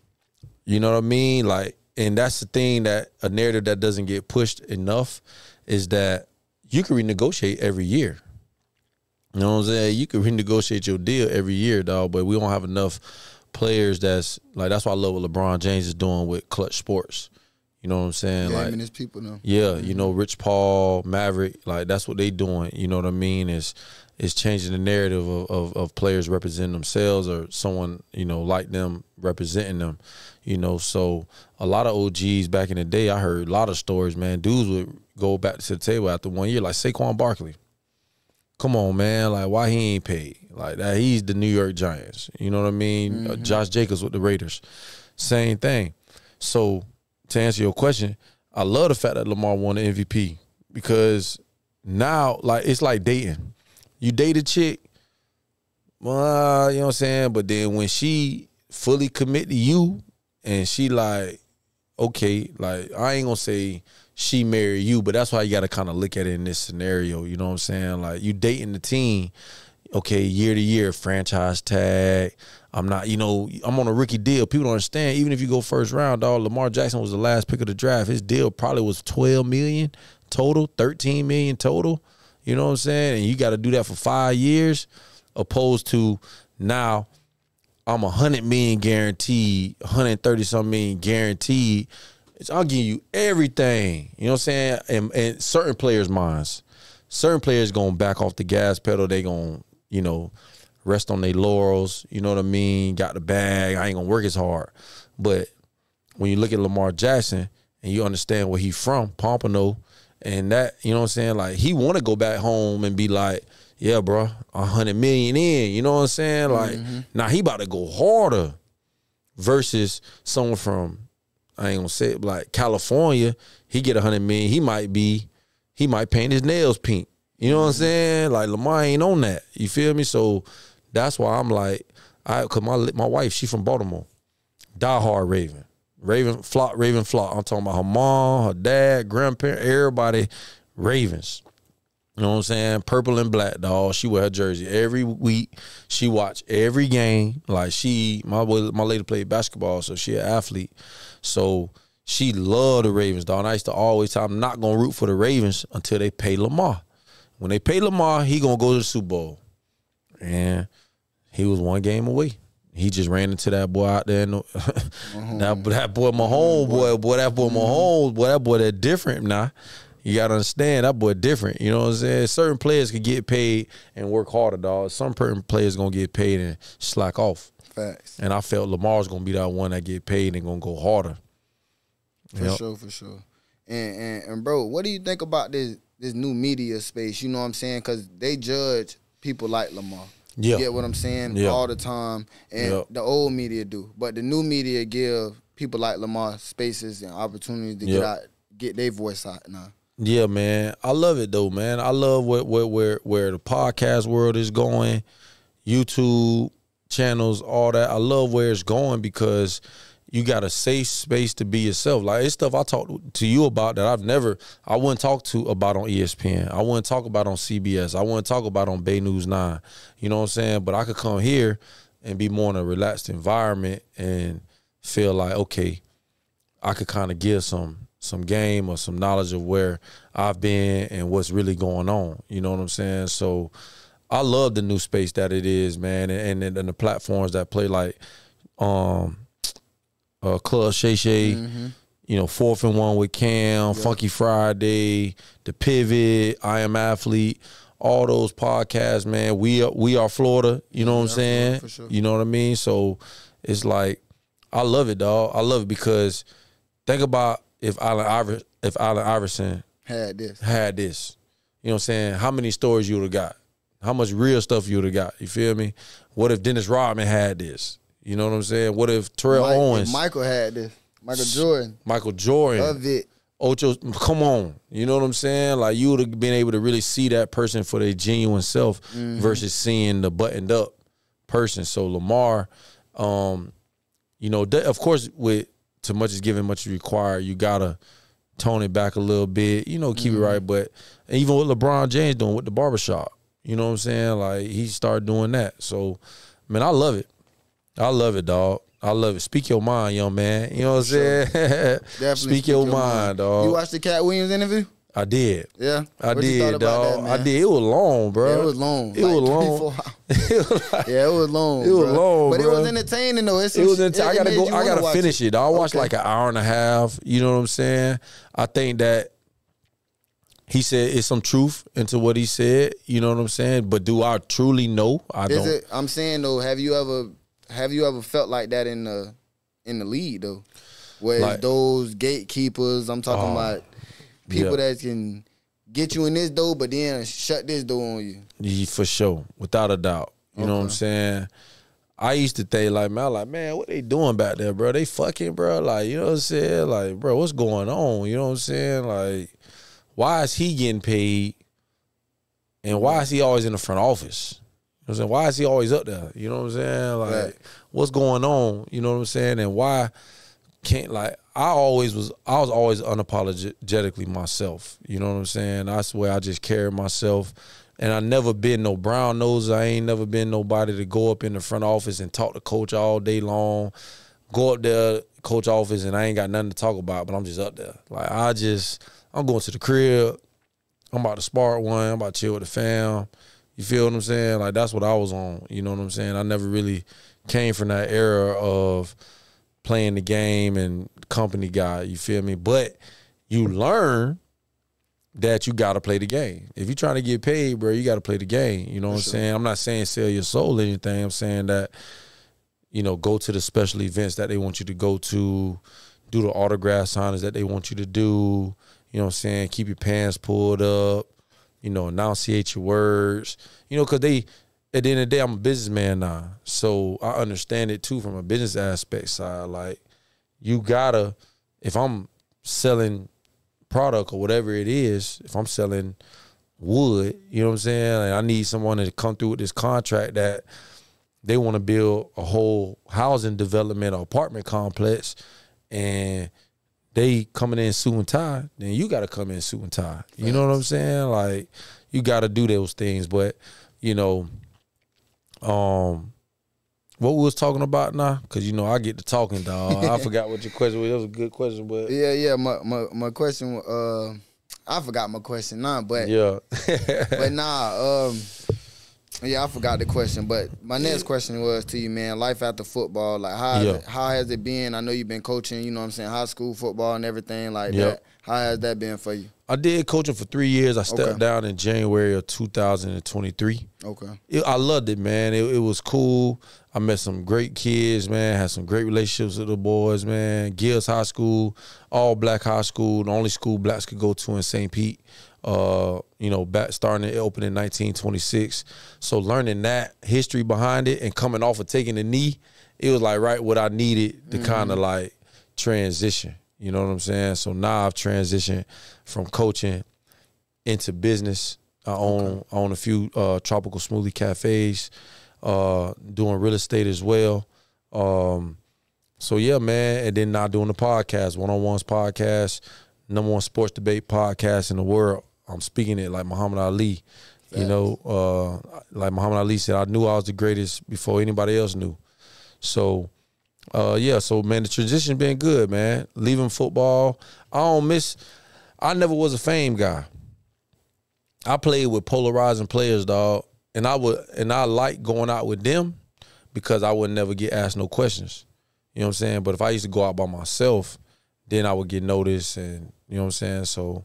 You know what I mean? Like, and that's the thing, that a narrative that doesn't get pushed enough is that you can renegotiate every year. You know what I'm saying? You can renegotiate your deal every year, dog. But we don't have enough players. That's like, that's why I love what LeBron James is doing with Clutch Sports. You know what I'm saying? Yeah, like, I mean, it's people now. Yeah, you know, Rich Paul, Maverick, like, that's what they doing. You know what I mean? It's, it's changing the narrative of, of, of players representing themselves or someone, you know, like them representing them. You know, so a lot of O Gs back in the day, I heard a lot of stories, man. Dudes would go back to the table after one year, like Saquon Barkley. Come on, man. Like, why he ain't paid? Like, that he's the New York Giants. You know what I mean? Mm-hmm. uh, Josh Jacobs with the Raiders. Same thing. So, to answer your question, I love the fact that Lamar won the M V P, because now, like, it's like dating. You date a chick, well, you know what I'm saying? But then when she fully commit to you and she like, okay, like, I ain't going to say she married you, but that's why you got to kind of look at it in this scenario. You know what I'm saying? Like, you dating the team. okay, year to year, franchise tag. I'm not, you know, I'm on a rookie deal. People don't understand. Even if you go first round, dog, Lamar Jackson was the last pick of the draft. His deal probably was twelve million dollars total, thirteen million dollars total. You know what I'm saying? And you got to do that for five years opposed to now I'm one hundred million dollars guaranteed, one hundred thirty-something million dollars guaranteed. It's, I'll give you everything. You know what I'm saying? And, and certain players' minds, certain players going to back off the gas pedal. They going to, you know, rest on their laurels. You know what I mean? Got the bag. I ain't going to work as hard. But when you look at Lamar Jackson and you understand where he from, Pompano, and that, you know what I'm saying? Like, he want to go back home and be like, yeah, bro, one hundred million in. You know what I'm saying? Like, mm-hmm. Now he about to go harder versus someone from, I ain't going to say it, like California. He get one hundred million. He might be, he might paint his nails pink. You know what I'm saying? Like, Lamar ain't on that. You feel me? So that's why I'm like, I, because my my wife, she from Baltimore. Die hard Raven. Raven, flock, Raven, flock. I'm talking about her mom, her dad, grandparent, everybody, Ravens. You know what I'm saying? Purple and black, dog. She wear her jersey every week. She watch every game. Like, she, my my lady played basketball, so she an athlete. So she loved the Ravens, dog. And I used to always say, I'm not going to root for the Ravens until they pay Lamar. When they pay Lamar, he going to go to the Super Bowl. And he was one game away. He just ran into that boy out there. Now, that, that boy, my homeboy, boy, that boy, my home, boy, that boy, that different now. You got to understand, that boy different. You know what I'm saying? Certain players can get paid and work harder, dog. Some players going to get paid and slack off. Facts. And I felt Lamar's going to be that one that get paid and going to go harder. For yep. sure, for sure. And, and, and, bro, what do you think about this this new media space? You know what I'm saying? Because they judge people like Lamar. Yeah. You get what I'm saying? Yeah. All the time. And yeah. the old media do. But the new media give people like Lamar spaces and opportunities to yeah. get out, get their voice out now. Yeah, man. I love it, though, man. I love where, where, where, where the podcast world is going, YouTube channels, all that. I love where it's going because you got a safe space to be yourself. Like, it's stuff I talked to you about that I've never, I wouldn't talk to about on E S P N. I wouldn't talk about on C B S. I wouldn't talk about on Bay News nine. You know what I'm saying? But I could come here and be more in a relaxed environment and feel like, okay, I could kind of give some some game or some knowledge of where I've been and what's really going on. You know what I'm saying? So I love the new space that it is, man, and, and, and the platforms that play like – um. Uh, Club Shay Shay, mm-hmm. you know, Fourth and One with Cam, yep. Funky Friday, The Pivot, I Am Athlete, all those podcasts, man. We are, we are Florida, you know yeah, what I'm saying? Yeah, for sure. You know what I mean? So it's like, I love it, dog. I love it because think about if Allen Iverson, if Allen Iverson had this, had this, you know what I'm saying? How many stories you would have got? How much real stuff you would have got? You feel me? What if Dennis Rodman had this? You know what I'm saying? What if Terrell Mike, Owens? If Michael had this. Michael Jordan. Michael Jordan. Love it. Ocho, come on. You know what I'm saying? Like, you would have been able to really see that person for their genuine self mm-hmm. versus seeing the buttoned up person. So Lamar, um, you know, of course, with too much is given, much is required, you got to tone it back a little bit, you know, keep mm-hmm. it right. But even what LeBron James doing with the barbershop, you know what I'm saying? Like, he started doing that. So, man, I love it. I love it, dog. I love it. Speak your mind, young man. You know what I'm sure. saying? Speak, speak your, your mind, mind, dog. You watched the Cat Williams interview? I did. Yeah? I what did, dog. That, I did. It was long, bro. Yeah, it was long. It like was long. It was like, yeah, it was long, It bro. was long, But bro. it was entertaining, though. It's, it was entertaining. I got to go. I got to finish it. it. I watched okay. like an hour and a half. You know what I'm saying? I think that he said it's some truth into what he said. You know what I'm saying? But do I truly know? I Is don't. It, I'm saying, though, have you ever... Have you ever felt like that in the in the league though? Where like, those gatekeepers, I'm talking uh, about people yeah. that can get you in this door but then shut this door on you. Yeah, for sure. Without a doubt. You okay. know what I'm saying? I used to think like, man, like, man, what they doing back there, bro? They fucking, bro. Like, you know what I'm saying? Like, bro, what's going on? You know what I'm saying? Like, why is he getting paid? And why is he always in the front office? You know what I'm saying? Why is he always up there? You know what I'm saying? Like, right. what's going on? You know what I'm saying? And why can't, like, I always was, I was always unapologetically myself. You know what I'm saying? I swear I just carried myself. And I never been no brown nose. I ain't never been nobody to go up in the front office and talk to coach all day long. Go up there, coach office, and I ain't got nothing to talk about, but I'm just up there. Like, I just, I'm going to the crib. I'm about to spark one. I'm about to chill with the fam. You feel what I'm saying? Like, that's what I was on. You know what I'm saying? I never really came from that era of playing the game and company guy. You feel me? But you learn that you got to play the game. If you're trying to get paid, bro, you got to play the game. You know what I'm saying? I'm not saying sell your soul or anything. I'm saying that, you know, go to the special events that they want you to go to, do the autograph signings that they want you to do. You know what I'm saying? Keep your pants pulled up. You know, enunciate your words. You know, because they, at the end of the day, I'm a businessman now. So I understand it, too, from a business aspect side. Like, you got to, if I'm selling product or whatever it is, if I'm selling wood, you know what I'm saying? Like, I need someone to come through with this contract that they want to build a whole housing development or apartment complex, and they coming in suit and tie, then you got to come in suit and tie. You know what I'm saying? Like, you got to do those things. But, you know, um, what we was talking about now? Because, you know, I get to talking, dog. I forgot what your question was. That was a good question, but. Yeah, yeah. My my, my question, uh, I forgot my question now, but. Yeah. But nah, um, yeah, I forgot the question. But my next question was to you, man, life after football. Like, how, yeah. how has it been? I know you've been coaching, you know what I'm saying, high school football and everything like yeah. that. How has that been for you? I did coaching for three years. I stepped okay. down in January of two thousand twenty-three. Okay. It, I loved it, man. It, it was cool. I met some great kids, man. Had some great relationships with the boys, man. Gills High School, all black high school, the only school blacks could go to in Saint Pete. Uh, you know, back starting it opened in nineteen twenty-six. So learning that history behind it and coming off of taking the knee, it was like right what I needed to mm-hmm. kind of like transition. You know what I'm saying? So now I've transitioned from coaching into business. I own okay. own a few uh, tropical smoothie cafes, uh, doing real estate as well. Um, so, yeah, man. And then now doing the podcast, one-on-ones podcast, number one sports debate podcast in the world. I'm speaking it like Muhammad Ali. Yes. You know, uh, like Muhammad Ali said, I knew I was the greatest before anybody else knew. So, Uh yeah, so man, the transition been good, man. Leaving football, I don't miss. I never was a fame guy. I played with polarizing players, dog, and I would and I like going out with them because I would never get asked no questions. You know what I'm saying? But if I used to go out by myself, then I would get noticed, and you know what I'm saying. So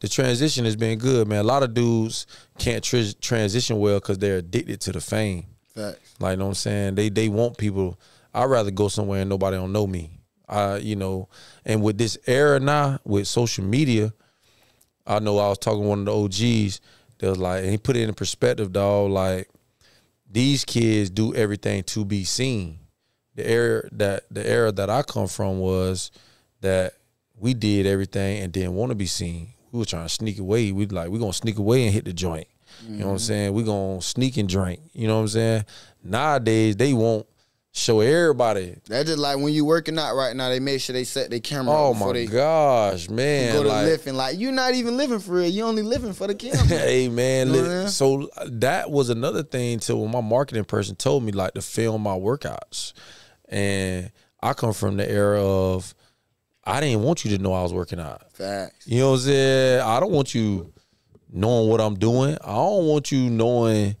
the transition has been good, man. A lot of dudes can't tr transition well because they're addicted to the fame. Facts. Like, you know what I'm saying? They they want people. I'd rather go somewhere and nobody don't know me. I, you know, and with this era now, with social media, I know I was talking to one of the O Gs that was like, and he put it in perspective, dog, like these kids do everything to be seen. The era that the era that I come from was that we did everything and didn't want to be seen. We were trying to sneak away. We like, we're going to sneak away and hit the joint. Mm-hmm. You know what I'm saying? We're going to sneak and drink. You know what I'm saying? Nowadays, they won't show everybody. That's just like when you working out right now, they make sure they set their camera. Oh my they, gosh, man! Go to like, lifting, like you're not even living for real. You only living for the camera. Hey man, you know man, so that was another thing too. When my marketing person told me like to film my workouts, and I come from the era of I didn't want you to know I was working out. Facts. You know what I'm saying? I don't want you knowing what I'm doing. I don't want you knowing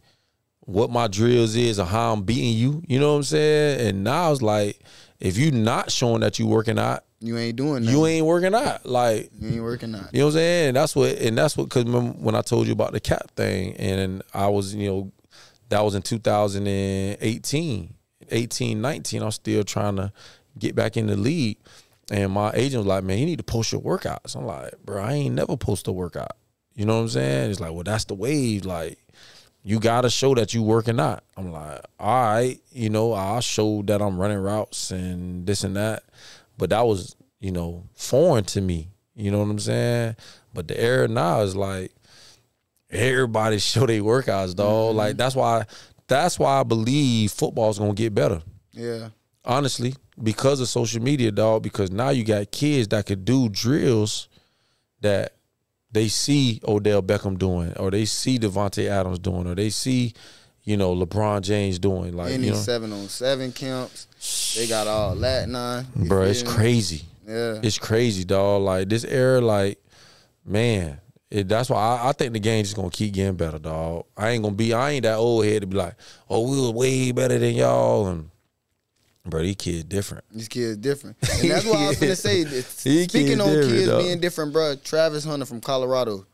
what my drills is or how I'm beating you. You know what I'm saying? And now it's like, if you not showing that you working out, you ain't doing nothing. You ain't working out. Like, you ain't working out. You know what I'm saying? And that's what, and that's what, because when I told you about the cap thing, and I was, you know, that was in two thousand eighteen, nineteen, I was still trying to get back in the league. And my agent was like, man, you need to post your workouts. I'm like, bro, I ain't never post a workout. You know what I'm saying? It's like, well, that's the wave. Like, you got to show that you working out. I'm like, all right, you know, I'll show that I'm running routes and this and that. But that was, you know, foreign to me. You know what I'm saying? But the era now is like, everybody show their workouts, dog. Mm-hmm. Like, that's why, that's why I believe football's going to get better. Yeah. Honestly, because of social media, dog, because now you got kids that could do drills that they see Odell Beckham doing, or they see Devontae Adams doing, or they see, you know, LeBron James doing. Like, any you know, seven on seven camps, they got all that nine. Bro, it's crazy. Yeah, it's crazy, dog. Like this era, like, man, it, that's why I, I think the game just gonna keep getting better, dog. I ain't gonna be, I ain't that old head to be like, oh, we was way better than y'all. And bro, these kids different. These kids different, and that's why I was gonna say. Speaking on kids dog. being different, bro. Travis Hunter from Colorado,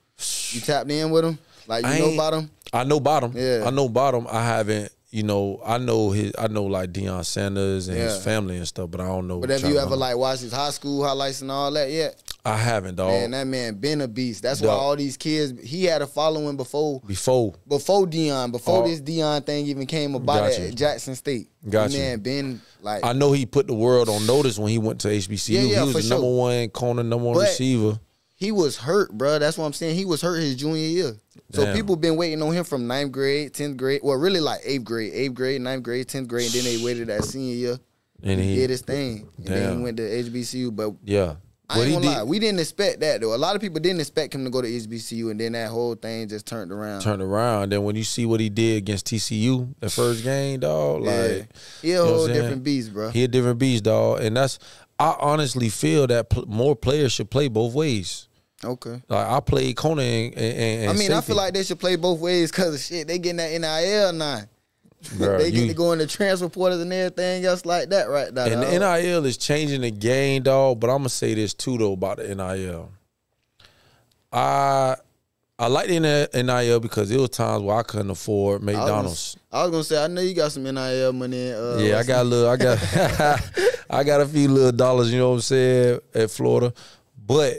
you tapped in with him, like you I know about him. I know about him. Yeah, I know about him. I haven't. You know, I know his. I know like Deion Sanders and yeah. his family and stuff, but I don't know. But have you ever like watched his high school highlights and all that yet? I haven't, dog. Man, that man been a beast. That's dog. why all these kids. He had a following before, before, before Deion, before uh, this Deion thing even came about at Jackson State. Gotcha. Man, been like. I know he put the world on notice when he went to H B C U. Yeah, yeah, he was for the number sure. one corner, number one but receiver. He was hurt, bro. That's what I'm saying. He was hurt his junior year. So Damn. people been waiting on him from ninth grade, tenth grade, well, really like eighth grade, eighth grade, ninth grade, tenth grade, and then they waited that senior year. And he, he did his thing. Damn. And then he went to H B C U. But yeah, I ain't gonna lie, we didn't expect that though. A lot of people didn't expect him to go to H B C U, and then that whole thing just turned around. Turned around. And then when you see what he did against T C U, the first game, dog, yeah. like he a whole different beast, bro. He a different beast, dog. And that's I honestly feel that pl more players should play both ways. Okay. Like I played corner and, and, and I mean, safety. I feel like they should play both ways because of shit. They getting that N I L now. Girl, they get you, to go in the transfer portals and everything else like that right now. And the N I L is changing the game, dog. But I'm gonna say this too though about the N I L. I I like the N I L because it was times where I couldn't afford McDonald's. I was, I was gonna say I know you got some N I L money. Uh, yeah, I got a little. I got I got a few little dollars. You know what I'm saying at Florida, but.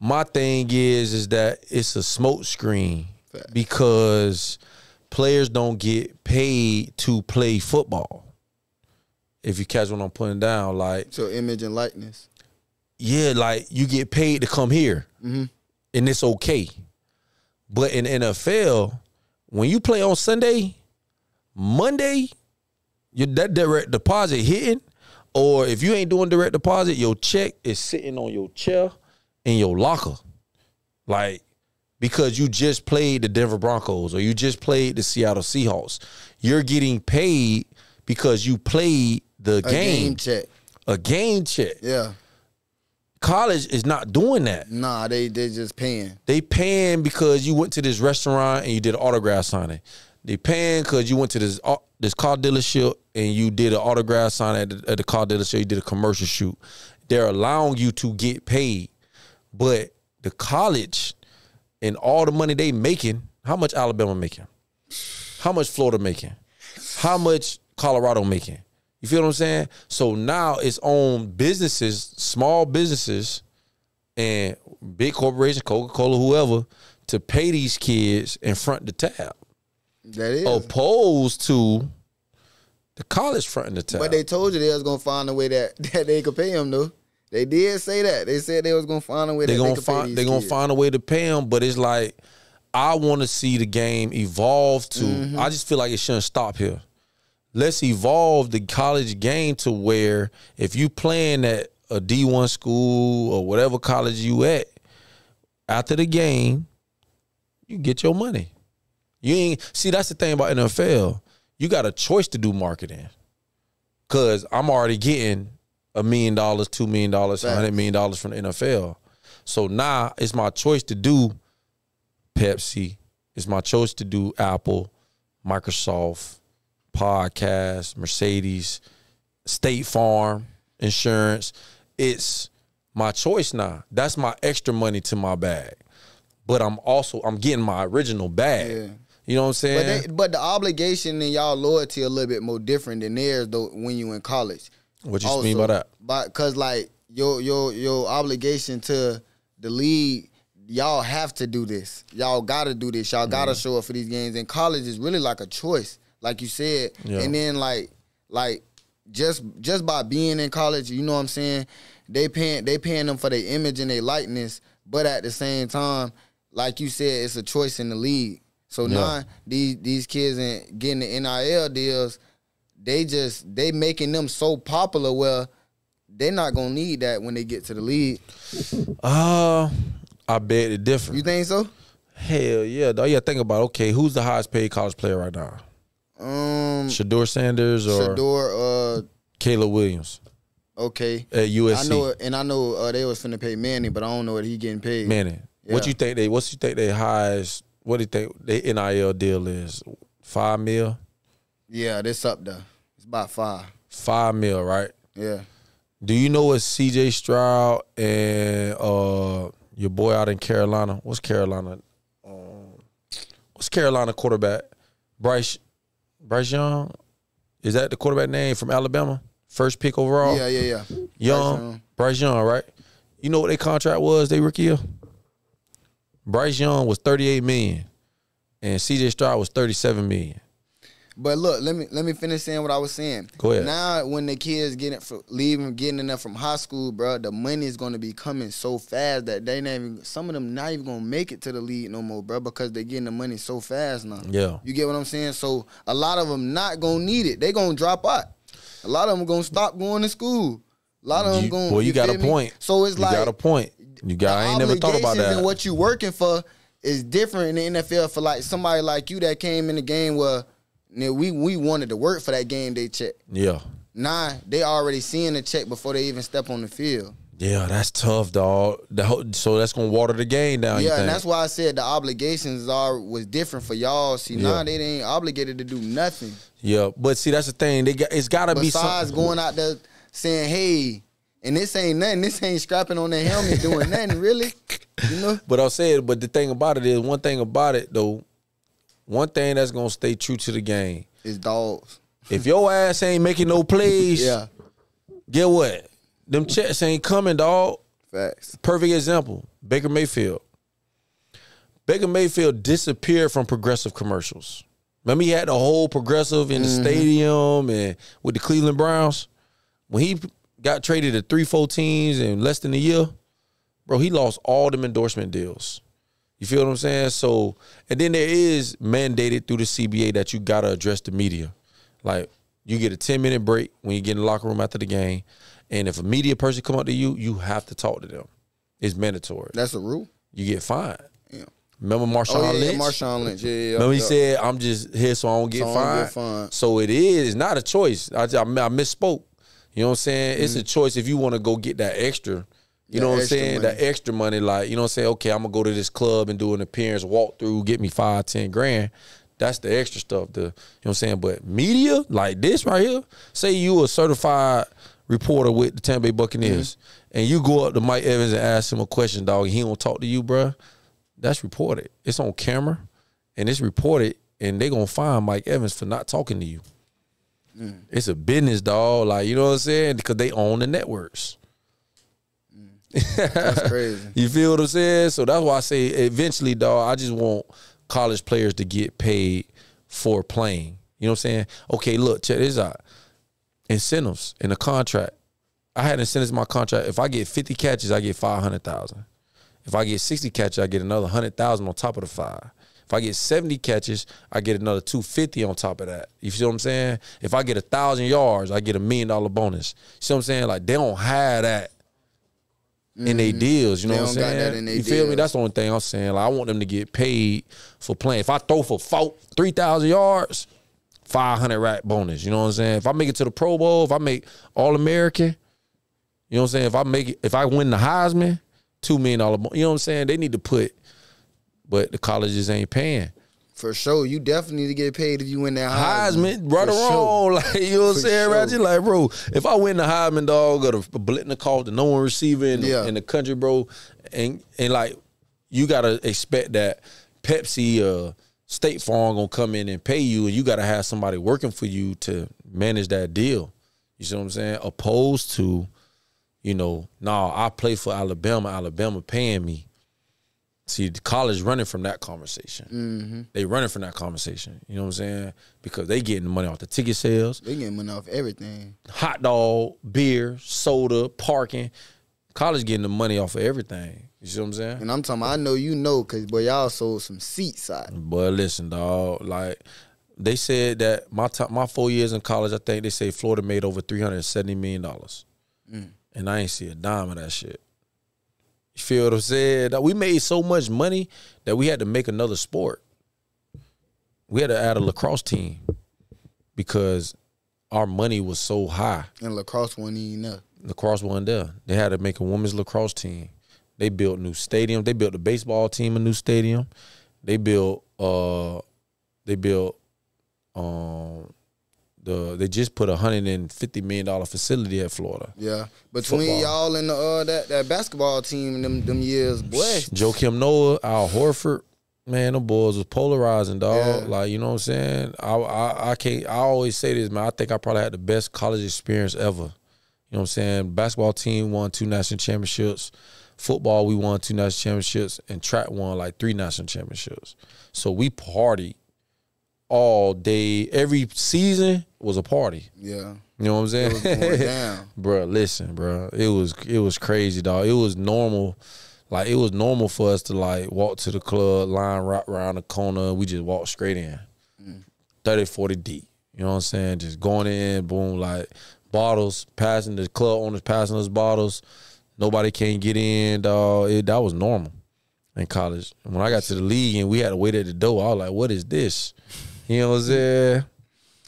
My thing is, is that it's a smoke screen because players don't get paid to play football. If you catch what I'm putting down, like so image and likeness. Yeah, like you get paid to come here, mm-hmm. and it's okay. But in N F L, when you play on Sunday, Monday, your that direct deposit hitting, or if you ain't doing direct deposit, your check is sitting on your chair. In your locker, like because you just played the Denver Broncos or you just played the Seattle Seahawks, you're getting paid because you played the game. A game check. A game check. Yeah. College is not doing that. Nah, they they just paying. They paying because you went to this restaurant and you did an autograph signing. They paying because you went to this uh, this car dealership and you did an autograph signing at the, at the car dealership. You did a commercial shoot. They're allowing you to get paid. But the college and all the money they making, how much Alabama making? How much Florida making? How much Colorado making? You feel what I'm saying? So now it's on businesses, small businesses, and big corporations, Coca-Cola, whoever, to pay these kids and front the tab. That is. Opposed to the college fronting the tab. But they told you they was going to find a way that, that they could pay them, though. They did say that. They said they was gonna find a way. They gonna find. They gonna find a way to pay them. But it's like, I want to see the game evolve to. Mm-hmm. I just feel like it shouldn't stop here. Let's evolve the college game to where if you playing at a D one school or whatever college you at, after the game, you get your money. You ain't see. That's the thing about N F L. You got a choice to do marketing, cause I'm already getting. A million dollars, two million dollars, a hundred million dollars from the N F L. So now it's my choice to do Pepsi. It's my choice to do Apple, Microsoft, podcast, Mercedes, State Farm, insurance. It's my choice now. That's my extra money to my bag. But I'm also I'm getting my original bag. Yeah. You know what I'm saying? But, they, but the obligation and y'all loyalty a little bit more different than theirs though when you in college. What you also, mean by that? Because, like, your your your obligation to the league, y'all have to do this. Y'all got to do this. Y'all got to mm. show up for these games. And college is really like a choice, like you said. Yeah. And then, like, like just just by being in college, you know what I'm saying, they paying, they paying them for their image and their likeness. But at the same time, like you said, it's a choice in the league. So yeah. now these, these kids and getting the N I L deals, they just they making them so popular where they're not gonna need that when they get to the league. Uh, I bet it different. You think so? Hell yeah. Oh yeah, think about it. Okay, who's the highest paid college player right now? Um Shador Sanders or Shador uh Caleb Williams. Okay. At U S C. I know, and I know uh, they was finna pay Manning, but I don't know what he getting paid. Manning. Yeah. What you think they what you think they highest what do you think they N I L deal is? Five mil? Yeah, this up there. It's about five. Five mil, right? Yeah. Do you know what C J Stroud and uh your boy out in Carolina? What's Carolina? Um, what's Carolina quarterback? Bryce Bryce Young? Is that the quarterback name from Alabama? First pick overall? Yeah, yeah, yeah. Young. Bryce Young, Bryce Young, right? You know what their contract was, they rookie year? Bryce Young was thirty-eight million dollars and C J Stroud was thirty-seven million dollars. But look, let me let me finish saying what I was saying. Go ahead. Now, when the kids getting leaving, getting enough from high school, bro, the money is going to be coming so fast that they not even, some of them not even going to make it to the league no more, bro, because they getting the money so fast now. Yeah, you get what I'm saying. So a lot of them not going to need it. They going to drop out. A lot of them going to stop going to school. A lot of them going. Well, you, you got a point. Me? So it's you like you got a point. You got. I ain't never thought about that. And what you working for is different in the N F L for like somebody like you that came in the game where. Now, we we wanted to work for that game day check. Yeah. Nah, they already seeing the check before they even step on the field. Yeah, that's tough, dog. The whole, so that's gonna water the game down. Yeah, you think. And that's why I said the obligations are was different for y'all. See, yeah. Nah, they ain't obligated to do nothing. Yeah, but see, that's the thing. They got it's gotta Besides be besides going out there saying, "Hey," and this ain't nothing. This ain't scrapping on their helmet doing nothing really. You know. But I said, but the thing about it is, one thing about it though. One thing that's going to stay true to the game is dogs. If your ass ain't making no plays, yeah. Get what? Them checks ain't coming, dog. Facts. Perfect example, Baker Mayfield. Baker Mayfield disappeared from Progressive commercials. Remember he had the whole Progressive in the mm-hmm. stadium and with the Cleveland Browns? When he got traded to three, four teams in less than a year, bro, he lost all them endorsement deals. You feel what I'm saying? So, and then there is mandated through the C B A that you got to address the media. Like, you get a ten-minute break when you get in the locker room after the game, and if a media person come up to you, you have to talk to them. It's mandatory. That's a rule? You get fined. Yeah. Remember Marshawn oh, yeah, Lynch? Yeah, Marshawn Lynch, yeah, yeah. Remember he yeah. said, I'm just here so I don't get so fined? I don't get fined. So it is. It's not a choice. I, I, I misspoke. You know what I'm saying? Mm-hmm. It's a choice if you want to go get that extra. You know what I'm saying? That extra money, like, you know what I'm saying? Okay, I'm going to go to this club and do an appearance, walk through, get me five, ten grand. That's the extra stuff. The, you know what I'm saying? But media, like this right here, say you a certified reporter with the Tampa Bay Buccaneers, mm-hmm. and you go up to Mike Evans and ask him a question, dog, and he don't talk to you, bruh. That's reported. It's on camera, and it's reported, and they going to fine Mike Evans for not talking to you. Mm. It's a business, dog. Like, you know what I'm saying? Because they own the networks. That's crazy. You feel what I'm saying? So that's why I say eventually, dog, I just want college players to get paid for playing. You know what I'm saying? Okay, look, check this out. Incentives in the contract. I had incentives in my contract. If I get fifty catches, I get five hundred thousand. If I get sixty catches, I get another one hundred thousand on top of the five. If I get seventy catches, I get another two fifty on top of that. You see what I'm saying? If I get one thousand yards, I get a million dollar bonus. You see what I'm saying? Like, they don't have that in their deals, you know what I'm saying? You feel me? That's the only thing I'm saying. Like, I want them to get paid for playing. If I throw for three thousand yards, five hundred rack bonus, you know what I'm saying? If I make it to the Pro Bowl, if I make All-American, you know what I'm saying? If I make it, if I win the Heisman, two million dollars bonus, you know what I'm saying? They need to put, but the colleges ain't paying. For sure, you definitely need to get paid if you win that Heisman. Heisman, right or wrong, like you know what I'm saying, Roger? Sure. Like, bro, if I win the Heisman, dog, or the Blitnikoff, the number one receiver in, yeah. in the country, bro, and and like you gotta expect that Pepsi or uh, State Farm gonna come in and pay you, and you gotta have somebody working for you to manage that deal. You see what I'm saying? Opposed to, you know, nah, I play for Alabama, Alabama paying me. See, the college running from that conversation. Mm-hmm. They running from that conversation. You know what I'm saying? Because they getting the money off the ticket sales. They getting money off everything. Hot dog, beer, soda, parking. College getting the money off of everything. You see what I'm saying? And I'm talking about, I know you know, because, boy, y'all sold some seats out. But listen, dog, like, They said that my top, my four years in college, I think they say Florida made over three hundred seventy million dollars. Mm. And I ain't see a dime of that shit. You feel what I'm saying? We made so much money that we had to make another sport. We had to add a lacrosse team because our money was so high. And lacrosse wasn't even there. Lacrosse wasn't there. They had to make a women's lacrosse team. They built new stadiums. They built the baseball team a new stadium. They built uh they built um the they just put a hundred and fifty million dollar facility at Florida. Yeah. Between y'all and the uh that, that basketball team in them them years, boy. Joakim Noah, Al Horford, man, them boys was polarizing, dog. Yeah. Like, you know what I'm saying? I I I can't I always say this, man. I think I probably had the best college experience ever. You know what I'm saying? Basketball team won two national championships. Football, we won two national championships, and track won like three national championships. So we partied all day. Every season was a party. Yeah. You know what I'm saying? It was going down. Bro, listen, bro. It was it was crazy, dog. It was normal. Like, it was normal for us to, like, walk to the club, line right around the corner. We just walked straight in. Mm. thirty, forty deep. You know what I'm saying? Just going in, boom, like, bottles, passing the club owners, passing us bottles. Nobody can't get in, dog. It, that was normal in college. When I got to the league and we had to wait at the door, I was like, what is this? You know what I'm saying?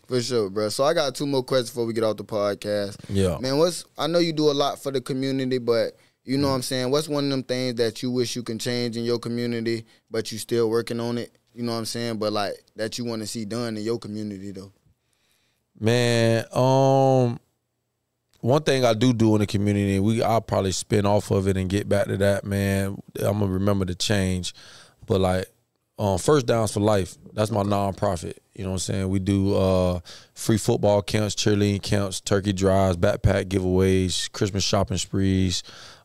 For sure, bro. So I got two more questions before we get off the podcast. Yeah. Man, what's I know you do a lot for the community, but you know what I'm saying? What's one of them things that you wish you can change in your community, but you still working on it? You know what I'm saying? But, like, that you want to see done in your community, though. Man, um... one thing I do do in the community, we I'll probably spin off of it and get back to that, man. I'm going to remember to change. But, like, um, First Downs for Life, that's my nonprofit. You know what I'm saying? We do uh, free football camps, cheerleading camps, turkey drives, backpack giveaways, Christmas shopping sprees.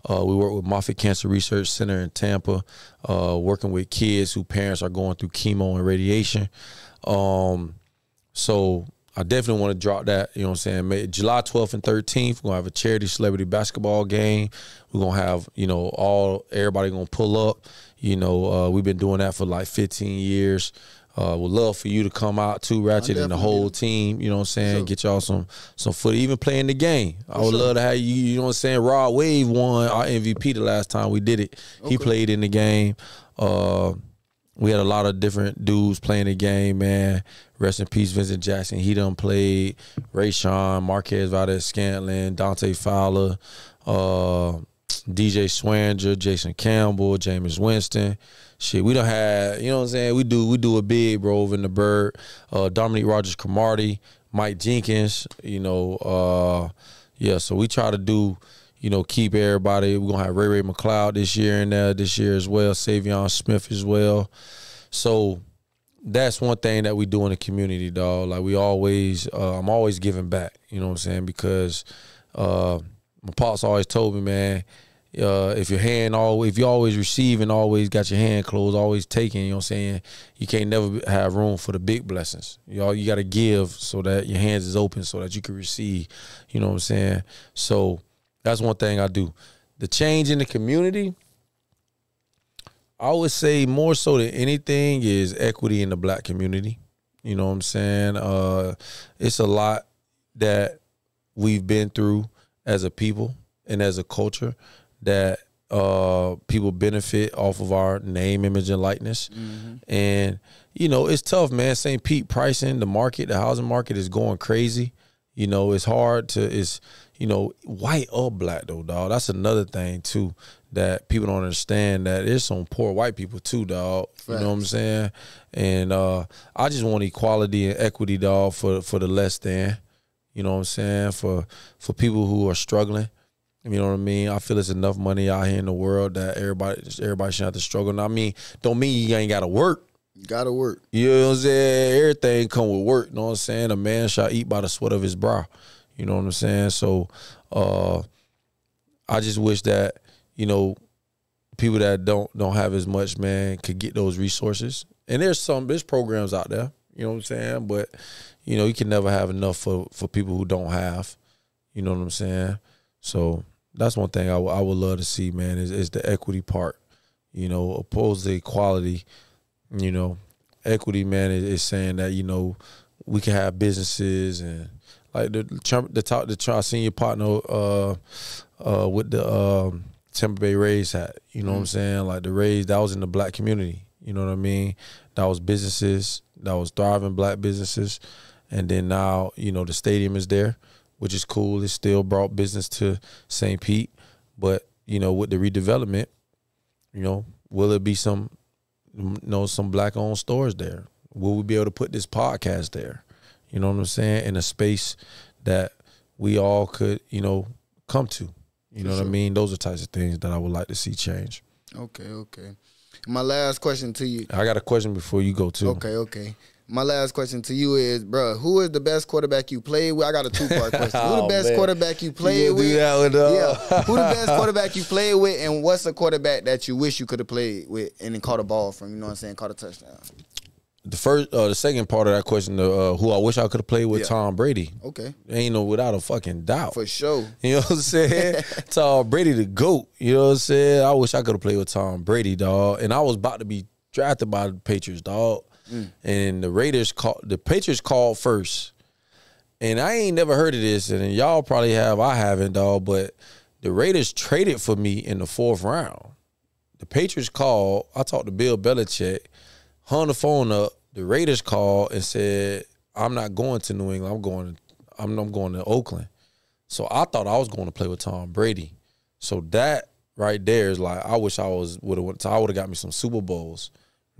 Uh, we work with Moffitt Cancer Research Center in Tampa, uh, working with kids whose parents are going through chemo and radiation. Um, so... I definitely want to drop that, you know what I'm saying? July twelfth and thirteenth, we're going to have a charity celebrity basketball game. We're going to have, you know, all, everybody going to pull up. You know, uh, we've been doing that for like fifteen years. Uh, would love for you to come out too, Ratchet, and the whole team, you know what I'm saying? Sure. Get y'all some some footy, even playing the game. I would sure. love to have you, you know what I'm saying? Rod Wave won our M V P the last time we did it. Okay. He played in the game. Uh We had a lot of different dudes playing the game, man. Rest in peace, Vincent Jackson. He done played. Ray Sean, Marquez Valdez Scantling, Dante Fowler, uh, D J Swanger, Jason Campbell, Jameis Winston. Shit, we done had, you know what I'm saying? We do we do a big, bro, over in the bird. Uh, Dominique Rogers Cromartie, Mike Jenkins, you know. Uh, yeah, so we try to do, you know, keep everybody. We're going to have Ray Ray McLeod this year in there, this year as well, Savion Smith as well. So that's one thing that we do in the community, dog. Like, we always, uh, I'm always giving back, you know what I'm saying? Because uh, my pops always told me, man, uh, if your hand always, if you always receiving, always got your hand closed, always taking, you know what I'm saying? You can't never have room for the big blessings. You all, you got to give so that your hands is open so that you can receive, you know what I'm saying? So, that's one thing I do. The change in the community, I would say more so than anything is equity in the black community. You know what I'm saying? Uh, it's a lot that we've been through as a people and as a culture that uh, people benefit off of our name, image, and likeness. Mm-hmm. And, you know, it's tough, man. Saint Pete pricing, the market, the housing market is going crazy. You know, it's hard to, it's, you know, white or black though, dog. That's another thing too that people don't understand, that it's on poor white people too, dog. Right. You know what I'm saying? And uh, I just want equality and equity, dog, for for the less than. You know what I'm saying? For for people who are struggling. You know what I mean? I feel it's enough money out here in the world that everybody everybody shouldn't have to struggle. And I mean, don't mean you ain't gotta work. You gotta work. You know what I'm saying? Everything come with work. You know what I'm saying? A man shall eat by the sweat of his brow. You know what I'm saying? So uh, I just wish that, you know, people that don't don't have as much, man, could get those resources. And there's some, there's programs out there, you know what I'm saying? But, you know, you can never have enough for, for people who don't have. You know what I'm saying? So that's one thing I, I would love to see, man, is, is the equity part, you know, opposed to equality. You know, equity, man, is, is saying that, you know, we can have businesses and like the the talk the our senior partner uh uh with the um Tampa Bay Rays hat, you know mm-hmm. what I'm saying? Like the Rays, that was in the black community, you know what I mean? That was businesses, that was thriving black businesses. And then now, you know, the stadium is there, which is cool. It still brought business to Saint Pete. But, you know, with the redevelopment, you know, will it be some, you know, some black-owned stores there? Will we be able to put this podcast there? You know what I'm saying? In a space that we all could, you know, come to. You know what I mean? Those are types of things that I would like to see change. Okay, okay. My last question to you. I got a question before you go, too. Okay, okay. My last question to you is, bro, who is the best quarterback you played with? I got a two-part question. Who the best oh, quarterback you played you with? Do that with yeah. Who the best quarterback you played with, and what's a quarterback that you wish you could have played with and then caught a ball from? You know what I'm saying? Caught a touchdown. The first, uh, the second part of that question, uh, who I wish I could have played with, yeah. Tom Brady. Okay, ain't no without a fucking doubt. For sure. You know what I'm saying? Tom Brady, the GOAT. You know what I'm saying? I wish I could have played with Tom Brady, dog. And I was about to be drafted by the Patriots, dog. Mm. And the Raiders called. The Patriots called first. And I ain't never heard of this, and y'all probably have. I haven't, dog. But the Raiders traded for me in the fourth round. The Patriots called. I talked to Bill Belichick. Hung the phone up. The Raiders called and said, "I'm not going to New England. I'm going. I'm, I'm going to Oakland." So I thought I was going to play with Tom Brady. So that right there is like, I wish I was would have. So I would have got me some Super Bowls.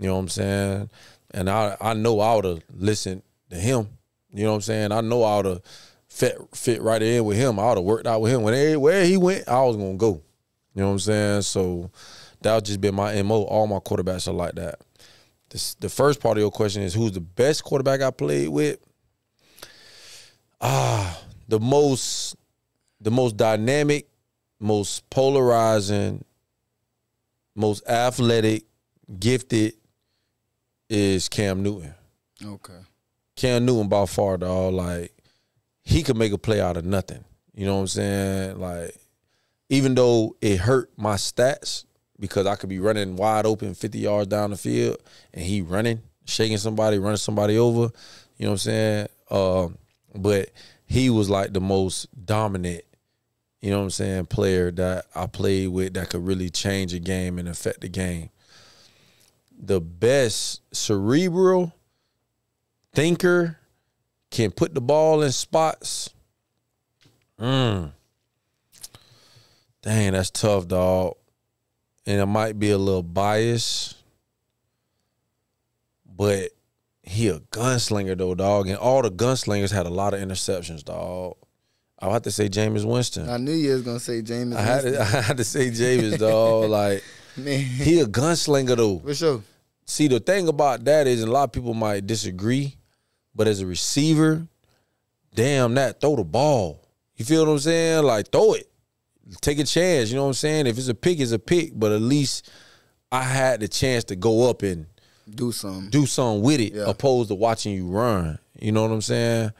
You know what I'm saying? And I I know I would have listened to him. You know what I'm saying? I know I would have fit fit right in with him. I would have worked out with him. When where he went, I was gonna go. You know what I'm saying? So that's just been my M O. All my quarterbacks are like that. This, the first part of your question is, who's the best quarterback I played with? Ah, the most, the most dynamic, most polarizing, most athletic, gifted is Cam Newton. Okay. Cam Newton by far, dog. Like, he could make a play out of nothing. You know what I'm saying? Like, even though it hurt my stats, because I could be running wide open fifty yards down the field, and he running, shaking somebody, running somebody over. You know what I'm saying? Uh, but he was like the most dominant, you know what I'm saying, player that I played with that could really change a game and affect the game. The best cerebral thinker, can put the ball in spots. Mm. Dang, that's tough, dog. And it might be a little biased, but he a gunslinger, though, dog. And all the gunslingers had a lot of interceptions, dog. I had to say Jameis Winston. I knew you was going to say Jameis Winston. I had to, I had to say Jameis, dog. Like, man. He a gunslinger, though. For sure. See, the thing about that is, and a lot of people might disagree, but as a receiver, damn that, throw the ball. You feel what I'm saying? Like, throw it. Take a chance, you know what I'm saying? If it's a pick, it's a pick, but at least I had the chance to go up and do something, do something with it, yeah. opposed to watching you run. You know what I'm saying?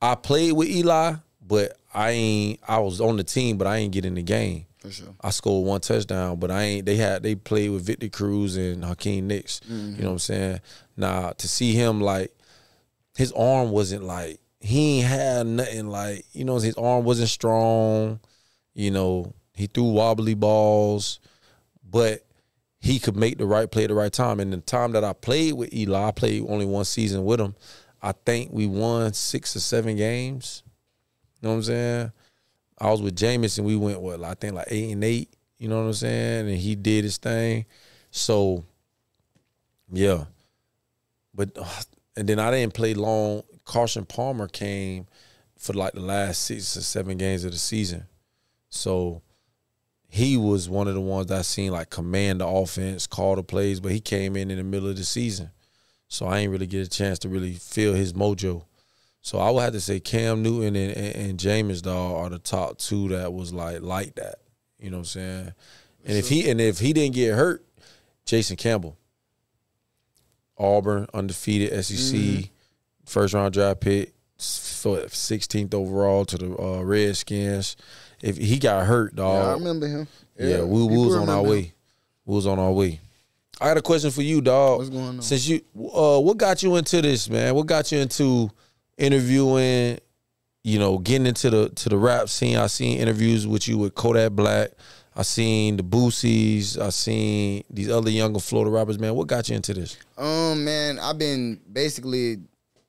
I played with Eli, but I ain't. I was on the team, but I ain't get in the game. For sure. I scored one touchdown, but I ain't. They had they played with Victor Cruz and Hakeem Nicks. Mm-hmm. You know what I'm saying? Now to see him, like, his arm wasn't like he ain't had nothing. Like, you know, his arm wasn't strong. You know, he threw wobbly balls, but he could make the right play at the right time. And the time that I played with Eli, I played only one season with him. I think we won six or seven games. You know what I'm saying? I was with Jameis, and we went, what, I think like eight and eight. You know what I'm saying? And he did his thing. So, yeah. But and then I didn't play long. Carson Palmer came for like the last six or seven games of the season. So he was one of the ones that I seen, like, command the offense, call the plays, but he came in in the middle of the season. So I ain't really get a chance to really feel his mojo. So I would have to say Cam Newton and, and, and Jameis, dog, are the top two that was, like, like that. You know what I'm saying? And if he and if he didn't get hurt, Jason Campbell. Auburn, undefeated, S E C, mm-hmm. first-round draft pick, sixteenth overall to the uh, Redskins. If he got hurt, dog. Yeah, I remember him. Yeah, yeah we, we was on our way. Him. We was on our way. I got a question for you, dog. What's going on? Since you, uh, what got you into this, man? What got you into interviewing? You know, getting into the to the rap scene. I seen interviews with you with Kodak Black. I seen the Boosies. I seen these other younger Florida rappers. Man, what got you into this? Um, man, I've been basically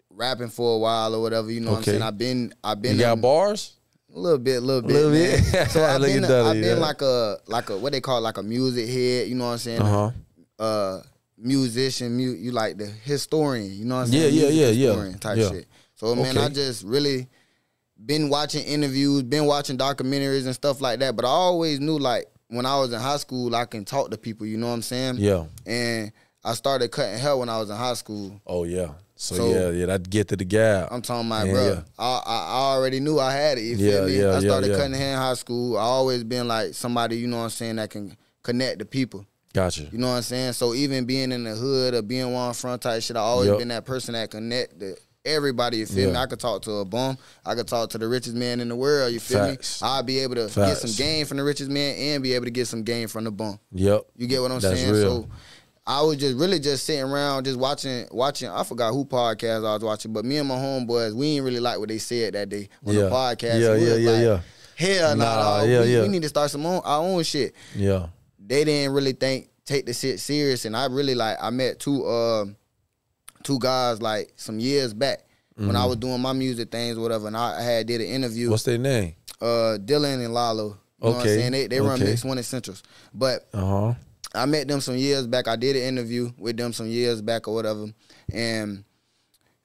rapping for a while or whatever. You know okay. what I'm saying? I've been, I've been. You got in, bars? A little bit, little bit, a little man. bit. So I've been, a, I've been like a, like a, what they call it, like a music head. You know what I'm saying? Uh huh. Uh, musician, mu you like the historian. You know what I'm saying? Yeah, yeah, yeah, historian yeah. Type yeah. shit. So man, okay. I just really. Been watching interviews, been watching documentaries and stuff like that. But I always knew, like, when I was in high school, I can talk to people, you know what I'm saying? Yeah. And I started cutting hair when I was in high school. Oh, yeah. So, so yeah, yeah, that get to the gap. I'm talking about, yeah, bro, yeah. I, I already knew I had it, you yeah, feel me? Yeah, I started yeah, yeah. cutting hair in high school. I always been, like, somebody, you know what I'm saying, that can connect to people. Gotcha. You know what I'm saying? So even being in the hood or being one front type shit, I always yep. been that person that connect to everybody, you feel yeah. me? I could talk to a bum. I could talk to the richest man in the world, you feel Facts. me? I'll be able to Facts. get some game from the richest man and be able to get some game from the bum. Yep. You get what I'm That's saying? Real. So I was just really just sitting around just watching, watching. I forgot who podcast I was watching, but me and my homeboys, we ain't really like what they said that day on yeah. the podcast. Yeah, we yeah, yeah, like, yeah. Hell nah, nah yeah, we, yeah. we need to start some own, our own shit. Yeah. They didn't really think, take the shit serious, and I really like, I met two, um, two guys like some years back mm-hmm. when I was doing my music things or whatever, and I had did an interview. What's their name? Uh, Dylan and Lalo. You okay. know what I'm saying? They, they okay. run Mix One Essentials. But uh-huh. I met them some years back. I did an interview with them some years back or whatever, and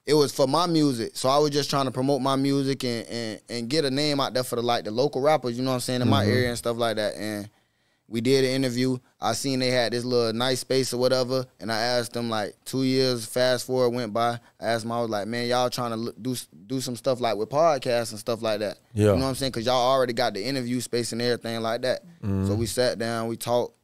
it was for my music. So I was just trying to promote my music and and, and get a name out there for the, like, the local rappers, you know what I'm saying, in mm-hmm. my area and stuff like that. And we did an interview. I seen they had this little nice space or whatever, and I asked them, like, two years fast forward went by. I asked them, I was like, man, y'all trying to look, do do some stuff like with podcasts and stuff like that. Yeah. You know what I'm saying? Because y'all already got the interview space and everything like that. Mm-hmm. So we sat down, we talked,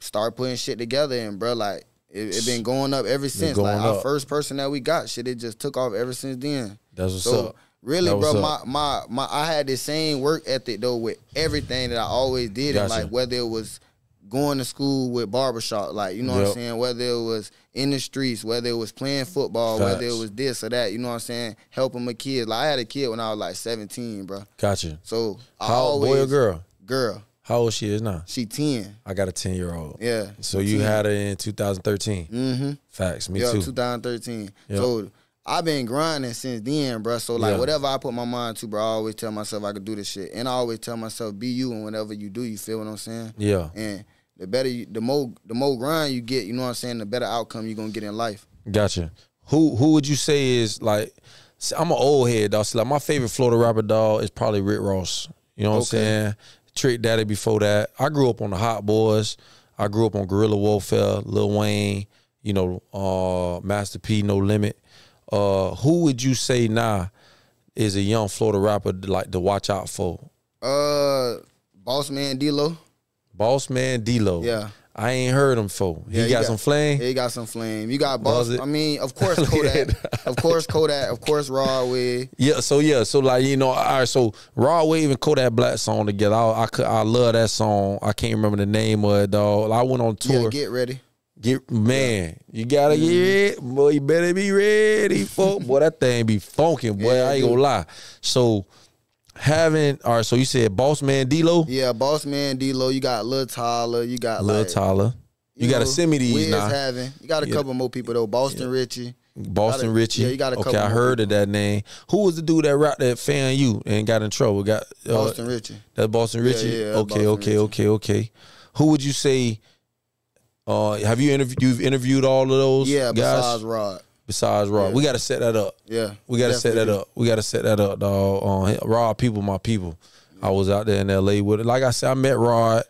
started putting shit together, and, bro, like, it, it been going up ever since. Like, up. Our first person that we got, shit, it just took off ever since then. That's what's so, up. Really, bro, my, my my I had the same work ethic, though, with everything that I always did. Gotcha. Like, whether it was going to school with barbershop, like, you know yep. what I'm saying, whether it was in the streets, whether it was playing football, Facts. whether it was this or that, you know what I'm saying, helping my kids. Like, I had a kid when I was, like, seventeen, bro. Gotcha. So I How, always, boy or girl? Girl. How old she is now? She ten. I got a ten-year-old. Yeah. So you ten. Had her in two thousand thirteen? Mm-hmm. Facts, me yep, too. two thousand thirteen. Yep. So I've been grinding since then, bro. So, like, yeah. whatever I put my mind to, bro, I always tell myself I could do this shit. And I always tell myself, be you, and whatever you do, you feel what I'm saying? Yeah. And the better you, the more, the more grind you get, you know what I'm saying, the better outcome you're going to get in life. Gotcha. Who who would you say is, like, I'm an old head, dog. So, like, my favorite Florida rapper, dog, is probably Rick Ross. You know what okay. I'm saying? Trick Daddy before that. I grew up on the Hot Boys. I grew up on Guerrilla Warfare, Lil Wayne, you know, uh, Master P, No Limit. Uh, who would you say now is a young Florida rapper like to watch out for? Uh, Boss Man D-Lo. Boss Man D-Lo. Yeah. I ain't heard him for. He, yeah, he got, got some flame? Yeah, he got some flame. You got Boss. I mean, of course Kodak. of course Kodak. Of course Rod Wave. Yeah, so yeah. So, like, you know, all right, so Rod Wave and Kodak Black song together. I, I, could, I love that song. I can't remember the name of it, dog. I went on tour. Yeah, Get Ready. Get, man, yeah. you gotta mm-hmm. get boy. You better be ready, folk. Boy, that thing be funkin', boy. Yeah, I ain't dude. gonna lie. So having all right. So you said Boss Man D-Lo. Yeah, Boss Man D-Lo. You got Lil Tyler. You got Lil like, Tyler. You, you know, gotta send me these now. Having. You got a yeah. couple more people though. Boston yeah. Richie. Boston gotta, Richie. Yeah, you got a okay, couple. Okay, I heard of that name. Who was the dude that rocked that fan you and got in trouble? Got uh, Boston Richie. That's Boston Richie. Yeah, yeah, okay, Boston okay, Richie. okay, okay. Who would you say? Uh, have you interviewed? You've interviewed all of those. Yeah, guys? besides Rod. Besides Rod, yeah. we got to set that up. Yeah, we got to set that up. We got to set that up, dog. Uh, Rod, people, my people. Yeah. I was out there in L A with it. Like I said, I met Rod.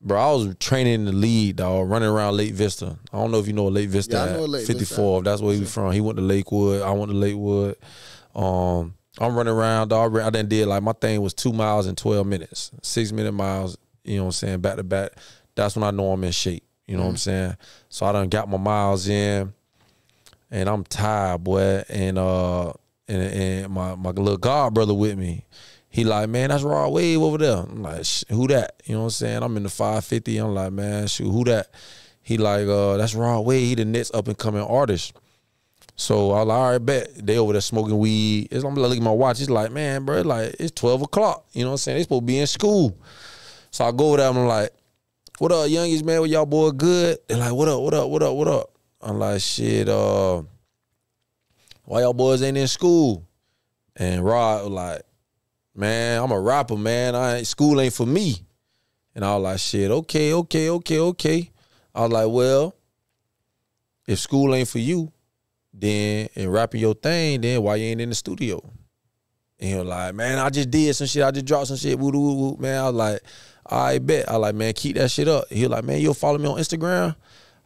Bro, I was training in the lead, dog, running around Lake Vista. I don't know if you know Lake Vista. Yeah, I know Lake fifty-four. Vista. That's where he was from. He went to Lakewood. I went to Lakewood. Um, I'm running around, dog. I done did like my thing was two miles in twelve minutes, six minute miles. You know what I'm saying? Back to back. That's when I know I'm in shape. You know mm-hmm. what I'm saying? So I done got my miles in, and I'm tired, boy. And uh, and, and my my little god brother with me, he like, man, that's Rod Wave over there. I'm like, who that? You know what I'm saying? I'm in the five fifty. I'm like, man, shoot, who that? He like, uh, that's Rod Wave. He the next up and coming artist. So I like, all right, bet. They over there smoking weed. It's, I'm looking at my watch. It's like, man, bro, like it's twelve o'clock. You know what I'm saying? They supposed to be in school. So I go over there. I'm like, what up, youngest man? With y'all boy good? They're like, what up? What up? What up? What up? I'm like, shit. Uh, why y'all boys ain't in school? And Rod was like, man, I'm a rapper, man. I ain't, school ain't for me. And I was like, shit, okay, okay, okay, okay. I was like, well, if school ain't for you, then and rapping your thing, then why you ain't in the studio? And he was like, man, I just did some shit. I just dropped some shit. Woo, woo, woo. Man, I was like, I bet. I was like, man, keep that shit up. He was like, man, you'll follow me on Instagram?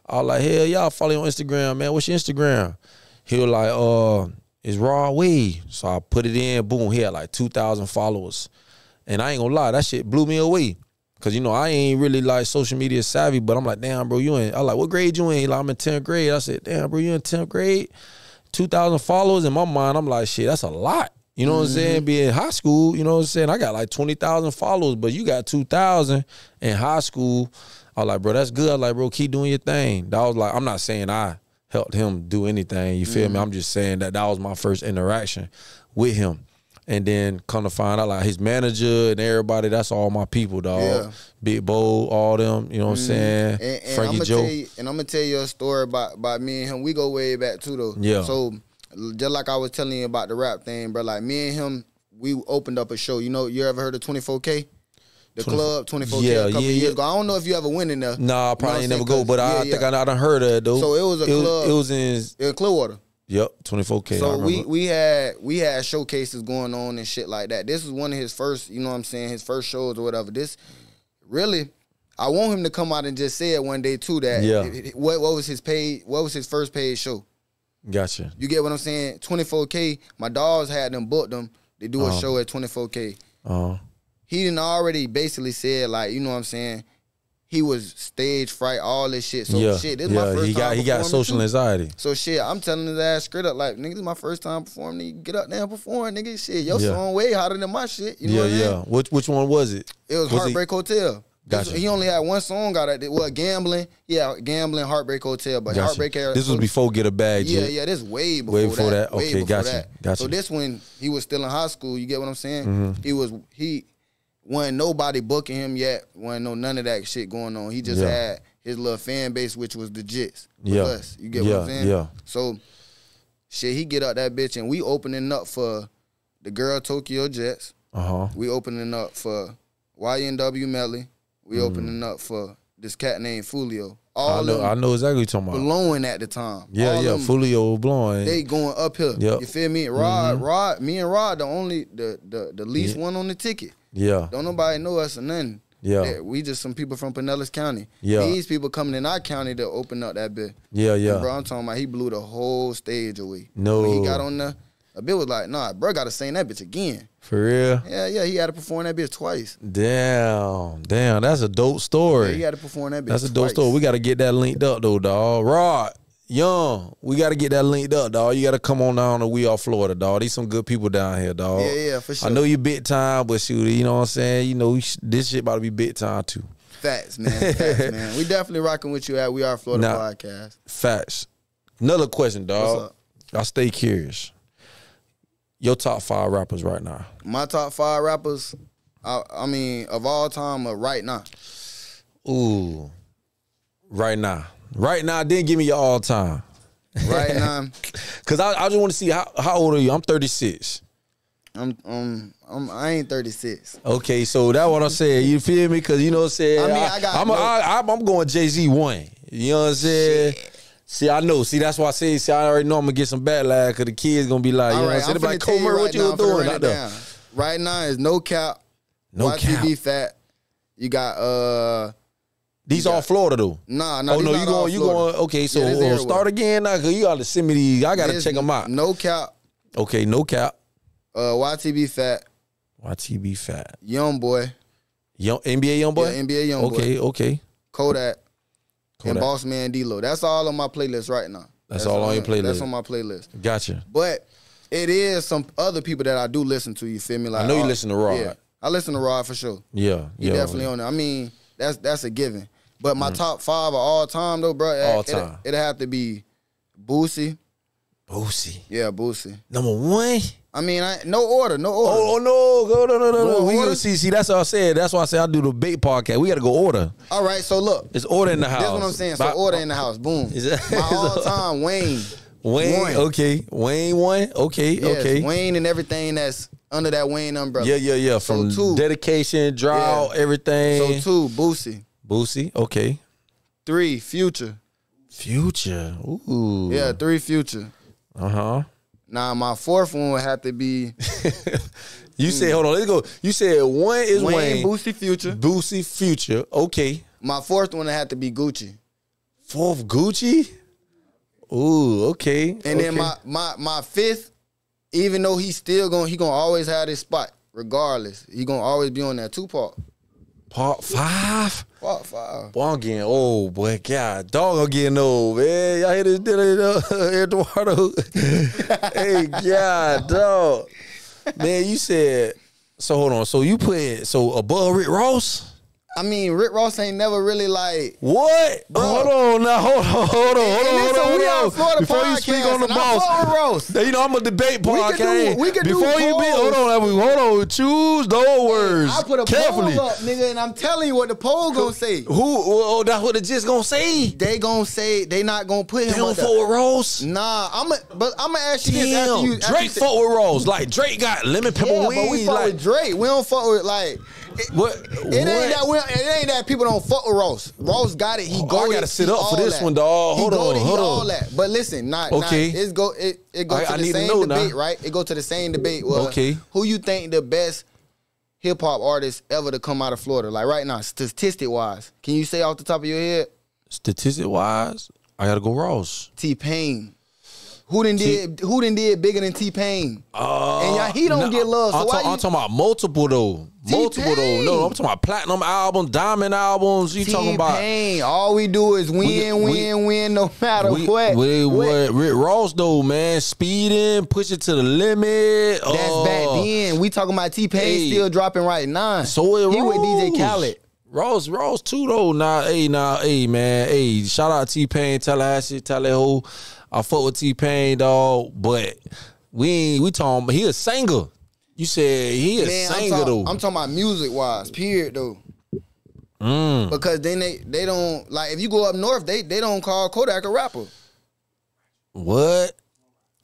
I was like, hell yeah, I'll follow you on Instagram, man. What's your Instagram? He was like, uh, it's Rod Wave. So I put it in, boom, he had like two thousand followers. And I ain't gonna lie, that shit blew me away. Cause you know, I ain't really like social media savvy, but I'm like, damn bro, you in, I like, what grade you in? He like, I'm in tenth grade. I said, damn bro, you in tenth grade? two thousand followers. In my mind, I'm like, shit, that's a lot. You know what, mm-hmm. what I'm saying? Be in high school, you know what I'm saying? I got like twenty thousand followers, but you got two thousand in high school. I was like, bro, that's good. I was like, bro, keep doing your thing. That was like, I'm not saying I helped him do anything. You feel mm-hmm. me? I'm just saying that that was my first interaction with him. And then come to find out, like, his manager and everybody, that's all my people, dog. Yeah. Big Bo, all them, you know what mm. I'm saying? And, and Frankie Joe. You, and I'm going to tell you a story about, about me and him. We go way back, too, though. Yeah. So just like I was telling you about the rap thing, bro, like, me and him, we opened up a show. You know, you ever heard of twenty-four K? The club, twenty-four K, yeah, a couple yeah, years yeah. ago. I don't know if you ever went in there. Nah, I probably you know ain't never go, but yeah, I yeah. think I, I done heard of it, though. So it was a it club. Was, it was in... in Clearwater. Yep, twenty-four K. So we we had we had showcases going on and shit like that. This was one of his first, you know what I'm saying, his first shows or whatever. This really, I want him to come out and just say it one day too. That yeah. it, it, what what was his paid? What was his first paid show? Gotcha. You get what I'm saying? twenty-four K. My dogs had them booked them. They do a uh, show at twenty-four K. Uh, he didn't already basically said like, you know what I'm saying. He was stage fright, all this shit. So yeah, shit, this is yeah, my first he got, time he got social too. Anxiety. So shit, I'm telling his ass straight up, like, nigga, this is my first time performing. You get up there and perform, nigga. Shit, your yeah. song way hotter than my shit. You know yeah, what I mean? Yeah, yeah. Which, which one was it? It was, was Heartbreak he? Hotel. Gotcha. This, he only had one song out of it. Well, Gambling. Yeah, Gambling, Heartbreak Hotel. But gotcha. Heartbreak Hotel. This was before Get a Bag. Yeah, yeah, this was way before, way before that. that. Way okay, before gotcha. That. Gotcha. So this when he was still in high school, you get what I'm saying? Mm-hmm. He was, he... wasn't nobody booking him yet. Wasn't no none of that shit going on. He just yeah. had his little fan base, which was the Jits. Yeah. Us. You get yeah. what I'm saying? Yeah. So, shit, he get up that bitch, and we opening up for the girl Tokyo Jets. Uh-huh. We opening up for Y N W Melly. We mm. opening up for this cat named Fulio. All I know, I know exactly what you're talking about. Blowing at the time. Yeah, all yeah. Fulio was blowing. They going uphill. Yep. You feel me? Rod, mm-hmm. Rod, me and Rod, the only, the the, the least yeah. one on the ticket. Yeah. Don't nobody know us or nothing. Yeah. yeah. We just some people from Pinellas County. Yeah. These people coming in our county to open up that bit. Yeah, yeah. And bro, I'm talking about he blew the whole stage away. No. When he got on there, a bit was like, nah, bro gotta sing that bitch again. For real? Yeah, yeah. He had to perform that bitch twice. Damn. Damn, that's a dope story. Yeah, he had to perform that bitch That's a dope twice. story. We gotta get that linked up though, dog. Rod. Young, we got to get that linked up, dog. You got to come on down to We Are Florida, dog. These some good people down here, dog. Yeah, yeah, for sure. I know you big time, but shoot, you know what I'm saying? You know, this shit about to be big time, too. Facts, man. Facts, man. We definitely rocking with you at We Are Florida now, podcast. Facts. Another question, dog. What's up? I stay curious. Your top five rappers right now. My top five rappers, I, I mean, of all time or right now? Ooh, right now. Right now, then give me your all time. Right now, cause I, I just want to see how how old are you? I'm thirty-six. I'm um I'm, I ain't thirty-six. Okay, so that's what I said. You feel me? Cause you know what I'm saying. I mean, I got. I'm no. a, I, I'm going Jay-Z one. You know what I'm saying? Shit. See, I know. See, that's why I say. See, I already know I'm gonna get some backlash. Cause the kids gonna be like, all you know right, what I'm saying? Like, Comer, right what you now, doing? Right now. right now is no cap. No Y T B cap. Y T B Fat. You got uh. These all Florida though. Nah, nah. Oh no, you going? You going? Okay, so yeah, start again now, cause you gotta send me these. I gotta there's check them out. No cap. Okay, no cap. Uh, Y T B Fat. Y T B Fat. Young boy. Young N B A young boy. Yeah, N B A young boy. Okay, okay. Kodak. Kodak. And Boss Man D-Lo. That's all on my playlist right now. That's, that's all on your playlist. That's on my playlist. Gotcha. But it is some other people that I do listen to. You feel me? Like I know you oh, listen to Rod. Yeah, I listen to Rod for sure. Yeah, yeah. He definitely yeah. on there. I mean, that's that's a given. But my mm-hmm. top five of all time, though, bro, all it, time. It, it'd have to be Boosie. Boosie. Yeah, Boosie. Number one? I mean, I, no order, no order. Oh, oh no, no, no, no, no. no. We gonna see, see, that's what I said. That's why I said I do the bait podcast. We got to go order. All right, so look. It's order in the house. That's what I'm saying. So By, order in the house. Boom. Is that, my all-time Wayne. Wayne, one. okay. Wayne one, okay, yes, okay. Wayne and everything that's under that Wayne umbrella. Yeah, yeah, yeah. From so two, dedication, draw, yeah. everything. So two, Boosie. Boosie, okay. Three, Future. Future, ooh. Yeah, three, Future. Uh-huh. Now, my fourth one would have to be. you hmm. said, hold on, let's go. You said one is Wayne. Wayne, Boosie, Future. Boosie, Future, okay. My fourth one would have to be Gucci. Fourth, Gucci? Ooh, okay. And okay. then my, my my fifth, even though he's still going, he gonna always have this spot, regardless. He gonna always be on that Tupac. Part five? Part five. Boy, I'm getting old, boy. God, dog, I'm getting old, man. Y'all hear this dinner, Eduardo? Hey, God, dog. Man, you said, so hold on. So you put, so above Rick Ross? I mean, Rick Ross ain't never really like what. Bro. Hold on now, hold on, hold on, hold on, hold on, hold on. Before you speak on the boss, you know I'm a debate podcast. We could do, we could before do you polls. Be, hold on, hold on. Choose those words I put a carefully, poll up, nigga, and I'm telling you what the poll gonna say. Who? Oh, that's what the gist gonna say. They gonna say they not gonna put him. They don't fuck with Ross. Nah, I'm. A, but I'm gonna ask you this after you. After Drake fuck with Ross. Like Drake got lemon pepper yeah, weed. But we fuck like, with Drake. We don't fuck with like. It, what? It what? Ain't that we, it ain't that people don't fuck with Ross. Ross got it. He oh, goaded. I gotta sit up for this that. one, dog. Hold on, he hold on. All that. But listen, not okay. Not, it's go. It, it go I, to I the same to debate, now. right? It go to the same debate. Well, okay. Who you think the best hip hop artist ever to come out of Florida? Like right now, statistic wise, can you say off the top of your head? Statistic wise, I gotta go Ross. T Pain. Who done did? Who done did bigger than T Pain? Uh, and y'all, he don't no, get love. So I'm, why ta you? I'm talking about multiple though. Multiple though. No, I'm talking about platinum albums, diamond albums. You talking about T-Pain. All we do is win, we, win, we, win, no matter we, what. We, what. Rick Ross though, man, speeding, pushing to the limit. That's uh, back then. We talking about T-Pain hey, still dropping right now. So it he Ross. with D J Khaled. Ross, Ross too though. Nah, hey, nah, hey, man, hey. Shout out T-Pain, Tallahassee, Tallahoe. I fuck with T-Pain, dog, but we we talking about he a singer. You said he a Man, singer, I'm talk, though. I'm talking about music-wise, period, though. Mm. Because then they, they don't, like, if you go up north, they, they don't call Kodak a rapper. What?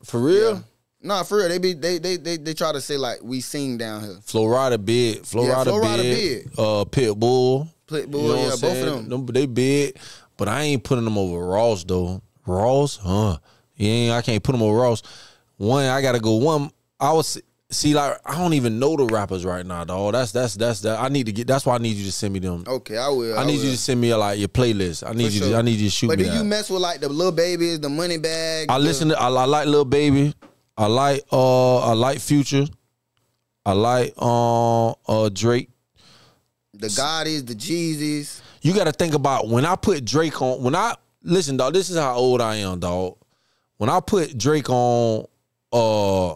For real? Yeah. Nah, for real. They be they they they they try to say, like, we sing down here. Florida big. Florida, yeah, Florida big. big. Uh, Pitbull. Pitbull, you know yeah, both saying? of them. them. They big, but I ain't putting them over Ross, though. Ross, huh? Yeah, I can't put him on Ross. One, I gotta go. One, I was see like I don't even know the rappers right now, dog. That's that's that's that. I need to get. That's why I need you to send me them. Okay, I will. I, I need will. you to send me like your playlist. I need For you. Sure. To, I need you to shoot. But me do that. You mess with like the Lil Babies, the Money Bag? I the... listen to. I, I like Lil Baby. I like uh. I like Future. I like uh uh Drake. The Gotties, the Jeezys. You got to think about when I put Drake on. When I. Listen, dog, this is how old I am, dog. When I put Drake on uh,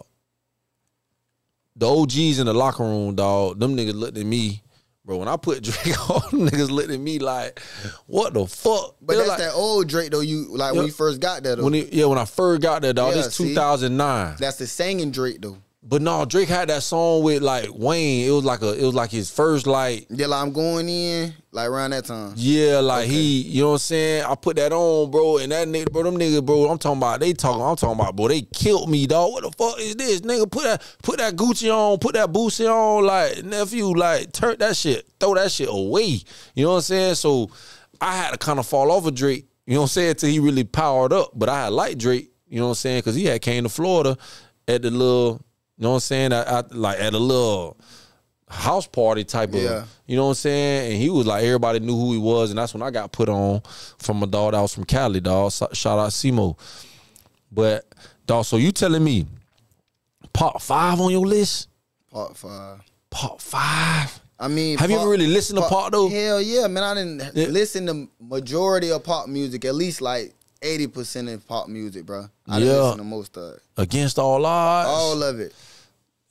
the O Gs in the locker room, dog, them niggas looked at me. Bro, when I put Drake on, them niggas looked at me like, what the fuck? But They're that's like, that old Drake, though, you like yeah, when you first got there, though. When it, yeah, when I first got there, dog, yeah, this two thousand nine. That's the singing Drake, though. But no, Drake had that song with like Wayne. It was like a, it was like his first like. Yeah, like I'm going in, like around that time. Yeah, like okay. he, you know what I'm saying? I put that on, bro, and that nigga, bro, them niggas, bro, I'm talking about, they talking, I'm talking about, bro, they killed me, dog. What the fuck is this, nigga? Put that, put that Gucci on, put that Boosie on, like nephew, like turn that shit, throw that shit away. You know what I'm saying? So I had to kind of fall off of Drake. You know what I'm saying? Till he really powered up. But I had liked Drake. You know what I'm saying? Because he had came to Florida at the little. You know what I'm saying? I, I, like at a little house party type of, yeah. you know what I'm saying? And he was like, everybody knew who he was. And that's when I got put on from a dog that was from Cali, dog. So, shout out C M O. But, dog, so you telling me, pop five on your list? Pop five. Pop five? I mean, have pop, you ever really listened pop, to pop, though? Hell yeah, man. I didn't yeah. listen to majority of pop music, at least like eighty percent of pop music, bro. I yeah. didn't listen to most of it. Against All Odds? All of it.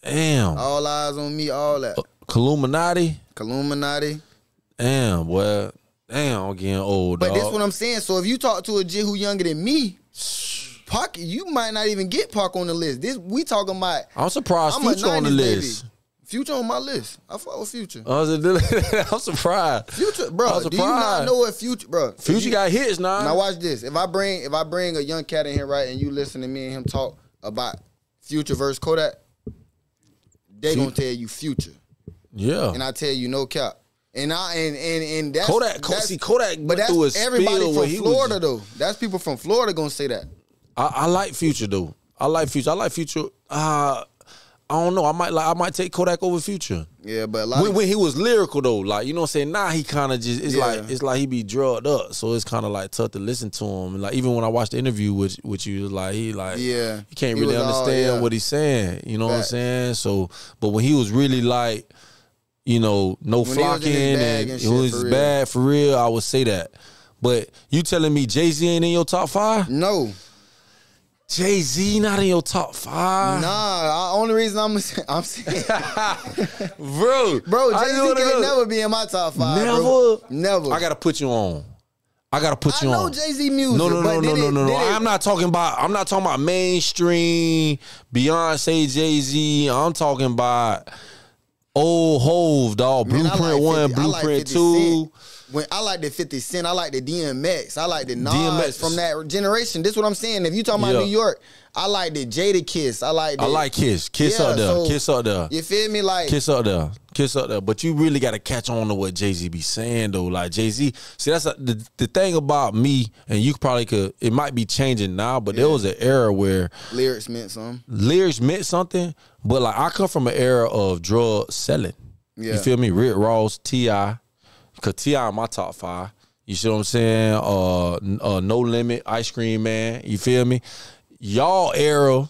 Damn. All Eyes on Me, all that. Uh, Columinati. Columinati. Damn, boy. Damn, I'm getting old, But dog. That's what I'm saying. So if you talk to a J who younger than me, Park, you might not even get Park on the list. This we talking about. I'm surprised I'm Future on the list. Baby. Future on my list. I fuck with Future. I was a, I'm surprised. Future, bro. I'm surprised. Do you not know what Future, bro? Future you, got hits now. Now watch this. If I bring, if I bring a young cat in here, right, and you listen to me and him talk about Future versus Kodak, they Future. gonna tell you Future. Yeah. And I tell you no cap. And I and and and that's Kodak. That's, see, Kodak but that's through everybody from Florida was, though. That's people from Florida gonna say that. I, I like Future though. I like Future. I like Future. Uh, I don't know. I might like. I might take Kodak over Future. Yeah, but a lot when, of, when he was lyrical though, like you know what I'm saying. Now he kind of just it's yeah. like it's like he be drugged up, so it's kind of like tough to listen to him. And like even when I watched the interview with with you, like he like yeah, you can't he really understand all, yeah. what he's saying. You know that. what I'm saying. So, but when he was really like. You know, no when flocking and it was bad for real. I would say that, but you telling me Jay Z ain't in your top five? No, Jay Z not in your top five. Nah, I, only reason I'm I'm saying, bro, bro, Jay Z can never be in my top five. Never, bro. never. I gotta put you on. I gotta put you on. I know Jay Z music. No, no, no, no, no, no, no. I'm not talking about. I'm not talking about mainstream Beyonce, Jay Z. I'm talking about. Old Hove, dog. Blueprint Man, like one, Blueprint like two. When I like the fifty cent. I like the D M X. I like the Nas D M X. From that generation. This is what I'm saying. If you talking about yeah. New York, I like the Jada Kiss. I like the, I like Kiss. Kiss yeah, up there. So Kiss up there. You feel me? Like Kiss up there. Kiss up there. But you really got to catch on to what Jay-Z be saying, though. Like, Jay-Z. See, that's a, the, the thing about me, and you probably could, it might be changing now, but yeah. there was an era where lyrics meant something. Lyrics meant something, but, like, I come from an era of drug selling. Yeah. You feel me? Rick Ross, T I, because T I in my top five. You see what I'm saying? Uh, uh, No Limit, Ice Cream Man. You feel me? Y'all era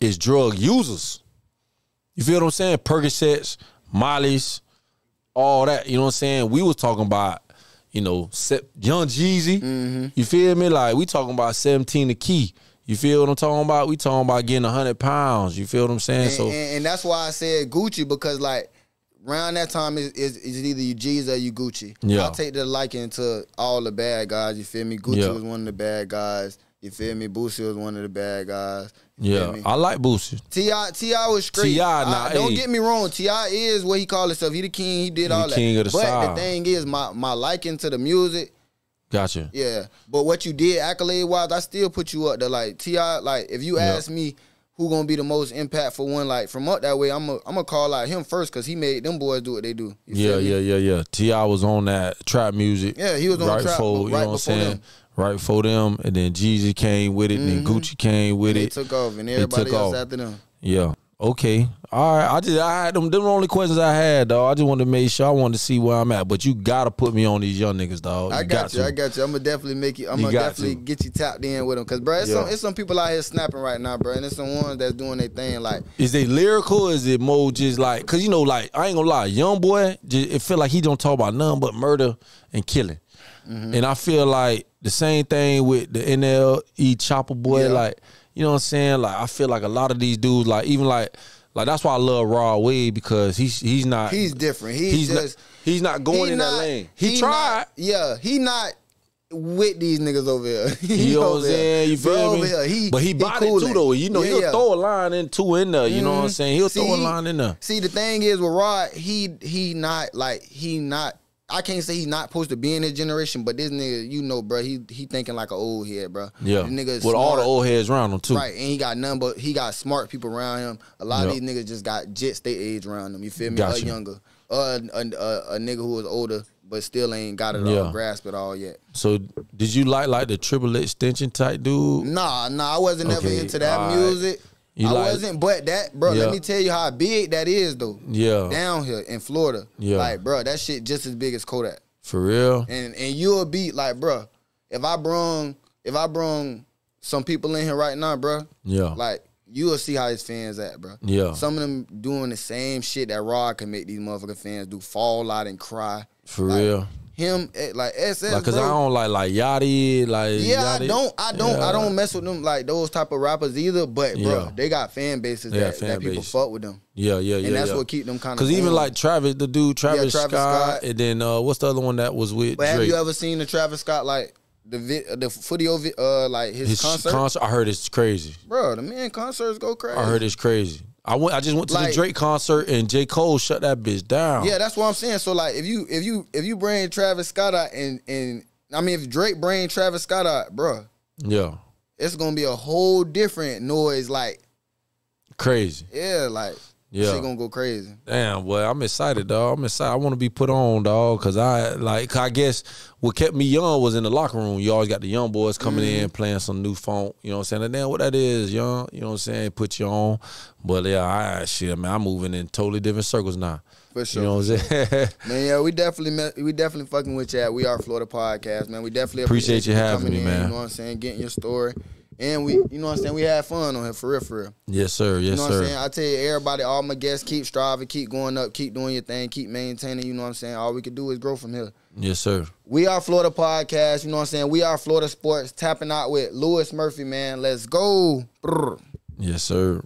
is drug users. You feel what I'm saying? Percocets, Molly's, all that. You know what I'm saying? We was talking about, you know, Young Jeezy. Mm-hmm. You feel me? Like, we talking about seventeen the key. You feel what I'm talking about? We talking about getting one hundred pounds. You feel what I'm saying? And, so, and, and that's why I said Gucci, because, like, around that time, is is either you G's or you Gucci. Yeah. I take the liking to all the bad guys, you feel me? Gucci yeah. was one of the bad guys. You feel me? Boosie was one of the bad guys. You yeah, I like Boosie. T I was straight. T I nah, don't hey. get me wrong. T I is what he called himself. He the king. He did he all the king that. Of the but style. The thing is, my my liking to the music. Gotcha. Yeah, but what you did accolade wise, I still put you up there. Like T I, like if you ask yep. me who gonna be the most impactful one, like from up that way, I'm a, I'm gonna call out him first because he made them boys do what they do. You yeah, yeah, yeah, yeah. T I was on that trap music. Yeah, he was on right trap. Before, right you know what I'm saying. Them. Right for them, and then Jeezy came with it, mm-hmm. and then Gucci came with it. They took off, and everybody else off. After them. Yeah. Okay. All right. I just I had them. Them were the only questions I had, dog. I just wanted to make sure I wanted to see where I'm at, but you gotta put me on these young niggas, dog. You I got, got you. To. I got you. I'm gonna definitely make you. I'm you gonna definitely to. get you tapped in with them, cause bro, it's, yeah. some, it's some people out here snapping right now, bro, and it's some ones that's doing their thing. Like, is they lyrical? Is it more just like? Cause you know, like I ain't gonna lie, young boy, just, it feel like he don't talk about nothing but murder and killing. Mm-hmm. And I feel like the same thing with the N L E Chopper boy. Yeah. Like, you know what I'm saying? Like, I feel like a lot of these dudes, like, even like, like that's why I love Rod Wave, because he's he's not. He's different. He's, he's just. Not, he's not going he in not, that lane. He, he tried. Not, yeah, he not with these niggas over here. He you know what I'm saying? You feel me? He, but he, he bought cool it too, it. though. You know, yeah, he'll yeah. throw a line in two in there. You mm-hmm. know what I'm saying? He'll see, throw a line in there. See, the thing is with Rod, he he not, like, he not. I can't say he's not supposed to be in his generation, but this nigga, you know, bro, he he thinking like an old head, bro. Yeah, this nigga is with smart. all the old heads around him too. Right, and he got none but he got smart people around him. A lot yep. of these niggas just got jits their age around them. You feel me? Gotcha. A younger, uh, a, a, a nigga who was older but still ain't got it yeah. all, grasp it all yet. So did you like like the triple extension type dude? Nah, nah, I wasn't okay. ever into that all music. Right. You I like, wasn't, but that, bro, yeah. let me tell you how big that is, though. Yeah. Down here in Florida. Yeah. Like, bro, that shit just as big as Kodak. For real? And and you'll be, like, bro, if I brung, if I brung some people in here right now, bro, yeah. like, you'll see how his fans at, bro. Yeah. Some of them doing the same shit that Rod can make these motherfucking fans do, fall out and cry. For like, real? him, like S S, like, cause bro. I don't like like Yachty, like yeah, Yachty. I don't, I don't, yeah. I don't mess with them like those type of rappers either. But bro, yeah. they got fan bases yeah, that, fan that people base. fuck with them. Yeah, yeah, yeah. And that's yeah. what keep them kind of. Cause even like Travis, the dude Travis, yeah, Travis Scott, Scott, and then uh, what's the other one that was with? But Drake? Have you ever seen the Travis Scott like the vi the footy uh like his, his concert? concert? I heard it's crazy, bro. The man concerts go crazy. I heard it's crazy. I went. I just went to like, the Drake concert and J. Cole shut that bitch down. Yeah, that's what I'm saying. So like, if you if you if you bring Travis Scott out and and I mean if Drake bring Travis Scott out, bro, yeah, it's gonna be a whole different noise. Like crazy. Yeah, like yeah, shit gonna go crazy. Damn, well, I'm excited, dog. I'm excited. I want to be put on, dog, cause I like. I guess what kept me young was in the locker room. You always got the young boys coming mm. in playing some new funk. You know what I'm saying? Damn, what that is, young. You know what I'm saying? Put you on. But yeah, I shit, man, I'm moving in totally different circles now. For sure. You know what I'm saying? Man, yeah, we definitely we definitely fucking with you at We Are Florida podcast, man. We definitely appreciate, appreciate you having me, in, man. You know what I'm saying? Getting your story. And we, you know what I'm saying, we had fun on here, for real, for real. Yes, sir, yes, sir. You know what sir. I'm saying? I tell you, everybody, all my guests, keep striving, keep going up, keep doing your thing, keep maintaining, you know what I'm saying? All we can do is grow from here. Yes, sir. We Are Florida podcast, you know what I'm saying? We Are Florida sports, tapping out with Lewis Murphy, man. Let's go. Yes, sir.